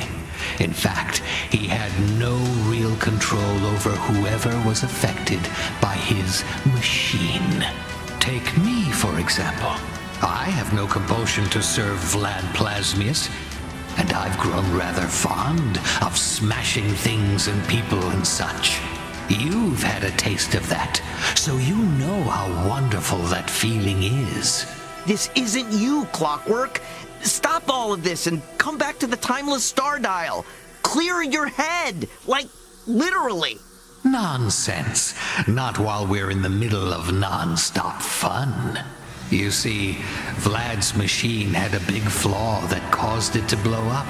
In fact, he had no real control over whoever was affected by his machine. Take me, for example. I have no compulsion to serve Vlad Plasmius, and I've grown rather fond of smashing things and people and such. You've had a taste of that, so you know how wonderful that feeling is. This isn't you, Clockwork. Stop all of this and come back to the timeless Stardial. Clear your head, like, literally. Nonsense. Not while we're in the middle of non-stop fun. You see, Vlad's machine had a big flaw that caused it to blow up,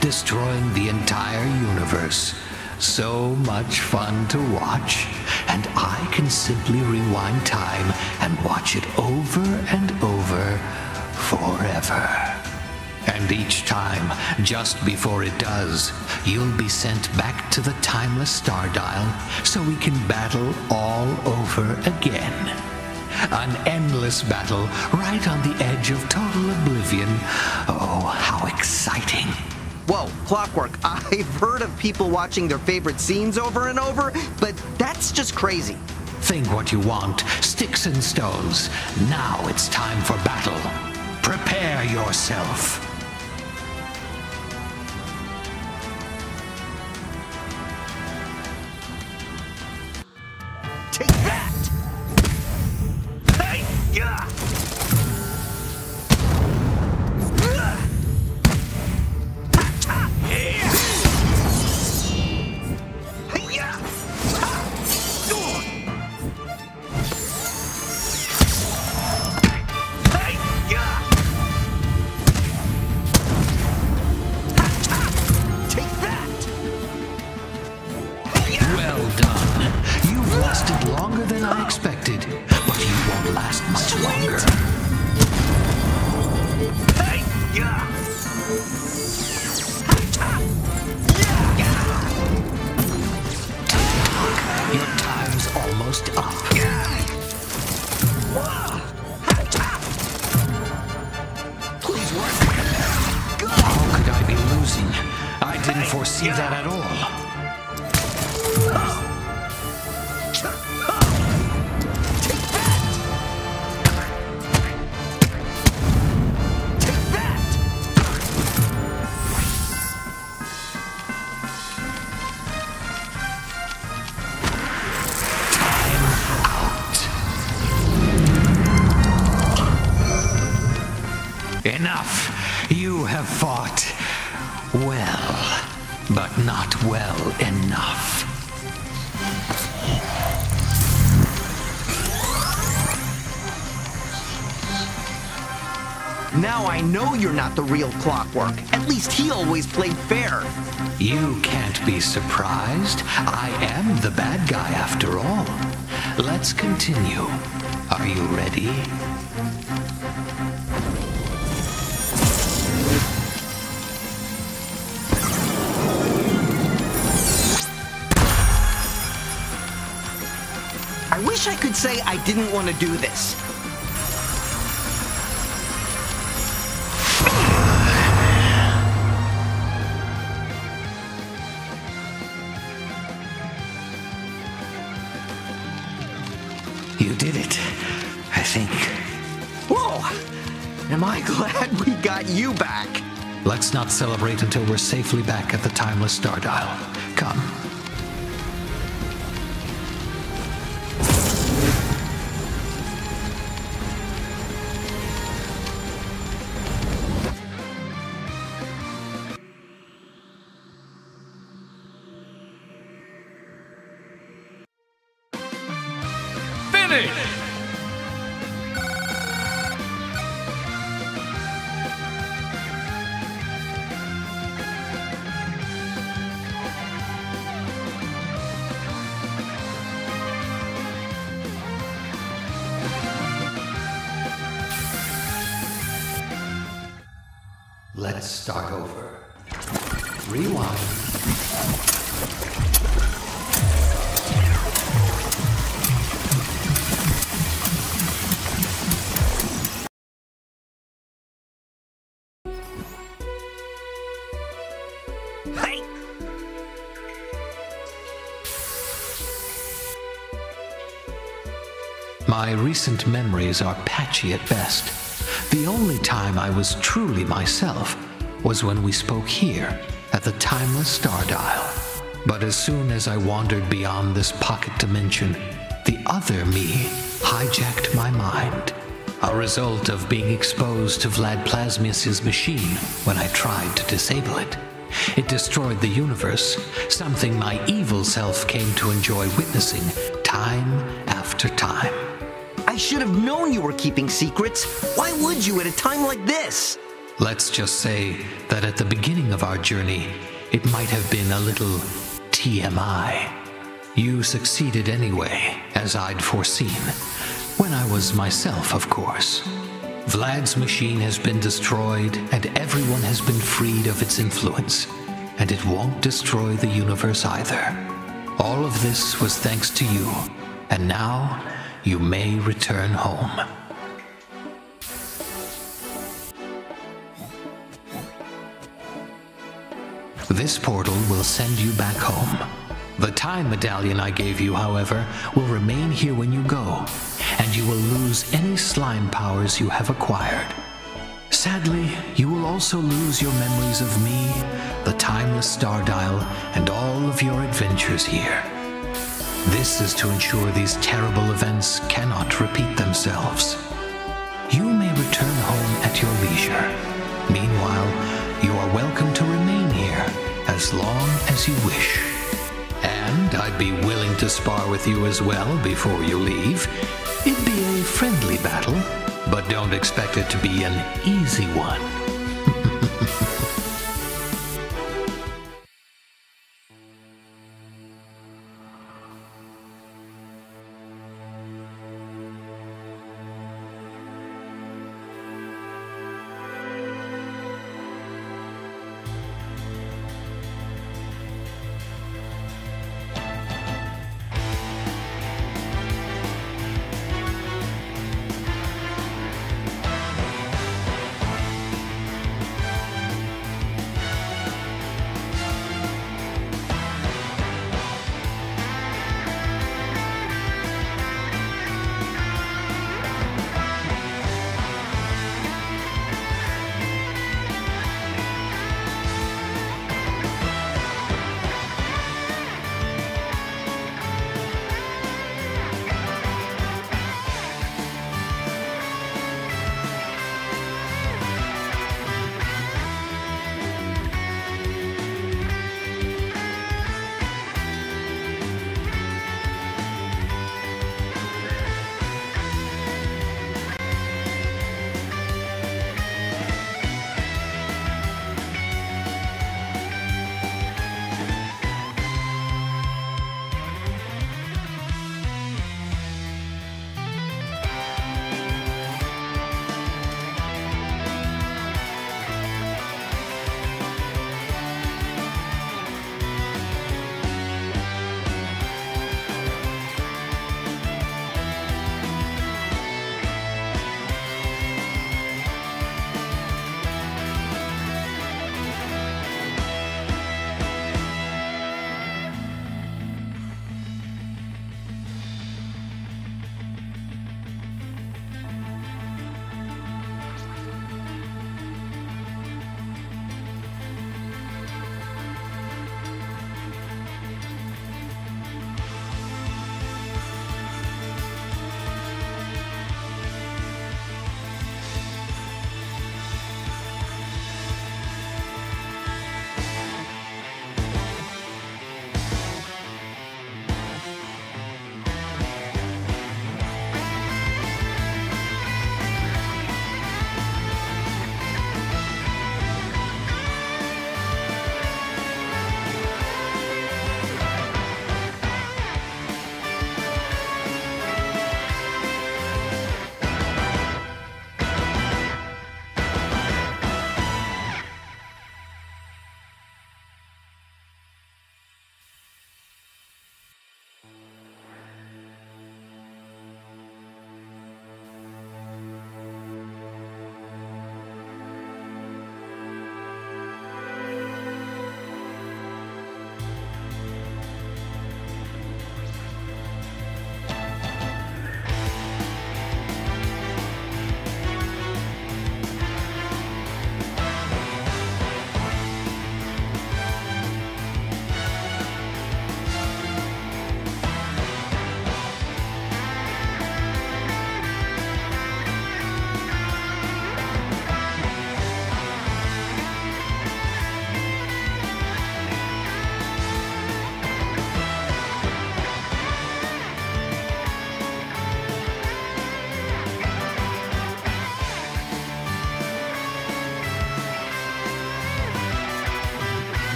destroying the entire universe. So much fun to watch, and I can simply rewind time and watch it over and over forever. And each time, just before it does, you'll be sent back to the timeless Stardial so we can battle all over again. An endless battle right on the edge of total oblivion. Oh, how exciting. Whoa, Clockwork, I've heard of people watching their favorite scenes over and over, but that's just crazy. Think what you want, sticks and stones. Now it's time for battle. Prepare yourself. Take that! Hey! Yeah! Enough! You have fought well, but not well enough. Now I know you're not the real Clockwork. At least he always played fair. You can't be surprised. I am the bad guy after all. Let's continue. Are you ready? I wish I could say I didn't want to do this. You did it, I think. Whoa! Am I glad we got you back? Let's not celebrate until we're safely back at the timeless Stardial. Come. Let's start over. Rewind. Hey! My recent memories are patchy at best. The only time I was truly myself was when we spoke here at the timeless Stardial. But as soon as I wandered beyond this pocket dimension, the other me hijacked my mind, a result of being exposed to Vlad Plasmius's machine when I tried to disable it. It destroyed the universe, something my evil self came to enjoy witnessing time after time. I should have known you were keeping secrets. Why would you at a time like this? Let's just say that at the beginning of our journey, it might have been a little TMI. You succeeded anyway, as I'd foreseen. When I was myself, of course. Vlad's machine has been destroyed, and everyone has been freed of its influence. And it won't destroy the universe either. All of this was thanks to you, and now you may return home. This portal will send you back home. The time medallion I gave you, however, will remain here when you go, and you will lose any slime powers you have acquired. Sadly, you will also lose your memories of me, the timeless Stardial, and all of your adventures here. This is to ensure these terrible events cannot repeat themselves. You may return home at your leisure. Meanwhile, you are welcome to remain here as long as you wish. And I'd be willing to spar with you as well before you leave. It'd be a friendly battle, but don't expect it to be an easy one.